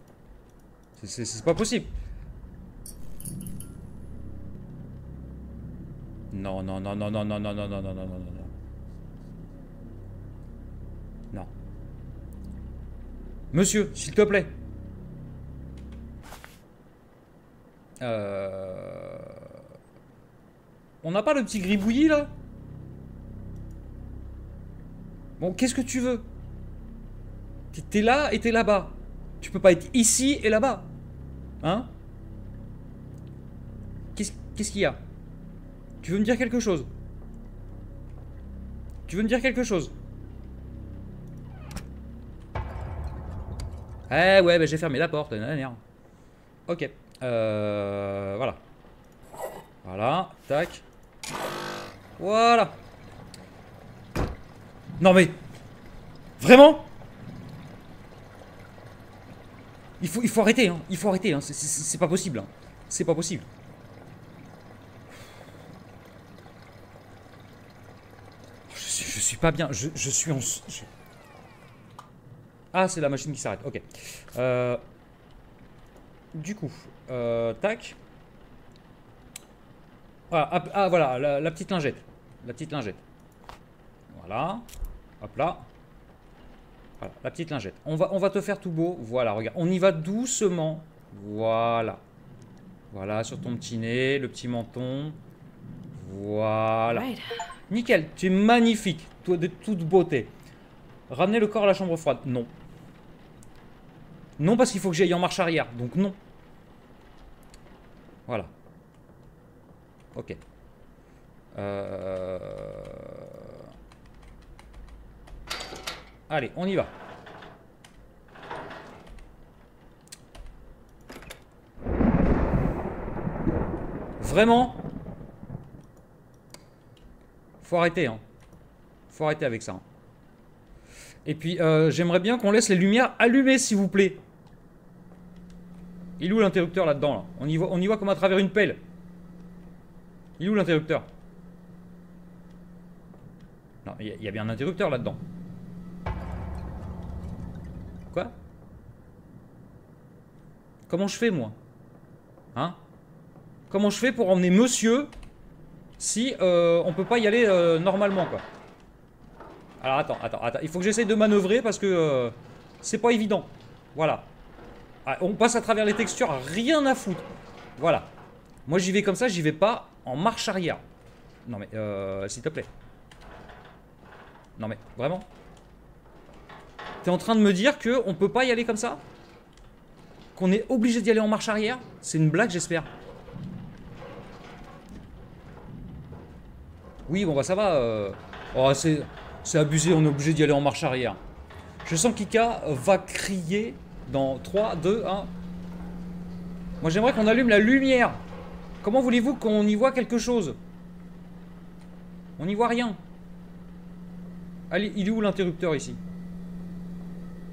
C'est pas possible. Non. Monsieur, s'il te plaît. On n'a pas le petit gribouillis là? Bon, qu'est-ce que tu veux? T'es là et t'es là-bas. Tu peux pas être ici et là-bas. Hein? Qu'est-ce qu'il y a? Tu veux me dire quelque chose? Eh ouais, bah j'ai fermé la porte. Ok. Voilà. Voilà, tac. Voilà. Non mais... Vraiment? Il faut arrêter, hein. C'est pas possible, hein. C'est pas possible. Je suis pas bien, je suis en... Ah, c'est la machine qui s'arrête, ok. Du coup, tac. Ah, ah voilà, la petite lingette. La petite lingette. Voilà. Hop là. Voilà, la petite lingette. On va te faire tout beau. Voilà, regarde. On y va doucement. Voilà. Voilà, sur ton petit nez, le petit menton. Voilà. Nickel, tu es magnifique. Toi de toute beauté. Ramener le corps à la chambre froide. Non. Non, parce qu'il faut que j'aille en marche arrière. Donc non. Voilà. Ok. Allez, on y va. Vraiment? Faut arrêter, hein. Faut arrêter avec ça. Hein. Et puis, j'aimerais bien qu'on laisse les lumières allumées, s'il vous plaît. Il est où l'interrupteur là-dedans là? On y voit comme à travers une pelle. Il est où l'interrupteur? Non, il y a bien un interrupteur là-dedans. Quoi? Comment je fais, moi? Hein? Comment je fais pour emmener monsieur si on peut pas y aller normalement, quoi? Alors attends. Il faut que j'essaye de manœuvrer parce que c'est pas évident. Voilà. Ah, on passe à travers les textures, rien à foutre. Voilà. Moi j'y vais comme ça, j'y vais pas en marche arrière. Non mais, s'il te plaît. Non mais, vraiment? T'es en train de me dire qu'on peut pas y aller comme ça? Qu'on est obligé d'y aller en marche arrière? C'est une blague, j'espère. Oui, bon bah ça va. Oh, c'est abusé, on est obligé d'y aller en marche arrière. Je sens qu'Ika va crier dans 3, 2, 1. Moi j'aimerais qu'on allume la lumière. Comment voulez-vous qu'on y voit quelque chose? On n'y voit rien. Allez, il est où l'interrupteur ici?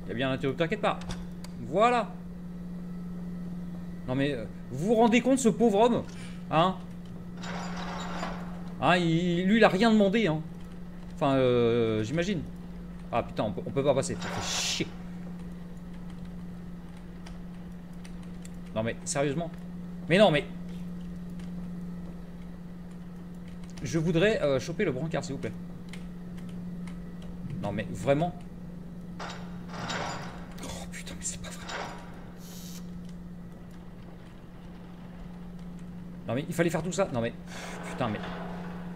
Il y a bien un interrupteur quelque part. Voilà. Non mais, vous vous rendez compte, ce pauvre homme? Hein? Hein, lui il a rien demandé, hein. Enfin, j'imagine. Ah putain, on peut pas passer. Ça fait chier. Non mais, sérieusement. Mais non mais. Je voudrais choper le brancard, s'il vous plaît. Non mais, vraiment. Oh putain, mais c'est pas vrai. Non mais, il fallait faire tout ça. Non mais, putain mais.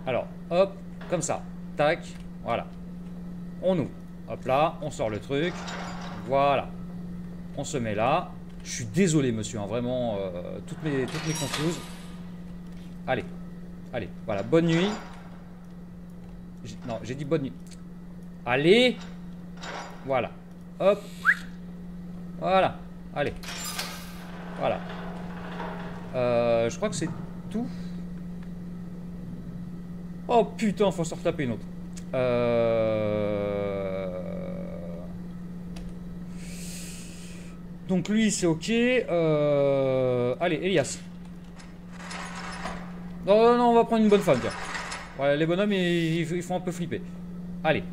Alors, hop, comme ça. Tac, voilà. On ouvre. Hop là, on sort le truc. Voilà. On se met là. Je suis désolé, monsieur, hein, vraiment, toutes mes confuses. Allez, allez, voilà, bonne nuit. Non, j'ai dit bonne nuit. Allez. Voilà. Hop. Voilà. Allez. Voilà. Je crois que c'est tout. Oh putain, faut se retaper une autre. Donc lui, c'est ok. Allez, Elias. Non, non, non, on va prendre une bonne femme, tiens. Voilà, les bonhommes, ils font un peu flipper. Allez.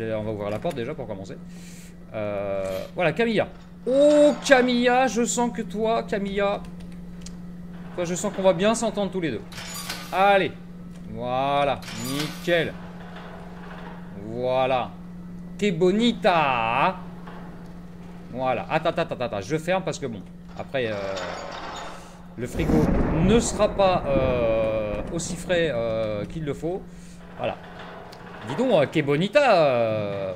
On va ouvrir la porte déjà pour commencer. Voilà, Camilla. Oh, Camilla, je sens que toi, Camilla... Toi, je sens qu'on va bien s'entendre tous les deux. Allez. Voilà, nickel. Voilà. Que bonita. Voilà. Attends. Je ferme parce que bon, après, le frigo ne sera pas aussi frais qu'il le faut. Voilà. Dis donc, que bonita,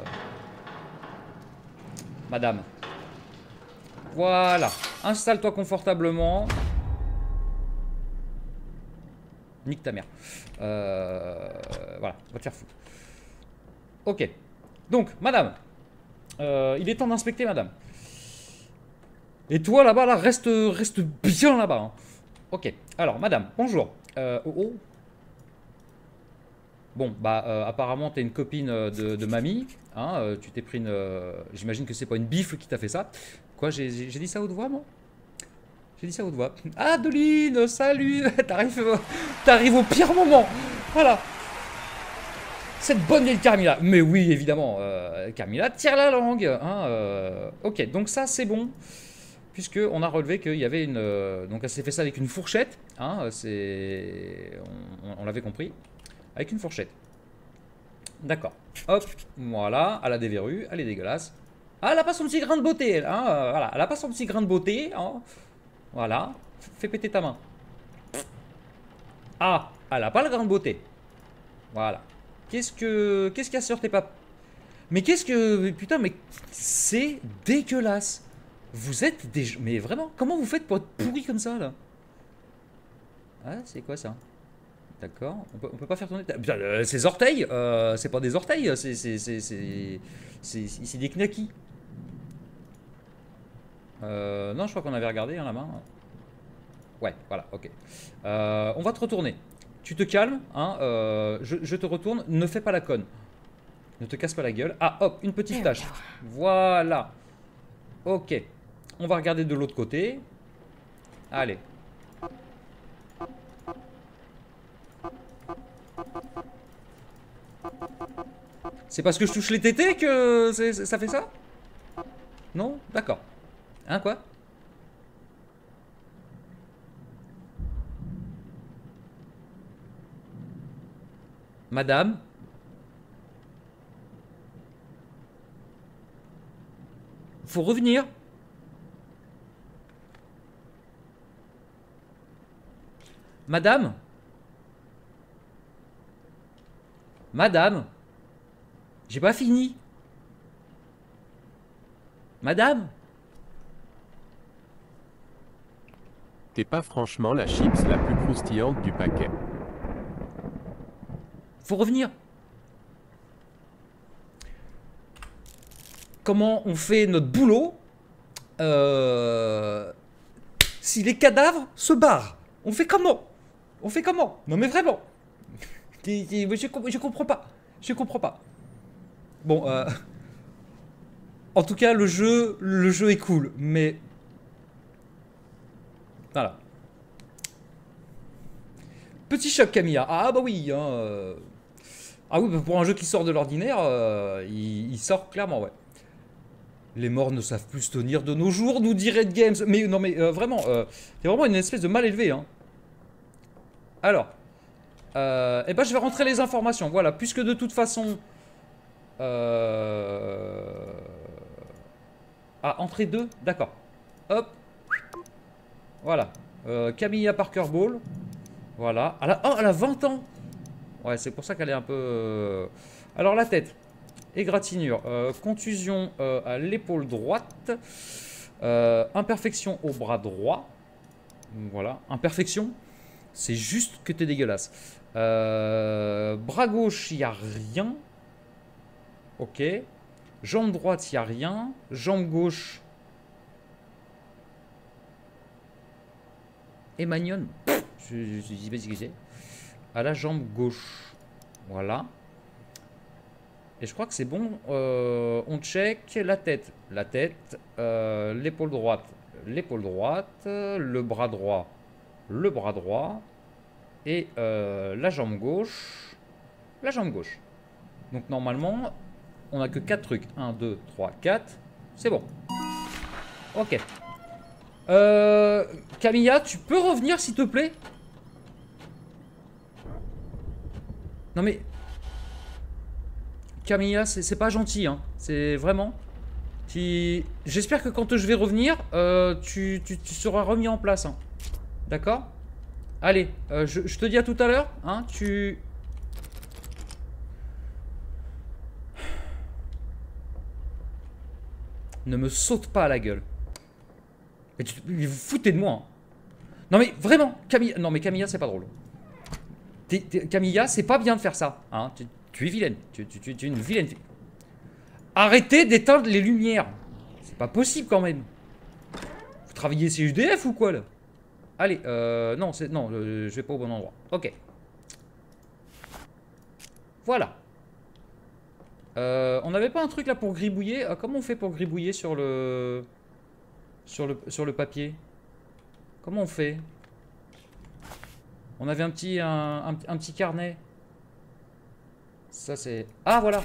madame. Voilà. Installe-toi confortablement. Nique ta mère. Voilà, on va te faire foutre. Ok. Donc, madame. Il est temps d'inspecter, madame. Et toi, là-bas, là, reste bien là-bas. Hein. Ok. Alors, madame, bonjour. Oh. Bon, bah, apparemment, t'es une copine de mamie. Hein, tu t'es pris une... J'imagine que c'est pas une bifle qui t'a fait ça. Quoi, j'ai dit ça à haute voix, moi? J'ai dit ça à haute voix. Adeline, salut. T'arrives au pire moment. Voilà. Cette bonne vieille Camilla. Mais oui, évidemment, Camilla tire la langue. Hein, Ok, donc ça, c'est bon. Puisqu'on a relevé qu'il y avait une... donc elle s'est fait ça avec une fourchette. Hein, on l'avait compris. Avec une fourchette. D'accord. Hop, voilà. Elle a des verrues. Elle est dégueulasse. Ah, elle a pas son petit grain de beauté. Elle, hein, voilà. Elle a pas son petit grain de beauté. Hein. Voilà. Fais péter ta main. Ah, elle a pas le grain de beauté. Voilà. Qu'est-ce qu'il y a sur tes papes? Mais qu'est-ce que... Putain, mais c'est dégueulasse. Vous êtes des... Mais vraiment, comment vous faites pour être pourri comme ça, là? Ah, c'est quoi, ça? D'accord. On peut pas faire tourner... Putain, ces orteils, c'est pas des orteils, c'est des knackis. Non, je crois qu'on avait regardé, hein, la main. Ouais, voilà, ok. On va te retourner. Tu te calmes, hein, je te retourne, ne fais pas la conne. Ne te casse pas la gueule. Ah, hop, une petite tache. Voilà. Ok. On va regarder de l'autre côté. Allez. C'est parce que je touche les tétés que ça fait ça? Non? D'accord. Hein, quoi? Madame? Faut revenir. Madame? Madame? J'ai pas fini. Madame? T'es pas franchement la chips la plus croustillante du paquet. Faut revenir. Comment on fait notre boulot si les cadavres se barrent? On fait comment? On fait comment? Non mais vraiment. Je comprends pas. Je comprends pas. Bon, en tout cas, le jeu est cool, mais... Voilà. Petit choc, Camilla. Ah bah oui, hein, Ah oui, pour un jeu qui sort de l'ordinaire, il sort clairement, ouais. Les morts ne savent plus se tenir de nos jours, nous dit Red Games. Mais non, mais vraiment, c'est vraiment une espèce de mal élevé. Hein. Alors, eh ben, je vais rentrer les informations. Voilà, puisque de toute façon... Ah, entrée 2, d'accord. Hop. Voilà. Camilla Parker Ball. Voilà. Oh, elle a 20 ans. Ouais, c'est pour ça qu'elle est un peu... Alors, la tête. Égratignure, contusion à l'épaule droite, imperfection au bras droit. Voilà, imperfection, c'est juste que t'es dégueulasse. Bras gauche, il n'y a rien. Ok. Jambe droite, il n'y a rien. Jambe gauche. Et Magnon. Je sais pas ce que c'est. À la jambe gauche. Voilà. Et je crois que c'est bon, on check la tête, l'épaule droite, le bras droit, et la jambe gauche. Donc normalement, on n'a que 4 trucs, 1, 2, 3, 4, c'est bon. Ok. Camilla, tu peux revenir s'il te plaît? Non mais... Camilla, c'est pas gentil, hein. C'est vraiment. J'espère que quand je vais revenir, tu seras remis en place, hein. D'accord? Allez, je te dis à tout à l'heure, hein. Ne me saute pas à la gueule. Mais vous foutez de moi. Hein. Non mais vraiment, Camilla, non mais Camilla, c'est pas drôle. Camilla, c'est pas bien de faire ça, hein. Tu es vilaine, tu es une vilaine fille. Arrêtez d'éteindre les lumières. C'est pas possible quand même. Vous travaillez chez UDF ou quoi là? Allez, non, je vais pas au bon endroit. Ok. Voilà. On n'avait pas un truc là pour gribouiller? Comment on fait pour gribouiller sur le... Sur le papier? Comment on fait? On avait un petit carnet. Ça c'est... Ah voilà.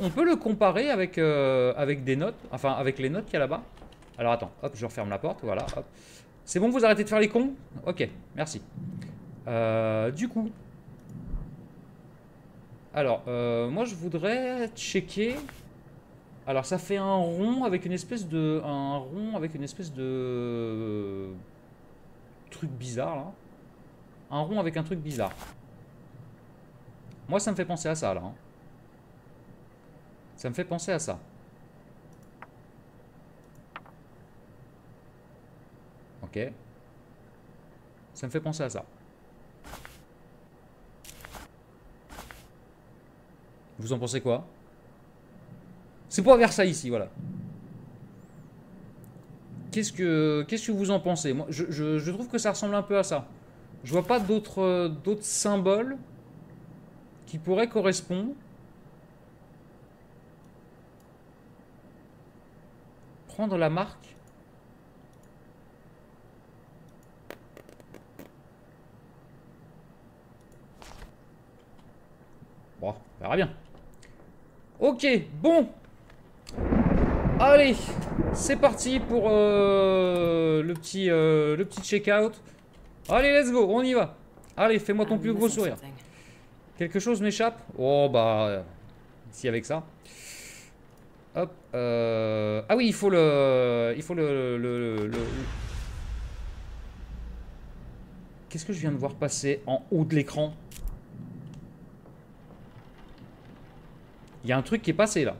On peut le comparer avec, avec des notes. Enfin avec les notes qu'il y a là-bas. Alors attends, hop, je referme la porte, voilà, hop. C'est bon, vous arrêtez de faire les cons? Ok, merci. Du coup... Alors, moi je voudrais checker... Alors ça fait un rond avec une espèce de... Un rond avec une espèce de... Truc bizarre là. Un rond avec un truc bizarre. Moi ça me fait penser à ça là. Hein. Ça me fait penser à ça. Ok. Ça me fait penser à ça. Vous en pensez quoi? C'est pour vers ça ici, voilà. Qu'est-ce que vous en pensez? Moi, je trouve que ça ressemble un peu à ça. Je vois pas d'autres symboles qui pourraient correspondre. Prendre la marque. Bon, on verra bien. Ok, bon. Allez, c'est parti pour le petit check-out. Allez, let's go, on y va. Allez, fais-moi ton plus gros sourire. Quelque chose m'échappe? Oh, bah, si avec ça. Hop. Ah oui, il faut le... Qu'est-ce que je viens de voir passer en haut de l'écran? Il y a un truc qui est passé là.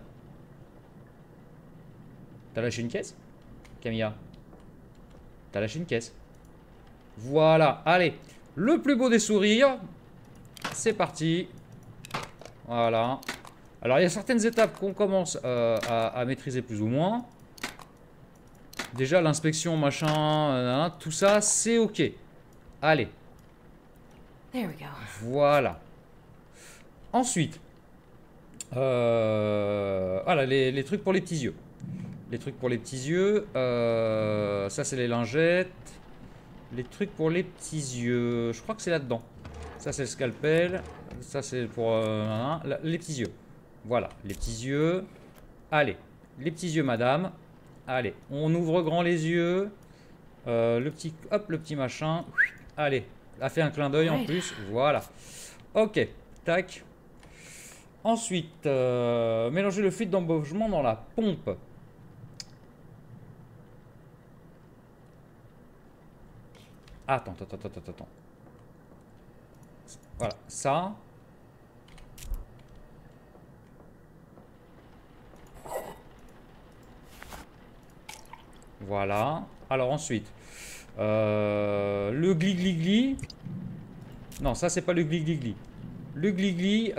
T'as lâché une caisse, Camilla? T'as lâché une caisse. Voilà, allez. Le plus beau des sourires. C'est parti. Voilà. Alors il y a certaines étapes qu'on commence à maîtriser plus ou moins. Déjà l'inspection, machin, tout ça, c'est ok. Allez. Voilà. Ensuite. Voilà, les trucs pour les petits yeux. Les trucs pour les petits yeux. Ça, c'est les lingettes. Les trucs pour les petits yeux. Je crois que c'est là-dedans. Ça, c'est le scalpel. Ça, c'est pour... les petits yeux. Voilà, les petits yeux. Allez, les petits yeux, madame. Allez, on ouvre grand les yeux. Le petit... Hop, le petit machin. Allez, a fait un clin d'œil en plus. Voilà. Ok, tac. Ensuite, mélanger le fluide d'embauchement dans la pompe. Attends. Voilà, ça. Voilà. Alors ensuite, le gli-gli-gli. Non, ça c'est pas le gli-gli-gli. Le gli-gli,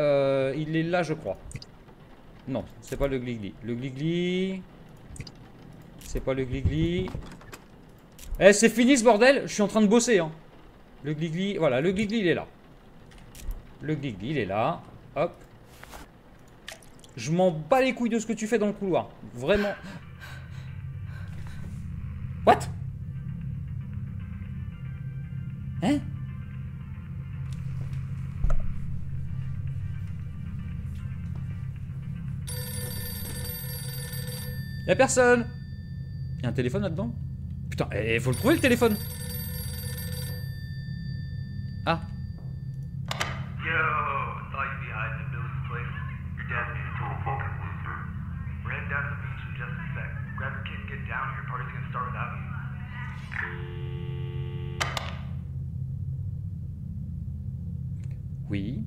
il est là, je crois. Non, c'est pas le gli-gli. Le gli-gli... C'est pas le gli-gli... Eh, c'est fini ce bordel. Je suis en train de bosser, hein. Le gli-gli... Voilà, le gli-gli, il est là. Le gli-gli, il est là. Hop. Je m'en bats les couilles de ce que tu fais dans le couloir. Vraiment. What? Hein? Y'a personne. Y'a un téléphone là-dedans? Putain, il faut le trouver le téléphone. Ah. Oui.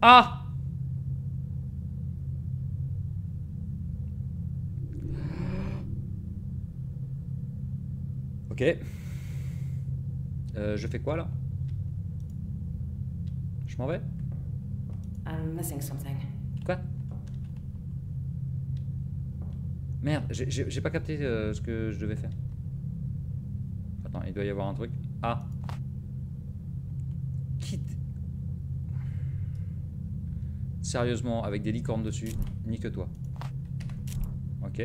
Ah. Ok. Je fais quoi là? Je m'en vais? I'm missing something. Quoi? Merde, j'ai pas capté ce que je devais faire. Attends, il doit y avoir un truc. Ah. Quitte. Sérieusement, avec des licornes dessus, nique-toi. Ok.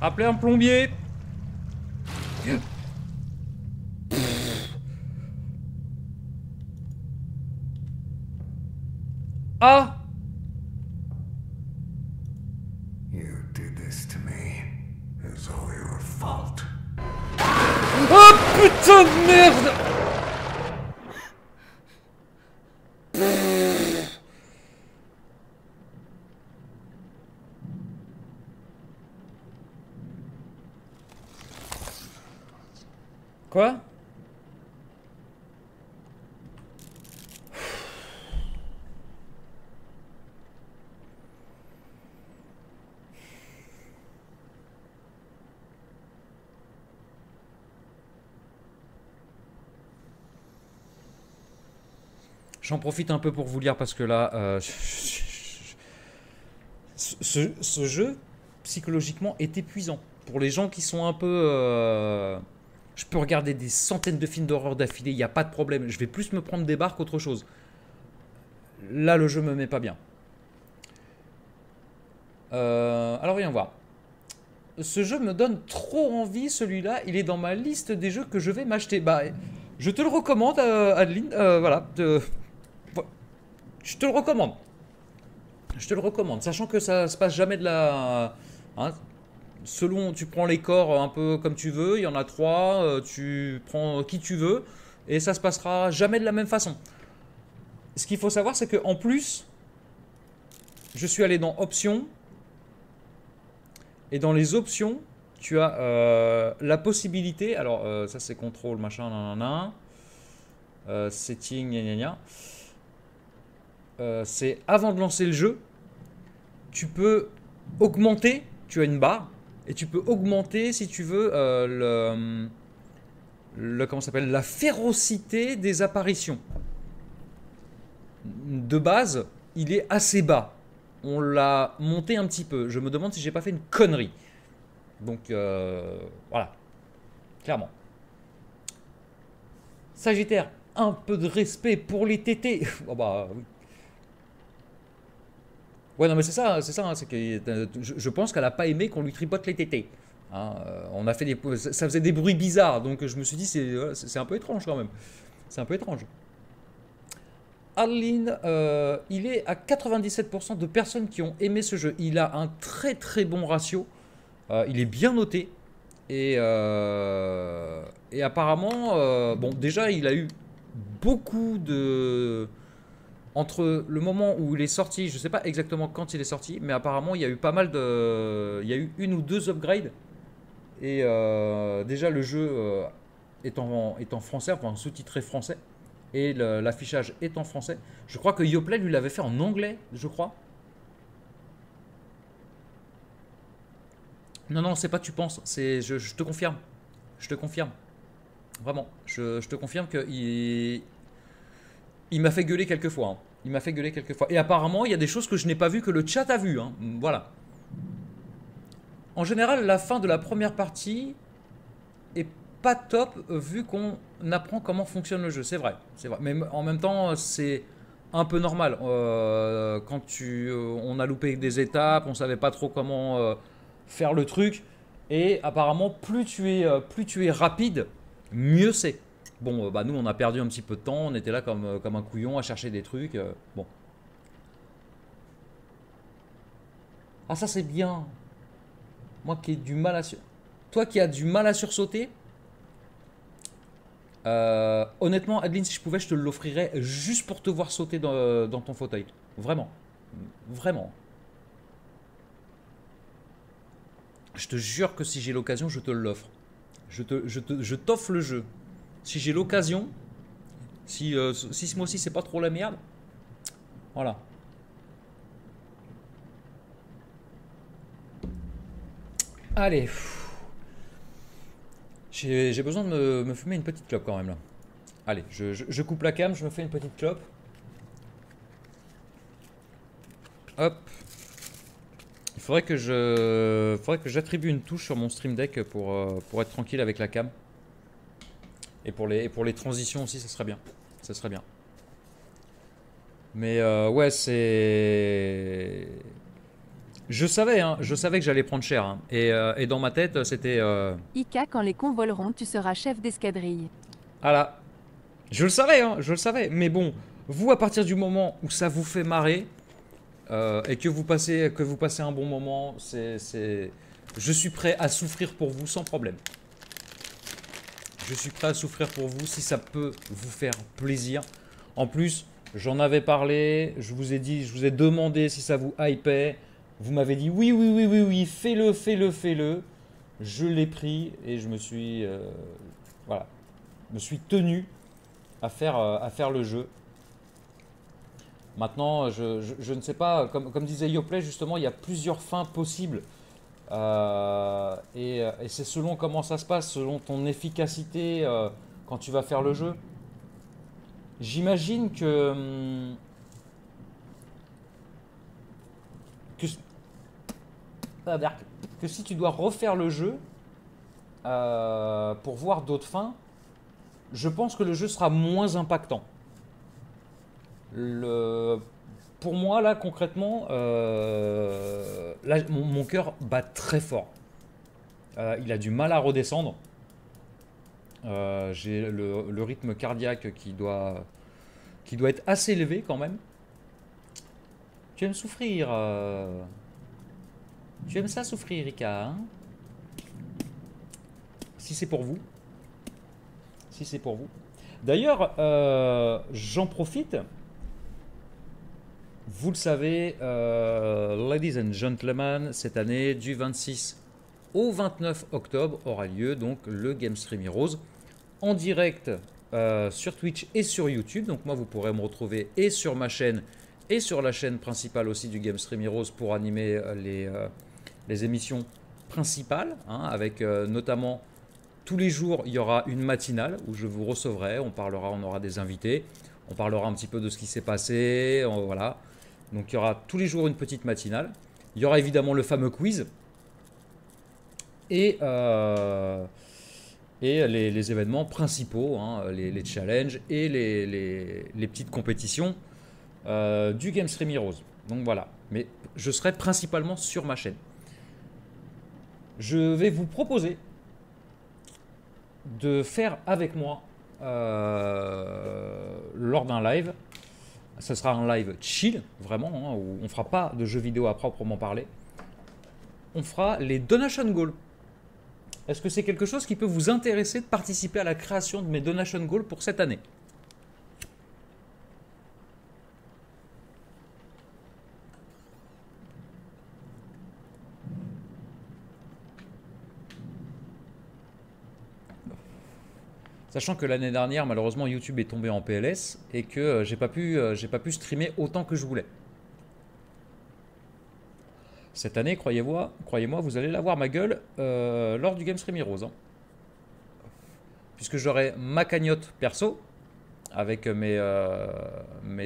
Appelez un plombier. Ah. You did this to me. It's all your fault. Oh putain de merde. Quoi? J'en profite un peu pour vous lire parce que là, ce jeu, psychologiquement, est épuisant. Pour les gens qui sont un peu... je peux regarder des centaines de films d'horreur d'affilée, il n'y a pas de problème. Je vais plus me prendre des barres qu'autre chose. Là, le jeu me met pas bien. Alors, viens voir. Ce jeu me donne trop envie, celui-là. Il est dans ma liste des jeux que je vais m'acheter. Bah, je te le recommande, Adeline. Voilà. Je te le recommande. Je te le recommande. Sachant que ça se passe jamais de la... Hein, selon, tu prends les corps un peu comme tu veux, il y en a trois, tu prends qui tu veux, et ça se passera jamais de la même façon. Ce qu'il faut savoir, c'est qu'en plus, je suis allé dans options, et dans les options, tu as la possibilité, alors ça c'est contrôle, machin, nanana, setting, gna gna gna, c'est avant de lancer le jeu, tu peux augmenter, tu as une barre, et tu peux augmenter, si tu veux, comment ça s'appelle, la férocité des apparitions. De base, il est assez bas. On l'a monté un petit peu. Je me demande si j'ai pas fait une connerie. Donc, voilà. Clairement. Sagittaire, un peu de respect pour les tétés. Oh bah, oui. Ouais, non, mais c'est ça, hein, c'est que je pense qu'elle a pas aimé qu'on lui tripote les tétés. Hein, on a fait des, ça faisait des bruits bizarres, donc je me suis dit, c'est un peu étrange quand même. C'est un peu étrange. Adeline, il est à 97% de personnes qui ont aimé ce jeu. Il a un très très bon ratio. Il est bien noté. Et apparemment, bon, déjà, il a eu beaucoup de... Entre le moment où il est sorti, je ne sais pas exactement quand il est sorti, mais apparemment il y a eu pas mal de... Il y a eu une ou deux upgrades. Et déjà le jeu est en français, enfin sous-titré français. Et l'affichage est en français. Je crois que Yoplait lui l'avait fait en anglais, je crois. Non, non, c'est pas tu penses, c'est je te confirme. Je te confirme. Vraiment, je te confirme que... Il m'a fait gueuler quelques fois. Hein. Il m'a fait gueuler quelques fois. Et apparemment, il y a des choses que je n'ai pas vues, que le chat a vues. Hein. Voilà. En général, la fin de la première partie est pas top vu qu'on apprend comment fonctionne le jeu. C'est vrai, c'est vrai. Mais en même temps, c'est un peu normal. Quand on a loupé des étapes, on savait pas trop comment faire le truc. Et apparemment, plus tu es rapide, mieux c'est. Bon, bah nous, on a perdu un petit peu de temps. On était là comme un couillon à chercher des trucs. Bon. Ah, ça, c'est bien. Moi qui ai du mal à... Toi qui as du mal à sursauter. Honnêtement, Adeline, si je pouvais, je te l'offrirais juste pour te voir sauter dans ton fauteuil. Vraiment. Vraiment. Je te jure que si j'ai l'occasion, je te l'offre. Je t'offre le jeu. Si j'ai l'occasion, si ce mois-ci c'est pas trop la merde, voilà. Allez, j'ai besoin de me fumer une petite clope quand même là. Allez, je coupe la cam, je me fais une petite clope. Hop. Il faudrait que j'attribue une touche sur mon stream deck pour être tranquille avec la cam. Et pour les transitions aussi, ça serait bien. Ça serait bien. Mais ouais, c'est... Je savais que j'allais prendre cher. Hein. Et dans ma tête, c'était... Ika, quand les cons voleront, tu seras chef d'escadrille. Ah là. Je le savais, hein, je le savais. Mais bon, vous, à partir du moment où ça vous fait marrer, et que vous passez un bon moment, c'est... Je suis prêt à souffrir pour vous sans problème. Je suis prêt à souffrir pour vous si ça peut vous faire plaisir. En plus, j'en avais parlé, je vous ai dit, je vous ai demandé si ça vous hypait. Vous m'avez dit oui, oui, oui, oui, oui, fais-le, fais-le, fais-le. Je l'ai pris et je me suis, voilà, me suis tenu à faire le jeu. Maintenant, je ne sais pas, comme disait Yoplay, justement, il y a plusieurs fins possibles. Et c'est selon comment ça se passe, selon ton efficacité quand tu vas faire le jeu. J'imagine que si tu dois refaire le jeu pour voir d'autres fins, je pense que le jeu sera moins impactant. Pour moi, là, concrètement, là, mon cœur bat très fort. Il a du mal à redescendre. J'ai le rythme cardiaque qui doit être assez élevé quand même. Tu aimes souffrir. Tu aimes ça souffrir, Rika, hein? Si c'est pour vous. Si c'est pour vous. D'ailleurs, j'en profite. Vous le savez, ladies and gentlemen, cette année, du 26 au 29 octobre, aura lieu donc le GameStream Heroes en direct sur Twitch et sur YouTube. Donc moi, vous pourrez me retrouver et sur ma chaîne et sur la chaîne principale aussi du GameStream Heroes pour animer les émissions principales, hein, avec notamment tous les jours, il y aura une matinale où je vous recevrai, on parlera, on aura des invités, on parlera un petit peu de ce qui s'est passé, voilà. Donc il y aura tous les jours une petite matinale. Il y aura évidemment le fameux quiz. Et les événements principaux, hein, les challenges et les petites compétitions du GameStream Heroes. Donc voilà. Mais je serai principalement sur ma chaîne. Je vais vous proposer de faire avec moi lors d'un live. Ce sera un live chill, vraiment, hein, où on ne fera pas de jeux vidéo à proprement parler. On fera les donation goals. Est-ce que c'est quelque chose qui peut vous intéresser de participer à la création de mes donation goals pour cette année? Sachant que l'année dernière, malheureusement, YouTube est tombé en PLS et que j'ai pas pu streamer autant que je voulais. Cette année, croyez-moi, vous allez la voir ma gueule lors du GameStream Heroes. Hein. Puisque j'aurai ma cagnotte perso avec mes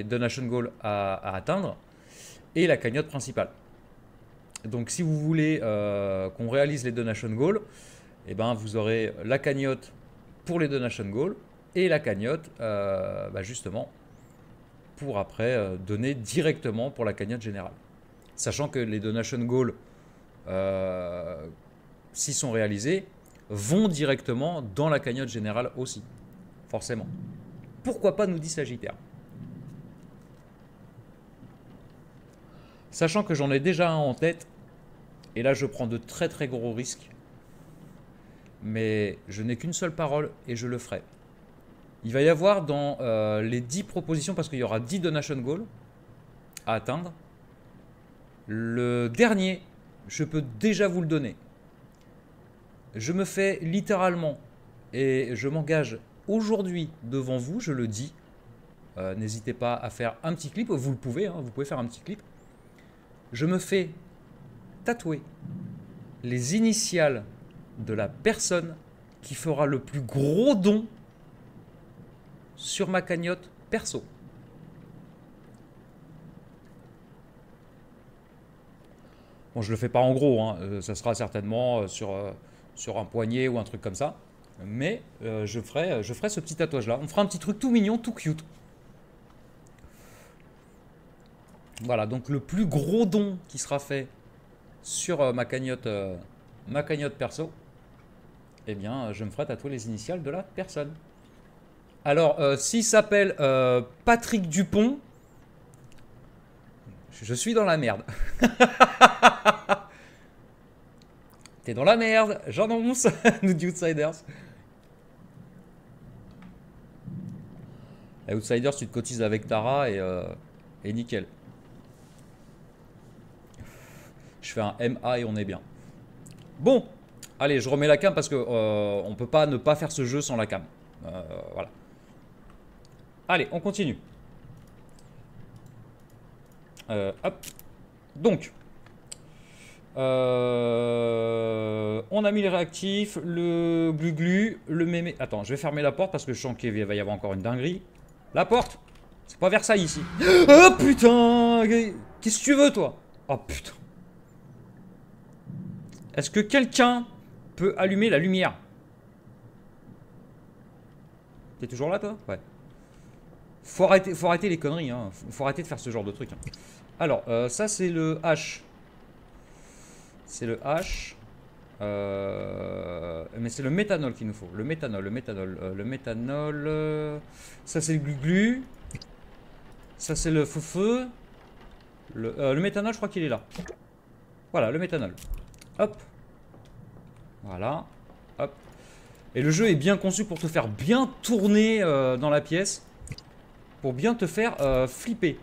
donation goals à atteindre et la cagnotte principale. Donc si vous voulez qu'on réalise les donation goals, eh ben, vous aurez la cagnotte pour les donation goals et la cagnotte bah justement pour après donner directement pour la cagnotte générale. Sachant que les donation goals, s'ils sont réalisés, vont directement dans la cagnotte générale aussi, forcément. Pourquoi pas, nous dit Sagittaire. Sachant que j'en ai déjà un en tête, et là je prends de très très gros risques, mais je n'ai qu'une seule parole et je le ferai. Il va y avoir dans les 10 propositions, parce qu'il y aura 10 donation goals à atteindre, le dernier, je peux déjà vous le donner. Je me fais littéralement, et je m'engage aujourd'hui devant vous, je le dis. N'hésitez pas à faire un petit clip, vous le pouvez, hein, vous pouvez faire un petit clip. Je me fais tatouer les initiales de la personne qui fera le plus gros don sur ma cagnotte perso. Bon, je le fais pas en gros, hein. Ça sera certainement sur un poignet ou un truc comme ça, mais je ferai ce petit tatouage là. On fera un petit truc tout mignon, tout cute. Voilà, donc le plus gros don qui sera fait sur ma cagnotte perso, eh bien, je me ferai tatouer les initiales de la personne. Alors, s'il s'appelle Patrick Dupont, je suis dans la merde. T'es dans la merde, j'annonce, nous dit Outsiders. Et Outsiders, tu te cotises avec Tara et nickel. Je fais un MA et on est bien. Bon, allez, je remets la cam parce que on peut pas ne pas faire ce jeu sans la cam. Voilà. Allez, on continue. Hop. Donc, on a mis les réactifs, le glu-glu, le mémé. Attends, je vais fermer la porte parce que je sens qu'il va y avoir encore une dinguerie. La porte. C'est pas Versailles ici. Oh putain. Qu'est-ce que tu veux, toi? Oh putain. Est-ce que quelqu'un peut allumer la lumière? T'es toujours là, toi? Ouais. Faut arrêter les conneries, hein. Faut arrêter de faire ce genre de truc. Hein. Alors, ça, c'est le H. C'est le H. Mais c'est le méthanol qu'il nous faut. Le méthanol, le méthanol, le méthanol. Ça, c'est le glu-glu. Ça, c'est le feu-feu. Le méthanol, je crois qu'il est là. Voilà, le méthanol. Hop. Voilà. Hop. Et le jeu est bien conçu pour te faire bien tourner dans la pièce. Pour bien te faire flipper.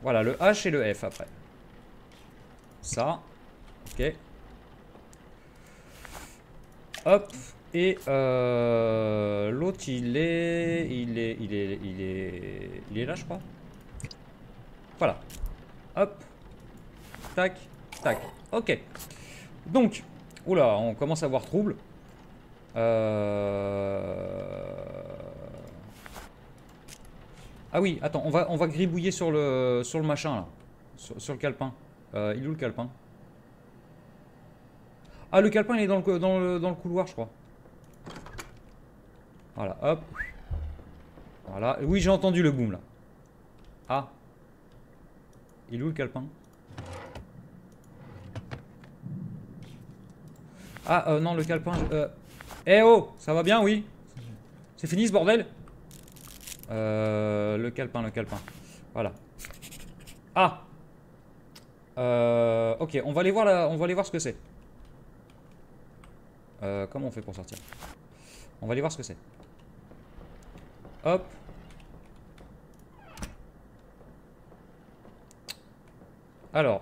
Voilà, le H et le F après. Ça. Ok. Hop. Et l'autre, il est là, je crois. Voilà. Hop. Tac. Tac. Ok. Donc, oula, on commence à avoir trouble. Ah oui, attends, on va gribouiller sur le machin là. Sur le calepin. Il est où le calepin? Ah, le calepin il est dans le couloir, je crois. Voilà, hop. Voilà. Oui, j'ai entendu le boom là. Ah. Il est où le calepin? Ah, non, le calepin... Eh oh, ça va bien, oui? C'est fini, ce bordel? Le calepin, le calepin. Voilà. Ah. Ok, on va aller voir, on va aller voir ce que c'est. Comment on fait pour sortir? On va aller voir ce que c'est. Hop. Alors,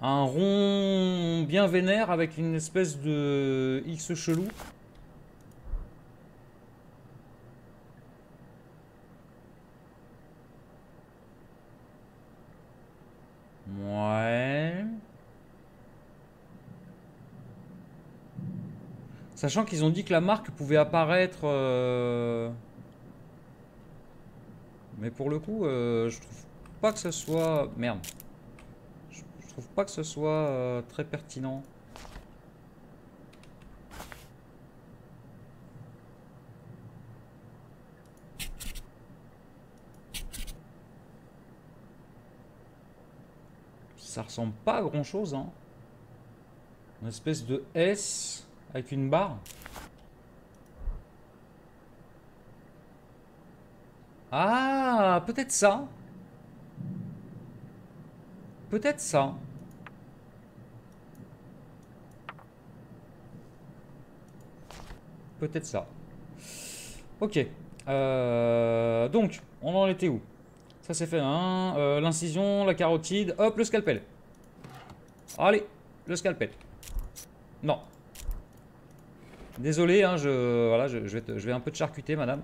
un rond bien vénère avec une espèce de X chelou. Ouais. Sachant qu'ils ont dit que la marque pouvait apparaître... Mais pour le coup, je trouve pas que ce soit... Merde. Je trouve pas que ce soit très pertinent. Ça ressemble pas à grand chose, hein. Une espèce de S avec une barre. Ah, peut-être ça. Peut-être ça. Peut-être ça. Ok. Donc, on en était où? Ça c'est fait, hein. L'incision, la carotide. Hop, le scalpel. Allez, le scalpel. Non. Désolé, hein, voilà, je vais un peu te charcuter, madame.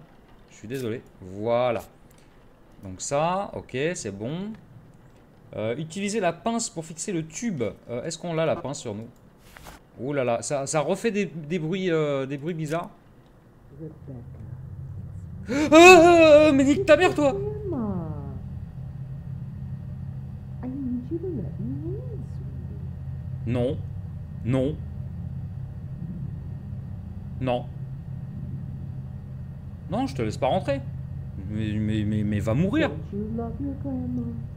Je suis désolé. Voilà. Donc ça, ok, c'est bon. Utiliser la pince pour fixer le tube. Est-ce qu'on l'a la pince sur nous? Oh là là, ça refait des bruits bizarres. Ah, mais nique ta mère, toi! Non. Non. Non. Non, je te laisse pas rentrer. Mais va mourir.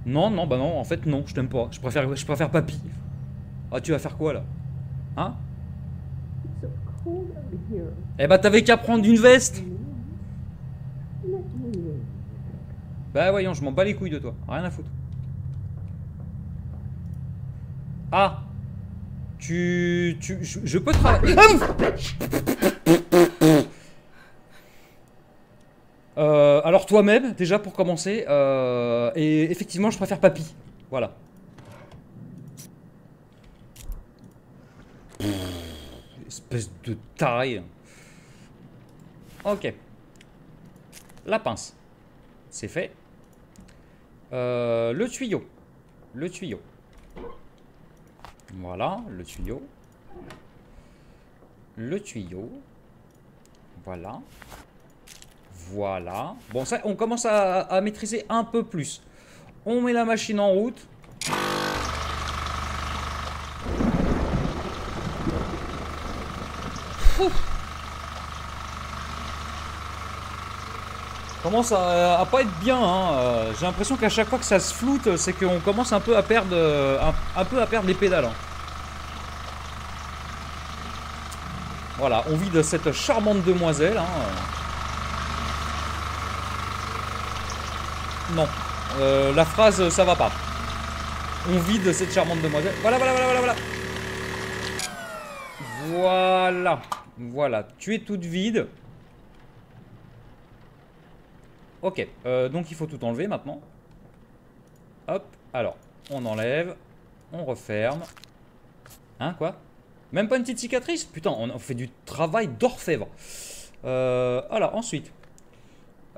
Non, non, bah non, en fait non, je t'aime pas. Je préfère papy. Ah, tu vas faire quoi là? Hein? Eh bah t'avais qu'à prendre une veste. Bah voyons, je m'en bats les couilles de toi. Rien à foutre. Ah. Je peux travailler. Alors toi-même, déjà pour commencer, et effectivement je préfère papy, voilà. Espèce de taré. Ok. La pince. C'est fait. Le tuyau. Le tuyau. Voilà, le tuyau. Le tuyau. Voilà. Voilà. Bon, ça, on commence à maîtriser un peu plus. On met la machine en route. Commence à pas être bien, hein. J'ai l'impression qu'à chaque fois que ça se floute, c'est qu'on commence un peu à perdre les pédales, hein. Voilà, on vide cette charmante demoiselle, hein. Non, la phrase ça va pas. On vide cette charmante demoiselle. Voilà, voilà, voilà, voilà, voilà. Voilà, voilà. Tu es toute vide. Ok, donc il faut tout enlever maintenant. Hop, alors, on enlève, on referme. Hein, quoi? Même pas une petite cicatrice? Putain, on fait du travail d'orfèvre. Alors, ensuite.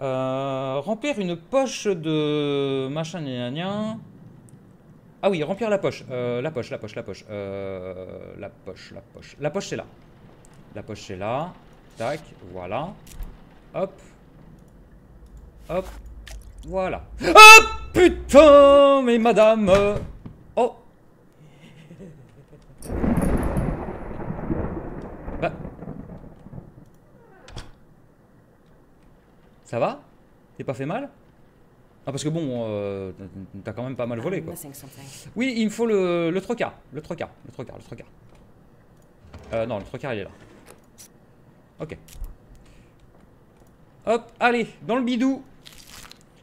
Remplir une poche de machin, gna gna. Ah oui, remplir la poche. La poche, c'est là. La poche, c'est là. Tac, voilà. Hop. Hop, voilà. Ah putain, mais madame. Oh. Bah. Ça va? T'es pas fait mal? Ah parce que bon, t'as quand même pas mal volé quoi. Oui, il me faut le trocard. Le trocard, le trocard, le trocard. Non, le trocard il est là. Ok. Hop, allez, dans le bidou.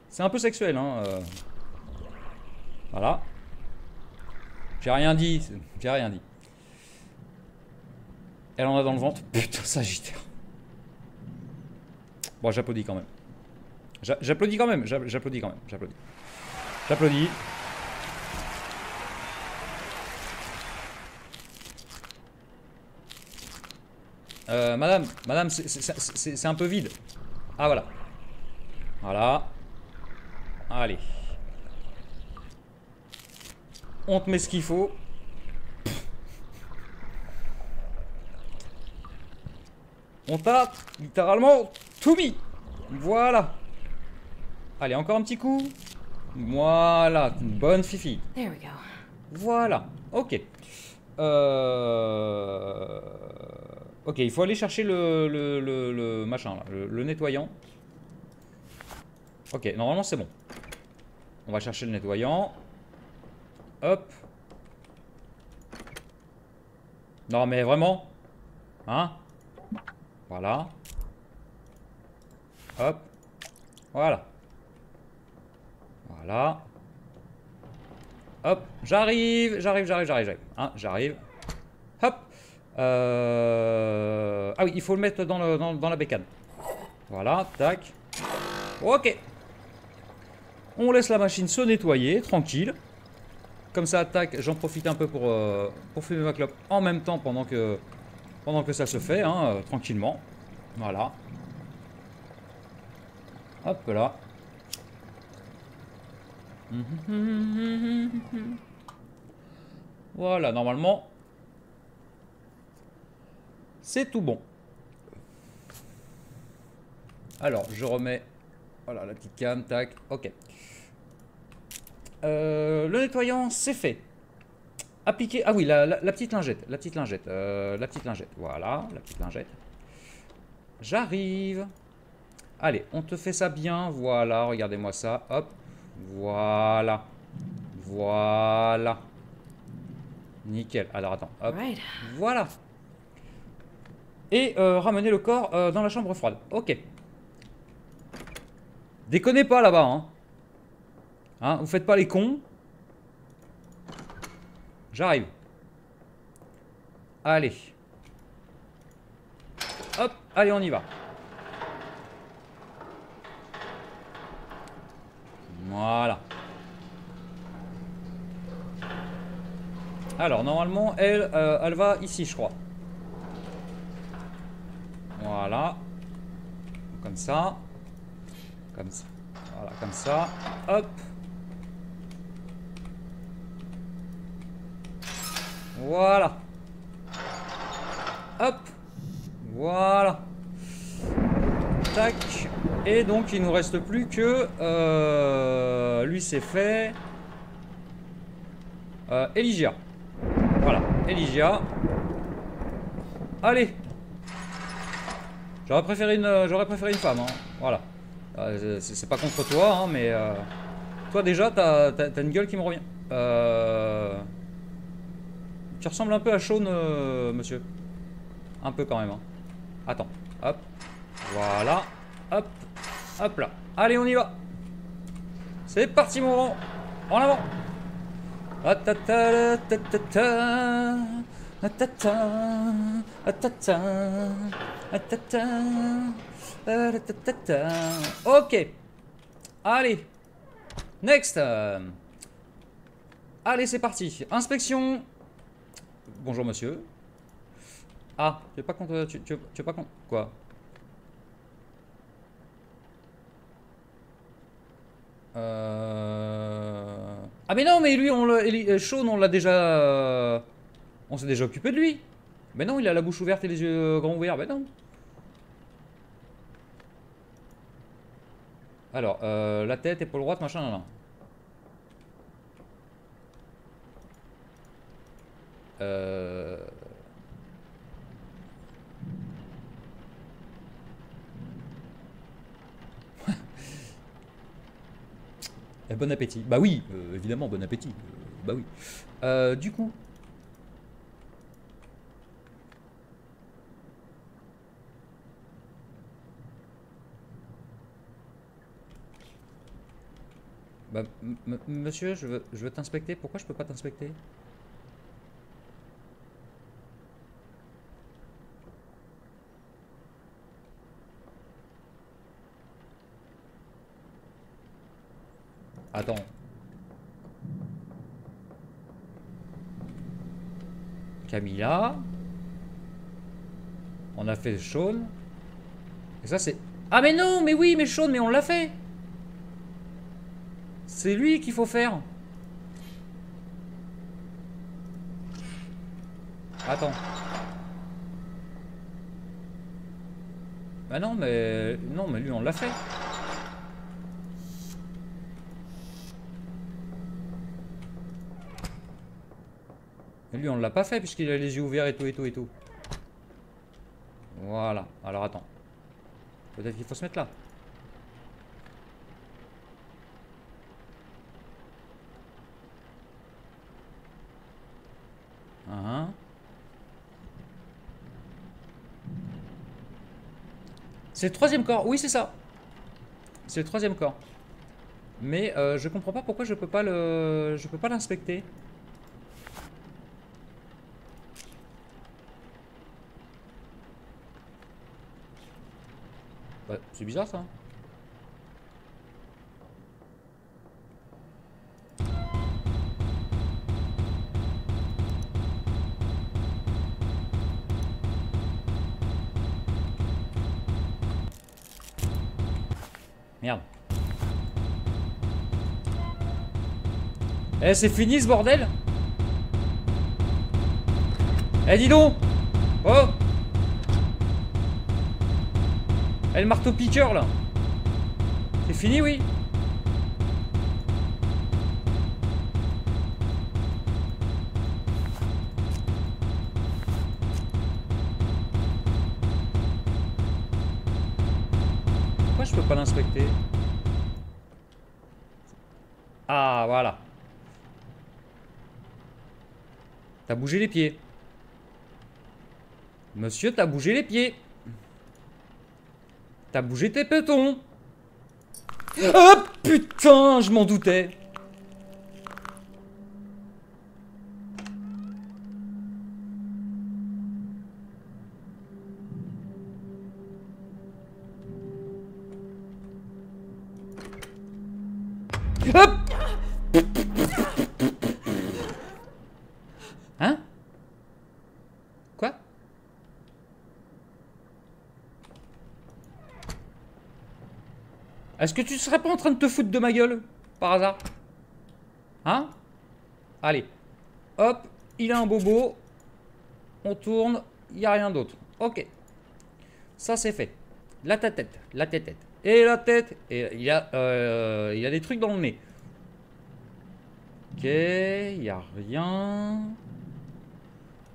C'est un peu sexuel, hein. Voilà. J'ai rien dit. J'ai rien dit. Elle en a dans le ventre. Putain, Sagittaire. Bon, j'applaudis quand même. J'applaudis quand même. J'applaudis quand même. J'applaudis. J'applaudis. Madame, c'est un peu vide. Ah, voilà. Voilà. Allez. On te met ce qu'il faut. On t'a littéralement tout mis. Voilà. Allez, encore un petit coup. Voilà. Une bonne fifi. Voilà. Ok. Ok, il faut aller chercher le machin, là, le nettoyant. Ok, normalement c'est bon. On va chercher le nettoyant. Hop. Non mais vraiment. Hein? Voilà. Hop. Voilà. Voilà. Hop. J'arrive. Hein, j'arrive. Hop. Ah oui, il faut le mettre dans la bécane. Voilà, tac. Ok. On laisse la machine se nettoyer, tranquille. Comme ça, tac, j'en profite un peu pour fumer ma clope en même temps pendant que ça se fait, hein, tranquillement. Voilà. Hop là. Voilà, normalement... C'est tout bon. Alors, je remets... Voilà, la petite canne, tac, ok. Le nettoyant, c'est fait. Appliquer... Ah oui, la petite lingette, la petite lingette, voilà, la petite lingette. J'arrive. Allez, on te fait ça bien. Voilà, regardez-moi ça. Hop. Voilà. Voilà. Nickel. Alors, attends. Hop. Voilà. Et ramener le corps dans la chambre froide. Ok. Déconnez pas là-bas, hein. Hein, vous faites pas les cons. J'arrive. Allez. Hop, allez, on y va. Voilà. Alors, normalement, elle, elle va ici, je crois. Voilà. Comme ça. Comme ça. Voilà, comme ça. Hop. Voilà. Hop. Voilà. Tac. Et donc, il nous reste plus que... lui, c'est fait. Elysia. Voilà. Elysia. Allez. J'aurais préféré une femme. Hein. Voilà. C'est pas contre toi, hein, mais... toi, déjà, t'as une gueule qui me revient. Tu ressembles un peu à Shaun, monsieur. Un peu quand même. Hein. Attends. Hop. Voilà. Hop. Hop là. Allez, on y va. C'est parti, mon rang. En avant. Ok. Allez. Next. Allez, c'est parti. Inspection. Bonjour, monsieur. Ah, tu es pas contre... Tu es pas contre... Quoi? Ah mais non, mais lui, Shaun, on l'a déjà... On s'est déjà occupé de lui. Mais non, il a la bouche ouverte et les yeux grands ouverts. Mais non. Alors, la tête, épaule droite, machin, non, non. Bon appétit. Bah oui, évidemment, bon appétit. Bah oui. Du coup... Bah, monsieur, je veux t'inspecter. Pourquoi je peux pas t'inspecter? Attends. Camilla. On a fait Shaun. Et ça c'est... Ah mais non, mais oui, mais Shaun, mais on l'a fait. C'est lui qu'il faut faire. Attends. Bah non, mais... Non, mais lui on l'a fait. Lui on l'a pas fait puisqu'il a les yeux ouverts et tout et tout et tout. Voilà. Alors attends. Peut-être qu'il faut se mettre là. Uh-huh. C'est le troisième corps. Oui c'est ça. C'est le troisième corps. Mais je comprends pas pourquoi je peux pas l'inspecter. Bah, c'est bizarre ça. Merde. Eh, c'est fini ce bordel. Eh, dis donc. Oh. Et le marteau piqueur là. C'est fini, oui. Pourquoi je peux pas l'inspecter? Ah, voilà. T'as bougé les pieds. Monsieur, t'as bougé les pieds. T'as bougé tes pétons. Oh putain, je m'en doutais. Hein? Quoi? Est-ce que tu serais pas en train de te foutre de ma gueule? Par hasard? Hein? Allez. Hop, il a un bobo. On tourne, il n'y a rien d'autre. Ok. Ça c'est fait. La tête, la tête. Et la tête. Et il y a des trucs dans le nez. Ok, il n'y a rien.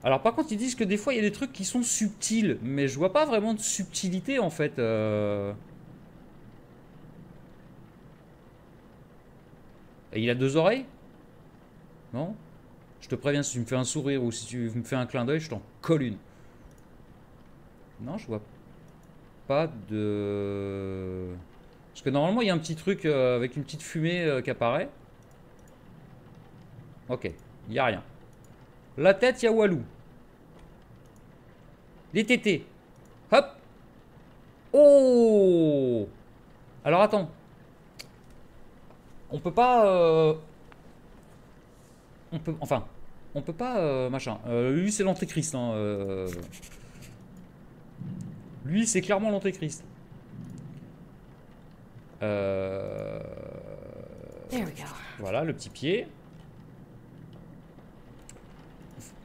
Alors par contre ils disent que des fois il y a des trucs qui sont subtils. Mais je vois pas vraiment de subtilité en fait. Et il a deux oreilles? Non? Je te préviens, si tu me fais un sourire ou si tu me fais un clin d'œil, je t'en colle une. Non, je vois pas de... Parce que normalement il y a un petit truc avec une petite fumée qui apparaît. Ok, il n'y a rien. La tête, il y a Walou. Les tétés. Hop. Oh. Alors attends. On peut pas... On peut... Enfin, on peut pas... machin. Lui, c'est l'antéchrist. Hein, Lui, c'est clairement l'antéchrist. Voilà, le petit pied.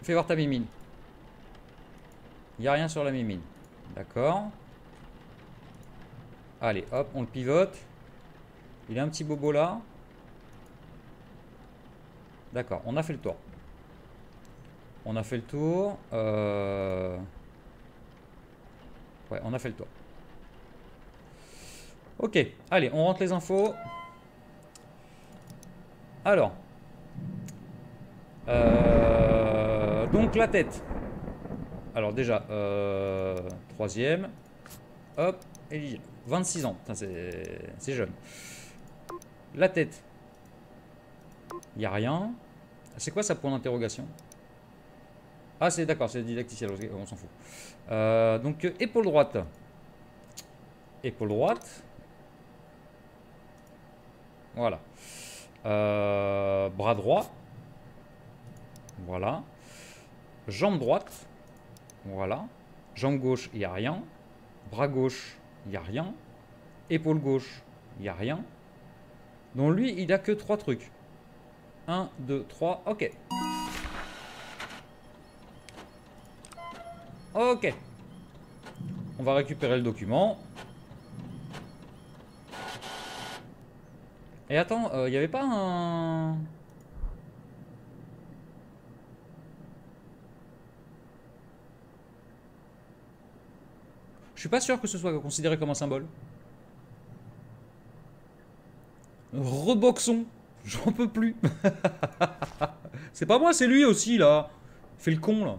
Fais voir ta mimine. Il n'y a rien sur la mimine. D'accord. Allez, hop, on le pivote. Il a un petit bobo là. D'accord, on a fait le tour. On a fait le tour. Ouais, on a fait le tour. Ok, allez, on rentre les infos. Alors. Donc la tête. Alors déjà, troisième. Hop, Elysia. 26 ans. C'est jeune. La tête. Il n'y a rien. C'est quoi ça pour l'interrogation? Ah, c'est d'accord, c'est didacticiel. On s'en fout. Donc épaule droite. Épaule droite. Voilà. Bras droit. Voilà. Jambe droite, voilà. Jambe gauche, il n'y a rien. Bras gauche, il n'y a rien. Épaule gauche, il n'y a rien. Donc lui, il n'a que 3 trucs. 1, 2, 3, ok. Ok. On va récupérer le document. Et attends, il n'y avait pas un... Je suis pas sûr que ce soit considéré comme un symbole. Reboxons. J'en peux plus. C'est pas moi, c'est lui aussi, là. Il fait le con, là.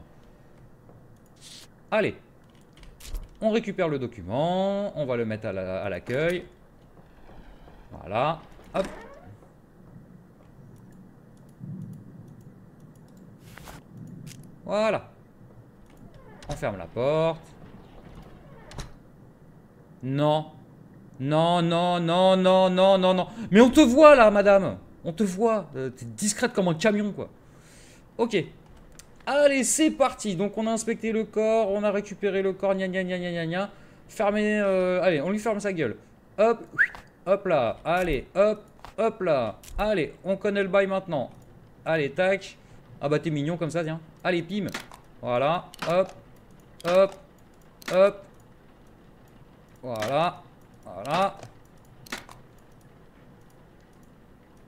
Allez. On récupère le document. On va le mettre à l'accueil. Voilà. Hop. Voilà. On ferme la porte. Non. Non, non, non, non, non, non, non. Mais on te voit là, madame. On te voit. T'es discrète comme un camion, quoi. Ok. Allez, c'est parti. Donc, on a inspecté le corps. On a récupéré le corps. Gna, gna, gna, gna, gna. Fermez. Allez, on lui ferme sa gueule. Hop. Hop là. Allez, hop. Hop là. Allez, on connaît le bail maintenant. Allez, tac. Ah bah, t'es mignon comme ça, tiens. Allez, pim. Voilà. Hop. Hop. Hop. Voilà, voilà.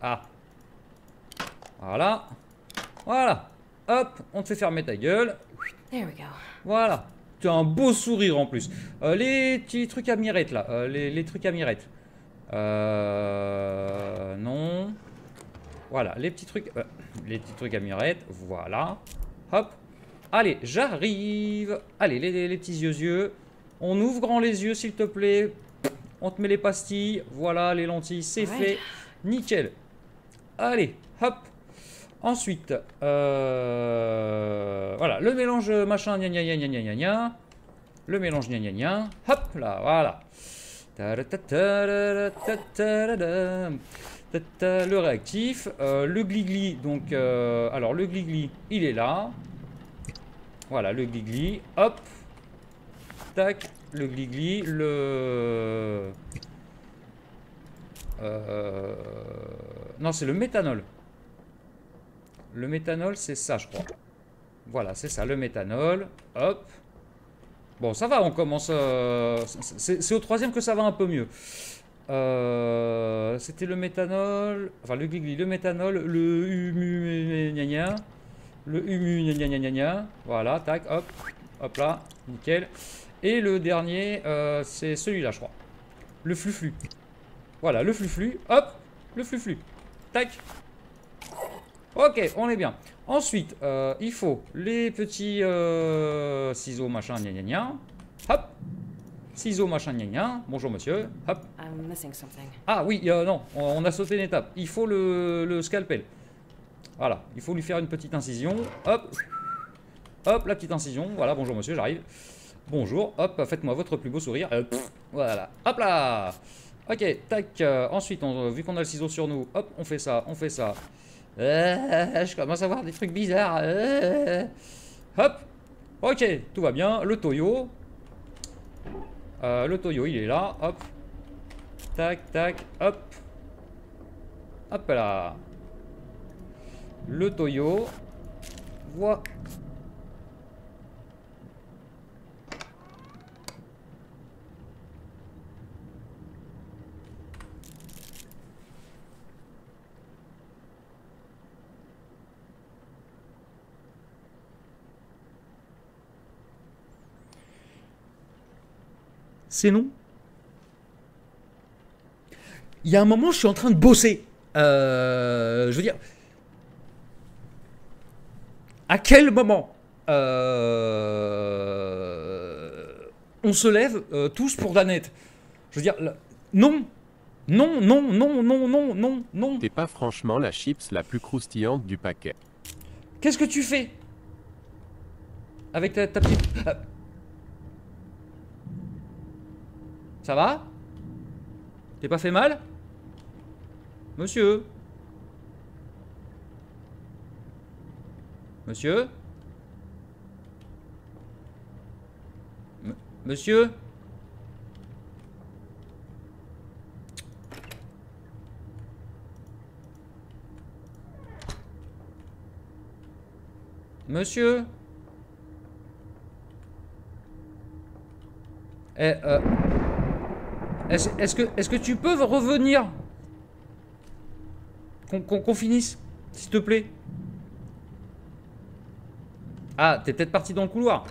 Ah. Voilà. Voilà. Hop, on te fait fermer ta gueule. Voilà. Tu as un beau sourire en plus. Les petits trucs à mirettes là. Les trucs à mirettes. Non. Voilà, les petits trucs. Les petits trucs à mirettes. Voilà. Hop. Allez, j'arrive. Allez, les petits yeux. On ouvre grand les yeux, s'il te plaît. On te met les pastilles. Voilà, les lentilles, c'est fait. Nickel. Allez, hop. Ensuite, voilà, le mélange machin, gna gna gna gna gna gna. Le mélange gna gna gna. Hop là, voilà. Le réactif. Le gligli, donc, alors le gligli, il est là. Voilà, le gligli, hop. Tac, le gligli, le... Non, c'est le méthanol. Le méthanol, c'est ça, je crois. Voilà, c'est ça, le méthanol. Hop. Bon, ça va, on commence... c'est au troisième que ça va un peu mieux. C'était le méthanol... Enfin, le gligli, le méthanol, le humu... Gna gna, le humu... Gna gna gna. Voilà, tac, hop. Hop là, nickel. Et le dernier, c'est celui-là, je crois. Le fluflu. Voilà, le fluflu. Hop, le fluflu. Tac. Ok, on est bien. Ensuite, il faut les petits ciseaux, machin, gna gna gna. Hop. Ciseaux, machin, gna gna. Bonjour, monsieur. Hop. Ah oui, non, on a sauté une étape. Il faut le scalpel. Voilà, il faut lui faire une petite incision. Hop. Hop, la petite incision. Voilà, bonjour, monsieur, j'arrive. Bonjour, hop, faites-moi votre plus beau sourire. Voilà, hop là. Ok, tac. Ensuite, vu qu'on a le ciseau sur nous, hop, on fait ça, on fait ça. Je commence à voir des trucs bizarres. Hop. Ok, tout va bien. Le Toyo. Le Toyo, il est là. Hop. Tac, tac, hop. Hop là. Le Toyo. Voilà. C'est non. Il y a un moment, je suis en train de bosser. Je veux dire... À quel moment on se lève tous pour la nette? Je veux dire... Non. Non, non, non, non, non, non, non. T'es pas franchement la chips la plus croustillante du paquet. Qu'est-ce que tu fais avec ta petite... Ça va? T'es pas fait mal? Monsieur? Monsieur? Monsieur? Monsieur? Est-ce que tu peux revenir? Qu'on finisse, s'il te plaît. Ah, t'es peut-être parti dans le couloir.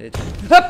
Et... Hop.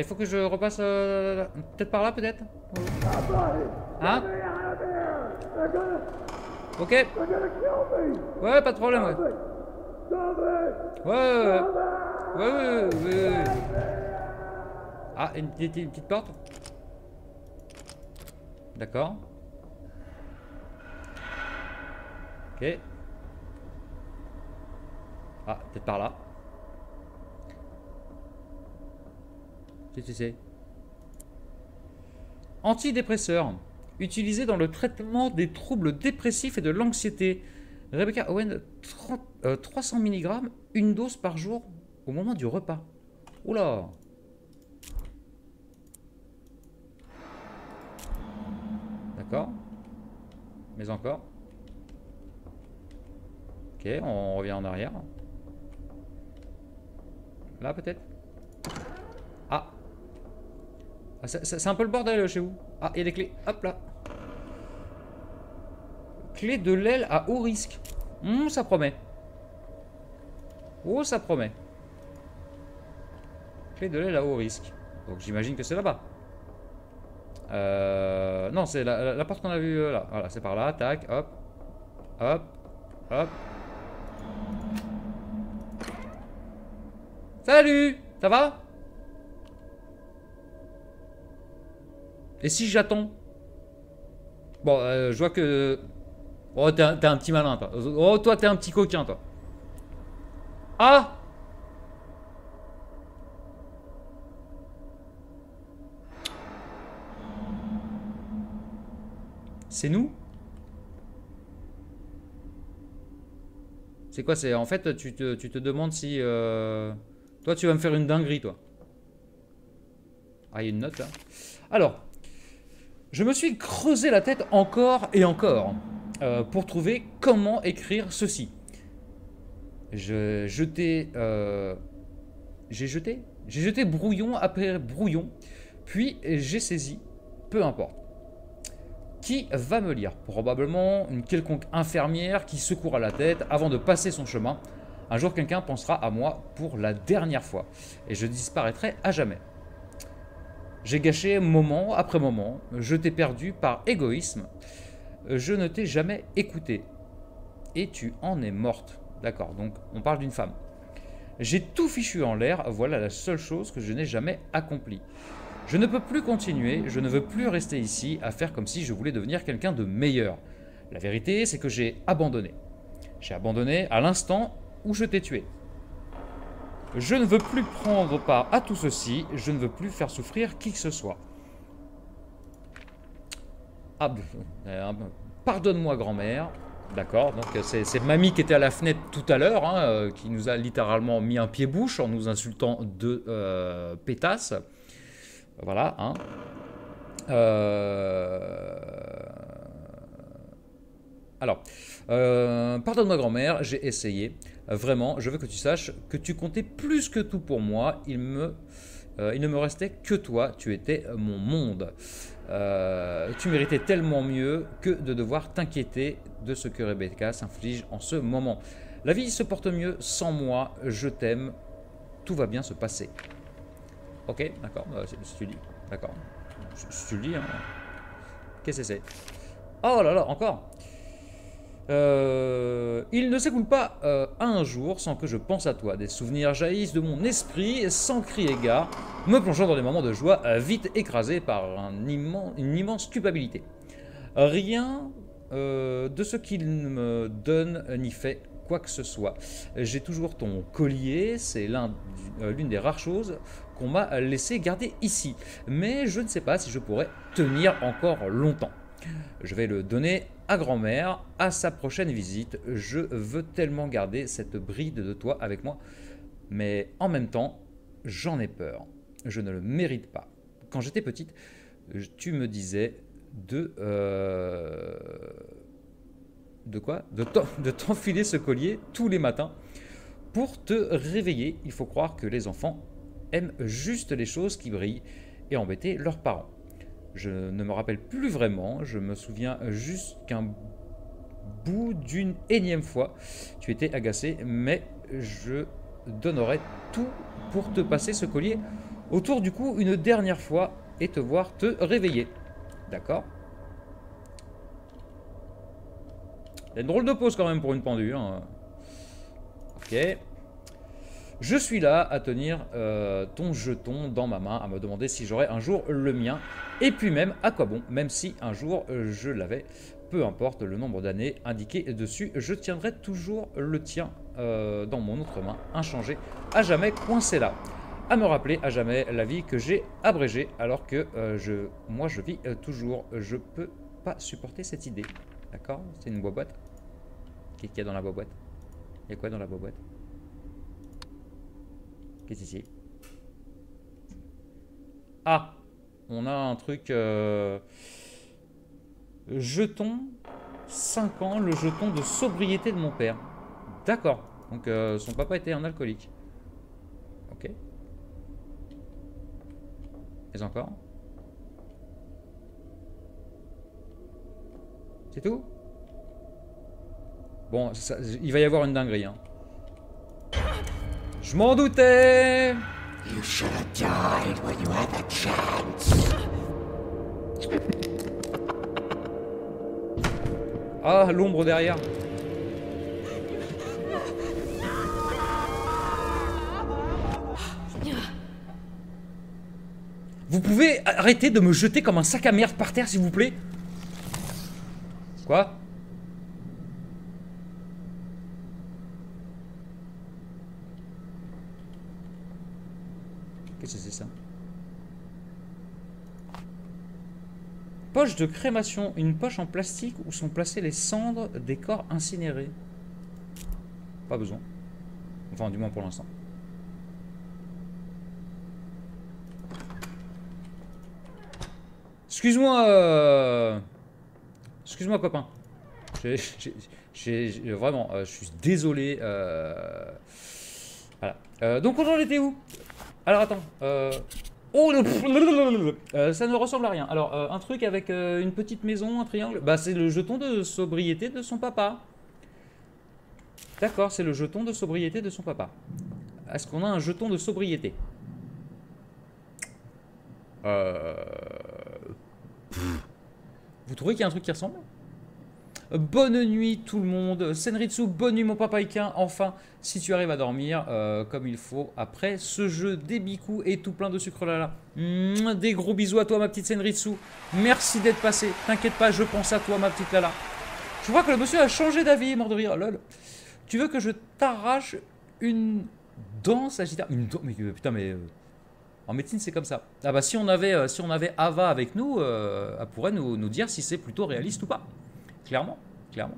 Il faut que je repasse peut-être par là, peut-être. Hein? Ok. Ouais, pas de problème, ouais. Ouais. Ah, une petite porte. D'accord. Ok. Ah, peut-être par là. Si. Antidépresseur. Utilisé dans le traitement des troubles dépressifs et de l'anxiété. Rebecca Owen, 300 mg, une dose par jour au moment du repas. Oula. D'accord. Mais encore. Ok, on revient en arrière. Là peut-être. Ah. C'est un peu le bordel chez vous. Ah, il y a des clés. Hop là. Clé de l'aile à haut risque. Ça promet. Oh, ça promet. Clé de l'aile à haut risque. Donc j'imagine que c'est là-bas. Non, c'est la porte qu'on a vue là. Voilà, c'est par là. Tac, hop. Hop. Hop. Salut. Ça va? Et si j'attends? Bon, je vois que... Oh, t'es un petit malin, toi. Oh, toi, t'es un petit coquin, toi. Ah! C'est nous? C'est quoi? C'est en fait, tu te demandes si... Toi, tu vas me faire une dinguerie, toi. Ah, il y a une note, là. Alors... Je me suis creusé la tête encore et encore pour trouver comment écrire ceci. J'ai jeté brouillon après brouillon, puis j'ai saisi, peu importe. Qui va me lire? Probablement une quelconque infirmière qui secoura la tête avant de passer son chemin. Un jour, quelqu'un pensera à moi pour la dernière fois, et je disparaîtrai à jamais. J'ai gâché moment après moment, je t'ai perdu par égoïsme, je ne t'ai jamais écouté, et tu en es morte. D'accord, donc on parle d'une femme. J'ai tout fichu en l'air, voilà la seule chose que je n'ai jamais accomplie. Je ne peux plus continuer, je ne veux plus rester ici à faire comme si je voulais devenir quelqu'un de meilleur. La vérité, c'est que j'ai abandonné. J'ai abandonné à l'instant où je t'ai tué. Je ne veux plus prendre part à tout ceci. Je ne veux plus faire souffrir qui que ce soit. Ah, pardonne-moi, grand-mère. D'accord, donc c'est mamie qui était à la fenêtre tout à l'heure, hein, qui nous a littéralement mis un pied-bouche en nous insultant de pétasse. Voilà, hein. Alors, pardonne-moi, grand-mère, j'ai essayé. Vraiment, je veux que tu saches que tu comptais plus que tout pour moi. Il ne me restait que toi. Tu étais mon monde. Tu méritais tellement mieux que de devoir t'inquiéter de ce que Rebecca s'inflige en ce moment. La vie se porte mieux sans moi. Je t'aime. Tout va bien se passer. Ok, d'accord. Si tu lis. D'accord. Si tu lis. Hein. Qu'est-ce que c'est? Oh là là, encore. Il ne s'écoule pas un jour sans que je pense à toi. Des souvenirs jaillissent de mon esprit sans crier gare, me plongeant dans des moments de joie vite écrasés par une immense culpabilité. Rien de ce qu'il me donne n'y fait quoi que ce soit. J'ai toujours ton collier, c'est l'une des rares choses qu'on m'a laissé garder ici. Mais je ne sais pas si je pourrais tenir encore longtemps. Je vais le donner à grand-mère, à sa prochaine visite. Je veux tellement garder cette bride de toi avec moi, mais en même temps, j'en ai peur. Je ne le mérite pas. Quand j'étais petite, tu me disais de quoi? De t'enfiler ce collier tous les matins pour te réveiller. Il faut croire que les enfants aiment juste les choses qui brillent et embêter leurs parents. Je ne me rappelle plus vraiment, je me souviens juste qu'un bout d'une énième fois, tu étais agacé, mais je donnerais tout pour te passer ce collier autour du cou une dernière fois et te voir te réveiller. D'accord? Il y a une drôle de pause quand même pour une pendue. Hein. Ok. Je suis là à tenir ton jeton dans ma main, à me demander si j'aurais un jour le mien. Et puis même, à quoi bon, même si un jour je l'avais, peu importe le nombre d'années indiqué dessus, je tiendrai toujours le tien dans mon autre main, inchangé, à jamais coincé là. À me rappeler à jamais la vie que j'ai abrégée, alors que moi je vis toujours. Je peux pas supporter cette idée. D'accord? C'est une boîte. Qu'est-ce qu'il y a dans la boîte? Il y a quoi dans la boîte? Qu'est-ce ici? Ah, on a un truc. Jeton 5 ans, le jeton de sobriété de mon père. D'accord. Donc son papa était un alcoolique. Ok. Mais encore. C'est tout? Bon, ça, il va y avoir une dinguerie. Hein. Je m'en doutais. You should have died when you had the chance. Ah, l'ombre derrière. Vous pouvez arrêter de me jeter comme un sac à merde par terre, s'il vous plaît? Quoi? Qu'est-ce que c'est ça? Poche de crémation, une poche en plastique où sont placées les cendres des corps incinérés. Pas besoin. Enfin, du moins pour l'instant. Excuse-moi, excuse-moi copain. Vraiment, je suis désolé. Voilà. Donc on en était où? Alors attends. Oh, ça ne ressemble à rien. Alors un truc avec une petite maison, un triangle. Bah c'est le jeton de sobriété de son papa. D'accord, c'est le jeton de sobriété de son papa. Est-ce qu'on a un jeton de sobriété? Vous trouvez qu'il y a un truc qui ressemble? Bonne nuit tout le monde, Senritsu, bonne nuit mon papa Ikin. Enfin, si tu arrives à dormir comme il faut après ce jeu des bicous et tout plein de sucre là là. Des gros bisous à toi ma petite Senritsu. Merci d'être passé. T'inquiète pas, je pense à toi ma petite Lala. Je vois que le monsieur a changé d'avis, mort de rire. Lol. Tu veux que je t'arrache une dent sagittaire? Une dent? Mais putain mais... En médecine, c'est comme ça. Ah bah si on avait Ava avec nous, elle pourrait nous dire si c'est plutôt réaliste ou pas. Clairement, clairement.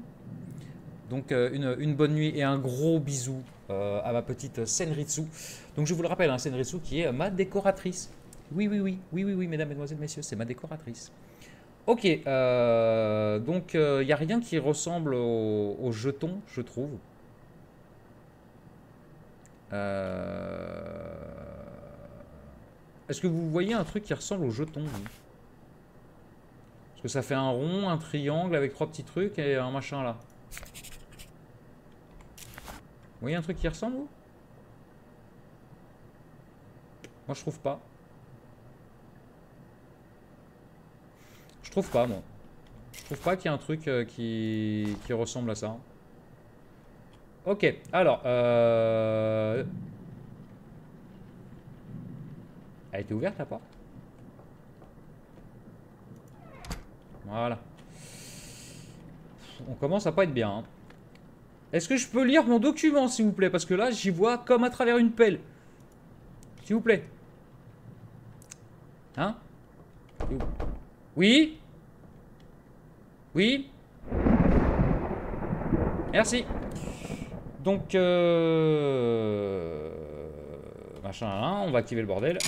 Donc une bonne nuit et un gros bisou à ma petite Senritsu. Donc je vous le rappelle, hein, Senritsu qui est ma décoratrice. Oui, mesdames, mesdemoiselles, messieurs, c'est ma décoratrice. Ok, donc il n'y a rien qui ressemble au jeton, je trouve. Est-ce que vous voyez un truc qui ressemble au jeton? Parce que ça fait un rond, un triangle avec trois petits trucs et un machin là. Vous voyez un truc qui ressemble? Moi je trouve pas. Je trouve pas moi. Je trouve pas qu'il y a un truc qui ressemble à ça. Ok, alors... Elle était ouverte la porte. Voilà. On commence à pas être bien. Hein. Est-ce que je peux lire mon document s'il vous plaît? Parce que là j'y vois comme à travers une pelle. S'il vous plaît. Hein? Oui? Oui? Merci. Donc machin, hein, on va activer le bordel.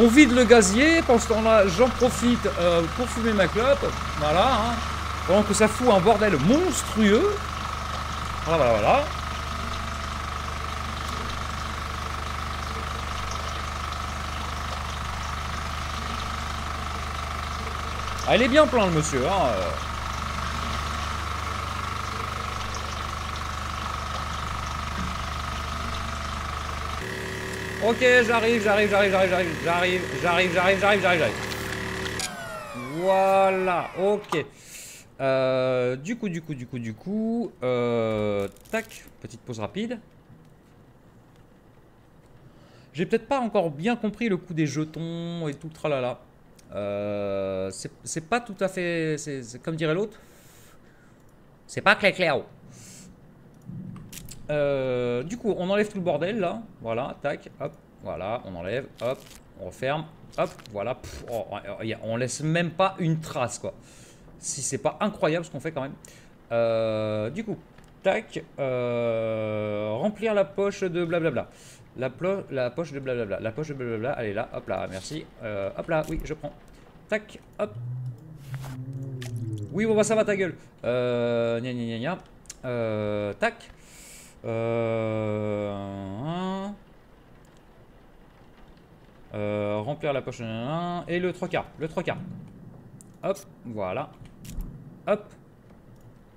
On vide le gazier. Pendant ce temps-là, j'en profite pour fumer ma clope. Voilà. Hein. Pendant que ça fout un bordel monstrueux. Voilà, voilà, voilà. Ah, il est bien plein, le monsieur. Hein. Ok, j'arrive. Voilà, ok. Tac, petite pause rapide. J'ai peut-être pas encore bien compris le coup des jetons et tout le tralala. C'est pas tout à fait... C'est comme dirait l'autre. C'est pas clair. Du coup, on enlève tout le bordel là. Voilà, tac, hop, voilà, on enlève, hop, on referme, hop, voilà. Pff, oh, on laisse même pas une trace quoi. Si c'est pas incroyable ce qu'on fait quand même. Du coup, tac, remplir la poche de blablabla. La poche de blablabla, la poche de blablabla, elle est là, hop là, merci, hop là, oui, je prends, tac, hop, oui, bon, bah, ça va ta gueule, tac, remplir la poche, et le 3/4, hop, voilà, hop,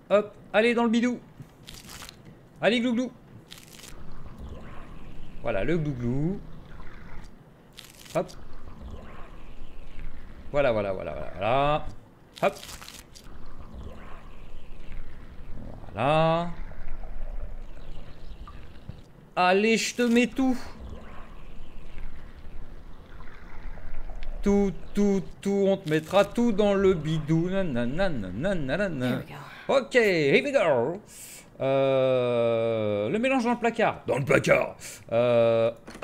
hop, allez, dans le bidou, allez, glouglou. Voilà, le glouglou. Hop. Voilà. Hop. Voilà. Allez, je te mets tout. Tout. On te mettra tout dans le bidou. Nanana. Ok, here we go. Le mélange dans le placard.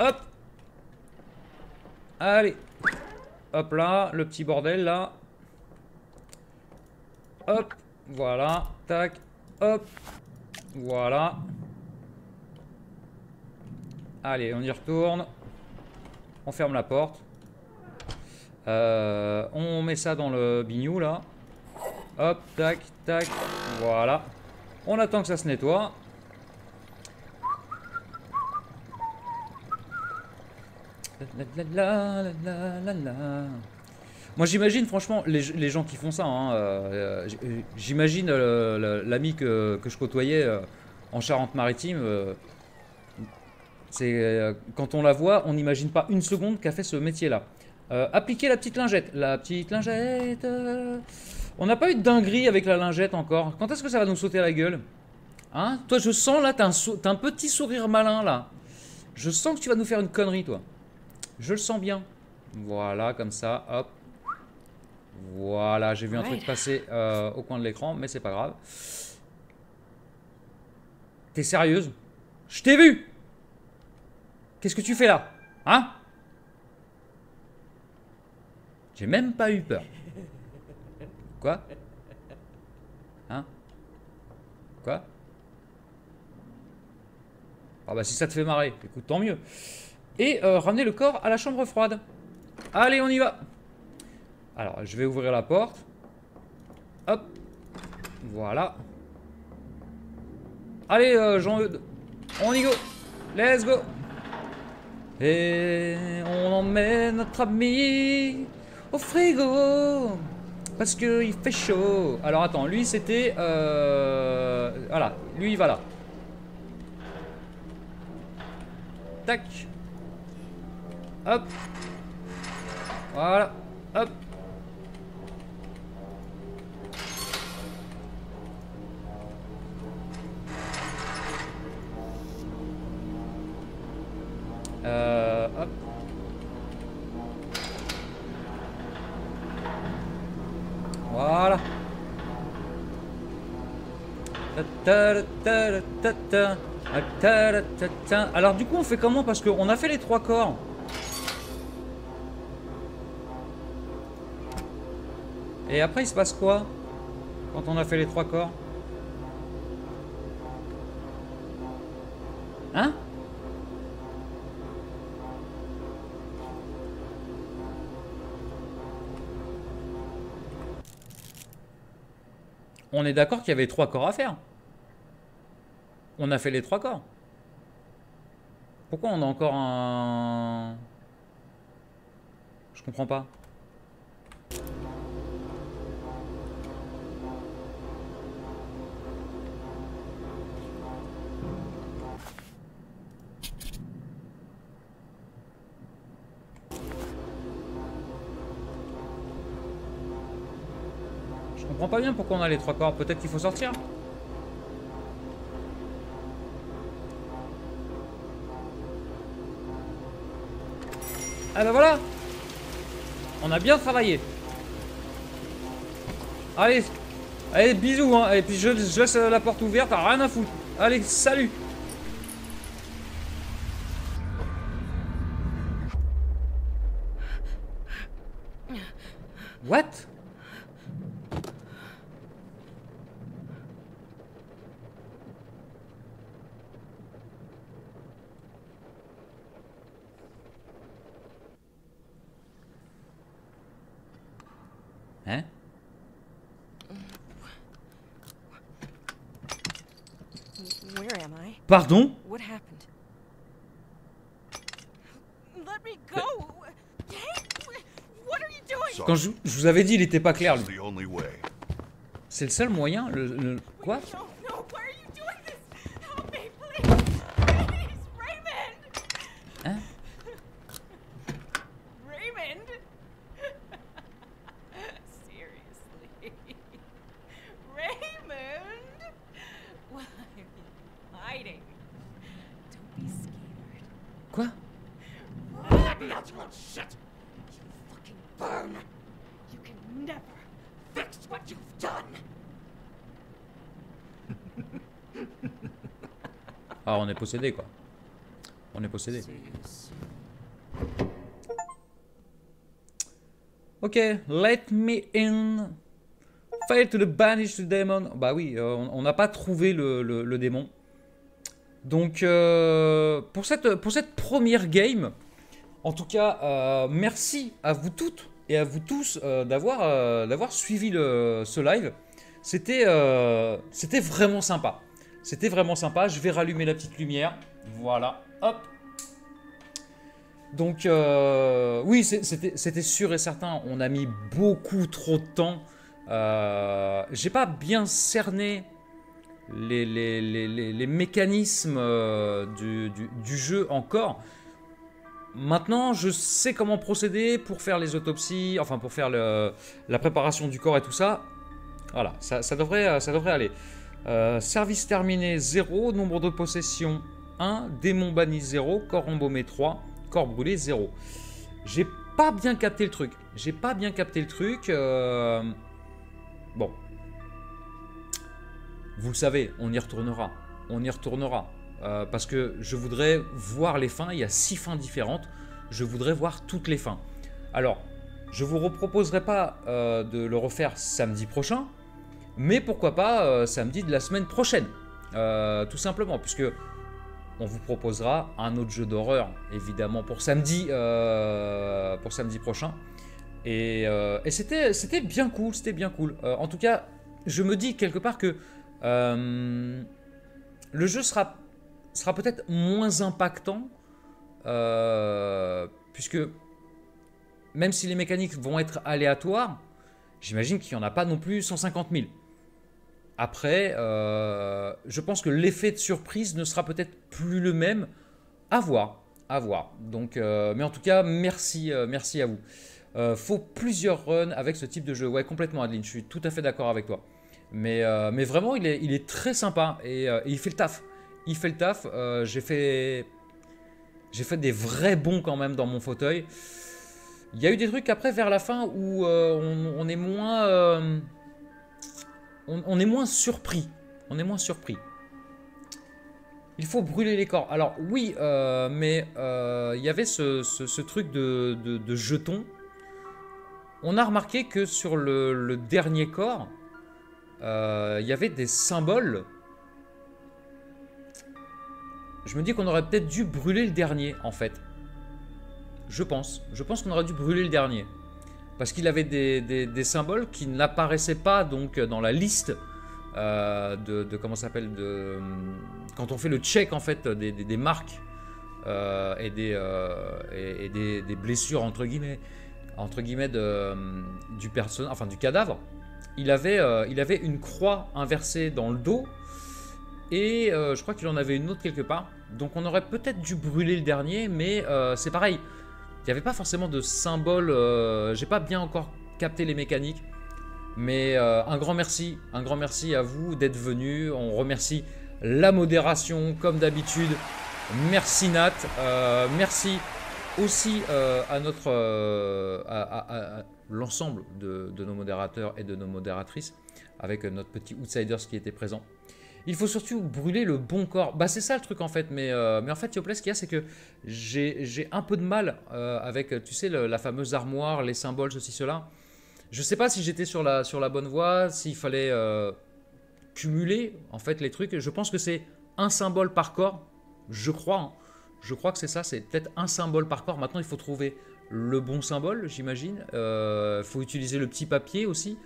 Hop. Allez. Hop là, le petit bordel là. Hop. Voilà. Tac. Hop. Voilà. Allez, on y retourne. On ferme la porte. On met ça dans le bignou là. Hop. Tac. Tac. Voilà. On attend que ça se nettoie. Moi j'imagine franchement les gens qui font ça. Hein, j'imagine l'ami que je côtoyais en Charente-Maritime. Quand on la voit, on n'imagine pas une seconde qu'a fait ce métier-là. Appliquer la petite lingette. On n'a pas eu de dinguerie avec la lingette encore. Quand est-ce que ça va nous sauter à la gueule? Hein? Toi, je sens là, t'as un petit sourire malin là. Je sens que tu vas nous faire une connerie, toi. Je le sens bien. Voilà, comme ça, hop. Voilà, j'ai vu un truc passer au coin de l'écran, mais c'est pas grave. T'es sérieuse? Je t'ai vu! Qu'est-ce que tu fais là? Hein? J'ai même pas eu peur. Quoi? Hein? Quoi? Ah bah si ça te fait marrer, écoute, tant mieux. Et ramener le corps à la chambre froide. Allez, on y va. Alors, je vais ouvrir la porte. Hop. Voilà. Allez, Jean-Eudes. On y go. Let's go. Et on emmène notre ami au frigo. Parce qu'il fait chaud. Alors attends, lui c'était... Voilà, lui il va là. Tac. Hop. Voilà. Hop. Hop. Voilà. Alors du coup on fait comment? Parce qu'on a fait les 3 corps. Et après il se passe quoi quand on a fait les 3 corps? Hein? On est d'accord qu'il y avait 3 corps à faire. On a fait les 3 corps. Pourquoi on a encore un... Je comprends pas. Je comprends pas bien pourquoi on a les trois corps. Peut-être qu'il faut sortir. Ah bah voilà. On a bien travaillé. Allez. Allez, bisous, hein. Et puis je laisse la porte ouverte, t'as rien à foutre. Allez, salut. What? Hein? Pardon? What happened? Let me go. What are you doing? Quand je vous avais dit, il était pas clair lui. C'est le seul moyen, le quoi? Hein? Quoi? Ah, on est possédé quoi. On est possédé. Ok, let me in. Fail to the banish the demon. Bah oui, on n'a pas trouvé le démon. Donc pour cette première game, en tout cas, merci à vous toutes et à vous tous d'avoir suivi ce live. C'était vraiment sympa. C'était vraiment sympa. Je vais rallumer la petite lumière. Voilà. Hop. Donc oui, c'était sûr et certain. On a mis beaucoup trop de temps. J'ai pas bien cerné les mécanismes du jeu encore. Maintenant, je sais comment procéder pour faire les autopsies, enfin pour faire la préparation du corps et tout ça. Voilà, ça devrait aller. Service terminé 0, nombre de possessions 1, démon banni 0, corps embaumé 3, corps brûlé 0. J'ai pas bien capté le truc. Bon. Vous le savez, on y retournera. Parce que je voudrais voir les fins. Il y a 6 fins différentes. Je voudrais voir toutes les fins. Alors, je ne vous reproposerai pas de le refaire samedi prochain. Mais pourquoi pas samedi de la semaine prochaine. Tout simplement. Puisque on vous proposera un autre jeu d'horreur, évidemment, pour samedi prochain. Et c'était bien cool. En tout cas, je me dis quelque part que... le jeu sera peut-être moins impactant, puisque même si les mécaniques vont être aléatoires, j'imagine qu'il n'y en a pas non plus 150 000. Après, je pense que l'effet de surprise ne sera peut-être plus le même. À voir, à voir. Donc, mais en tout cas, merci, merci à vous. Faut plusieurs runs avec ce type de jeu. Ouais, complètement, Adeline, je suis tout à fait d'accord avec toi. Mais vraiment, il est très sympa et il fait le taf. J'ai fait des vrais bons quand même dans mon fauteuil. Il y a eu des trucs après vers la fin où on est moins surpris. Il faut brûler les corps. Alors oui, mais il y avait ce truc de jetons. On a remarqué que sur le dernier corps, il y avait des symboles. Je me dis qu'on aurait peut-être dû brûler le dernier en fait. Je pense qu'on aurait dû brûler le dernier parce qu'il avait des symboles qui n'apparaissaient pas donc dans la liste de comment ça s'appelle, de quand on fait le check en fait des marques et des blessures entre guillemets du personnage, enfin du cadavre. Il avait une croix inversée dans le dos et je crois qu'il en avait une autre quelque part. Donc on aurait peut-être dû brûler le dernier, mais c'est pareil. Il n'y avait pas forcément de symbole. J'ai pas bien encore capté les mécaniques. Mais un grand merci à vous d'être venus. On remercie la modération comme d'habitude. Merci Nat. Merci aussi à notre à l'ensemble de nos modérateurs et de nos modératrices, avec notre petit Outsiders qui était présent. Il faut surtout brûler le bon corps. Bah c'est ça le truc en fait, mais en fait Yoplait, ce qu'il y a c'est que j'ai un peu de mal avec, tu sais, la fameuse armoire, les symboles, ceci, cela. Je sais pas si j'étais sur la bonne voie, s'il fallait cumuler en fait les trucs. Je pense que c'est un symbole par corps, je crois. Hein. Je crois que c'est ça, c'est peut-être un symbole par corps. Maintenant il faut trouver le bon symbole, j'imagine. Faut utiliser le petit papier aussi.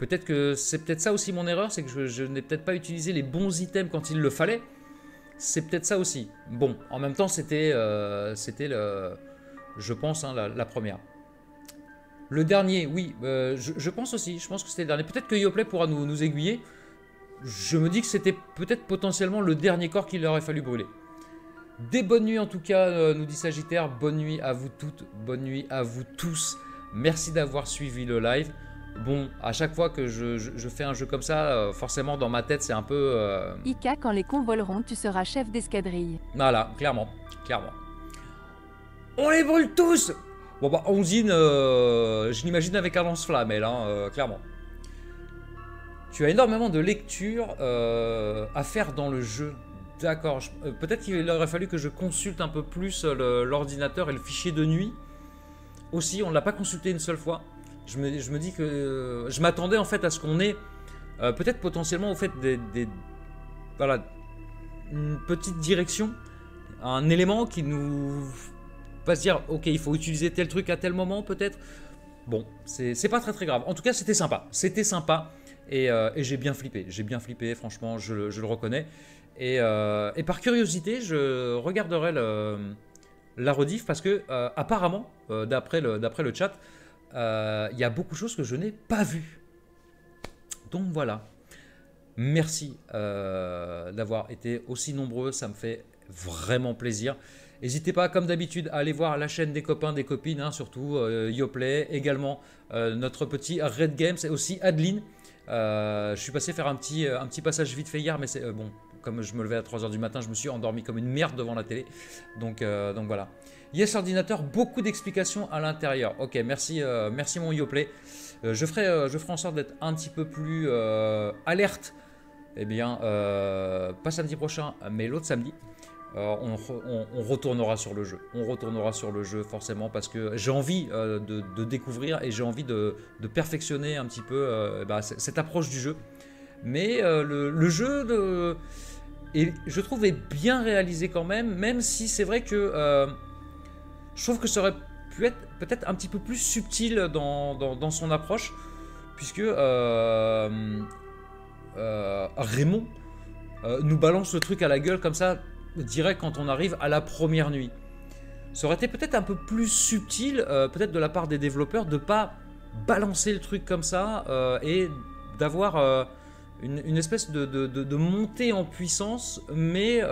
Peut-être que c'est peut-être ça aussi mon erreur, c'est que je n'ai peut-être pas utilisé les bons items quand il le fallait. C'est peut-être ça aussi. Bon, en même temps, c'était, je pense, hein, la première. Le dernier, oui, je pense aussi. Je pense que c'était le dernier. Peut-être que Yoplait pourra nous aiguiller. Je me dis que c'était peut-être potentiellement le dernier corps qu'il aurait fallu brûler. Des bonnes nuits en tout cas, nous dit Sagittaire. Bonne nuit à vous toutes, bonne nuit à vous tous. Merci d'avoir suivi le live. Bon, à chaque fois que je fais un jeu comme ça, forcément dans ma tête c'est un peu... Ika, quand les cons voleront, tu seras chef d'escadrille. Voilà, clairement, clairement. On les brûle tous. Bon bah, Onzine, je l'imagine avec un lance-flamme, elle, hein, clairement. Tu as énormément de lectures à faire dans le jeu. D'accord, peut-être qu'il aurait fallu que je consulte un peu plus l'ordinateur et le fichier de nuit. Aussi, on ne l'a pas consulté une seule fois. Je me dis que je m'attendais en fait à ce qu'on ait peut-être potentiellement au fait voilà, une petite direction, un élément qui nous fasse dire ok, il faut utiliser tel truc à tel moment peut-être. Bon, c'est pas très très grave. En tout cas, c'était sympa, c'était sympa. Et j'ai bien flippé, franchement, je le reconnais. Et par curiosité, je regarderai la rediff parce que apparemment, d'après le chat, il y a beaucoup de choses que je n'ai pas vues. Donc voilà. Merci d'avoir été aussi nombreux, ça me fait vraiment plaisir. N'hésitez pas, comme d'habitude, à aller voir la chaîne des copains, des copines, hein, surtout Yoplait, également notre petit Red Games et aussi Adeline. Je suis passé faire un petit passage vite fait hier, mais c'est bon, comme je me levais à 3 h du matin, je me suis endormi comme une merde devant la télé. Donc voilà. Yes ordinateur, beaucoup d'explications à l'intérieur. Ok, merci, merci mon Yoplait. Je ferai en sorte d'être un petit peu plus alerte. Eh bien, pas samedi prochain, mais l'autre samedi. On retournera sur le jeu. On retournera sur le jeu forcément parce que j'ai envie de découvrir et j'ai envie de perfectionner un petit peu cette approche du jeu. Mais le jeu, je trouve, est bien réalisé quand même, même si c'est vrai que je trouve que ça aurait pu être peut-être un petit peu plus subtil dans son approche, puisque Raymond nous balance le truc à la gueule comme ça, direct quand on arrive à la première nuit. Ça aurait été peut-être un peu plus subtil, peut-être de la part des développeurs, de pas balancer le truc comme ça et d'avoir une espèce de montée en puissance, mais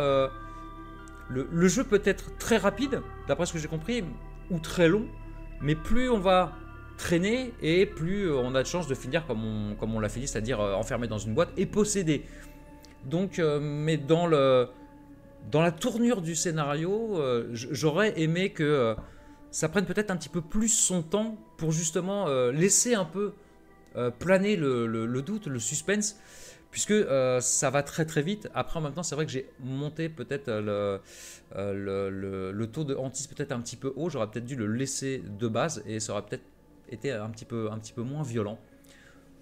le jeu peut être très rapide, d'après ce que j'ai compris, ou très long, mais plus on va traîner et plus on a de chances de finir comme on l'a fini, c'est-à-dire enfermé dans une boîte et possédé. Donc, mais dans la tournure du scénario, j'aurais aimé que ça prenne peut-être un petit peu plus son temps pour justement laisser un peu planer le doute, le suspense, puisque ça va très très vite. Après, en même temps, c'est vrai que j'ai monté peut-être le taux de hantise peut-être un petit peu haut. J'aurais peut-être dû le laisser de base et ça aurait peut-être été un petit peu moins violent.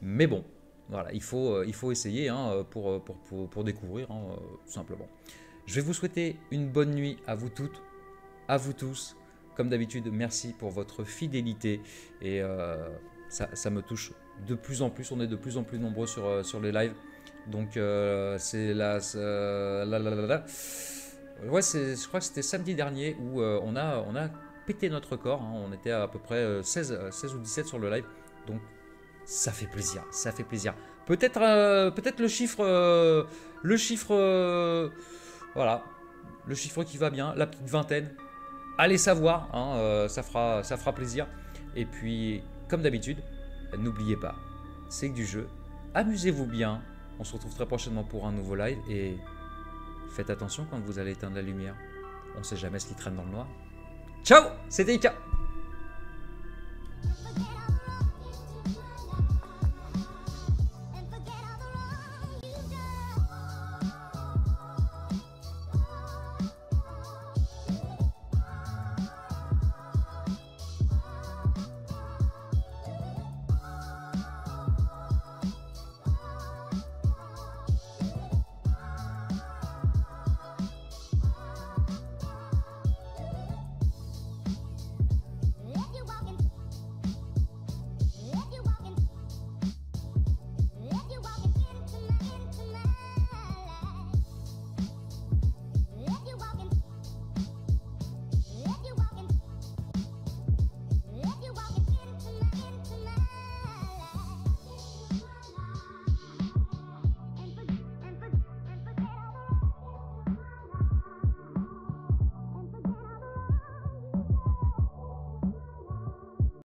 Mais bon, voilà, il faut essayer, hein, pour découvrir, hein, tout simplement. Je vais vous souhaiter une bonne nuit à vous toutes, à vous tous. Comme d'habitude, merci pour votre fidélité et ça me touche de plus en plus. On est de plus en plus nombreux sur les lives. Donc c'est là. Ouais, je crois que c'était samedi dernier où on a pété notre record, hein. On était à peu près 16 ou 17 sur le live. Donc ça fait plaisir, ça fait plaisir. Peut-être le chiffre voilà, le chiffre qui va bien, la petite vingtaine. Allez savoir, hein, ça fera plaisir. Et puis, comme d'habitude, n'oubliez pas, c'est que du jeu. Amusez-vous bien. On se retrouve très prochainement pour un nouveau live et faites attention quand vous allez éteindre la lumière. On ne sait jamais ce qui traîne dans le noir. Ciao, c'était Ika.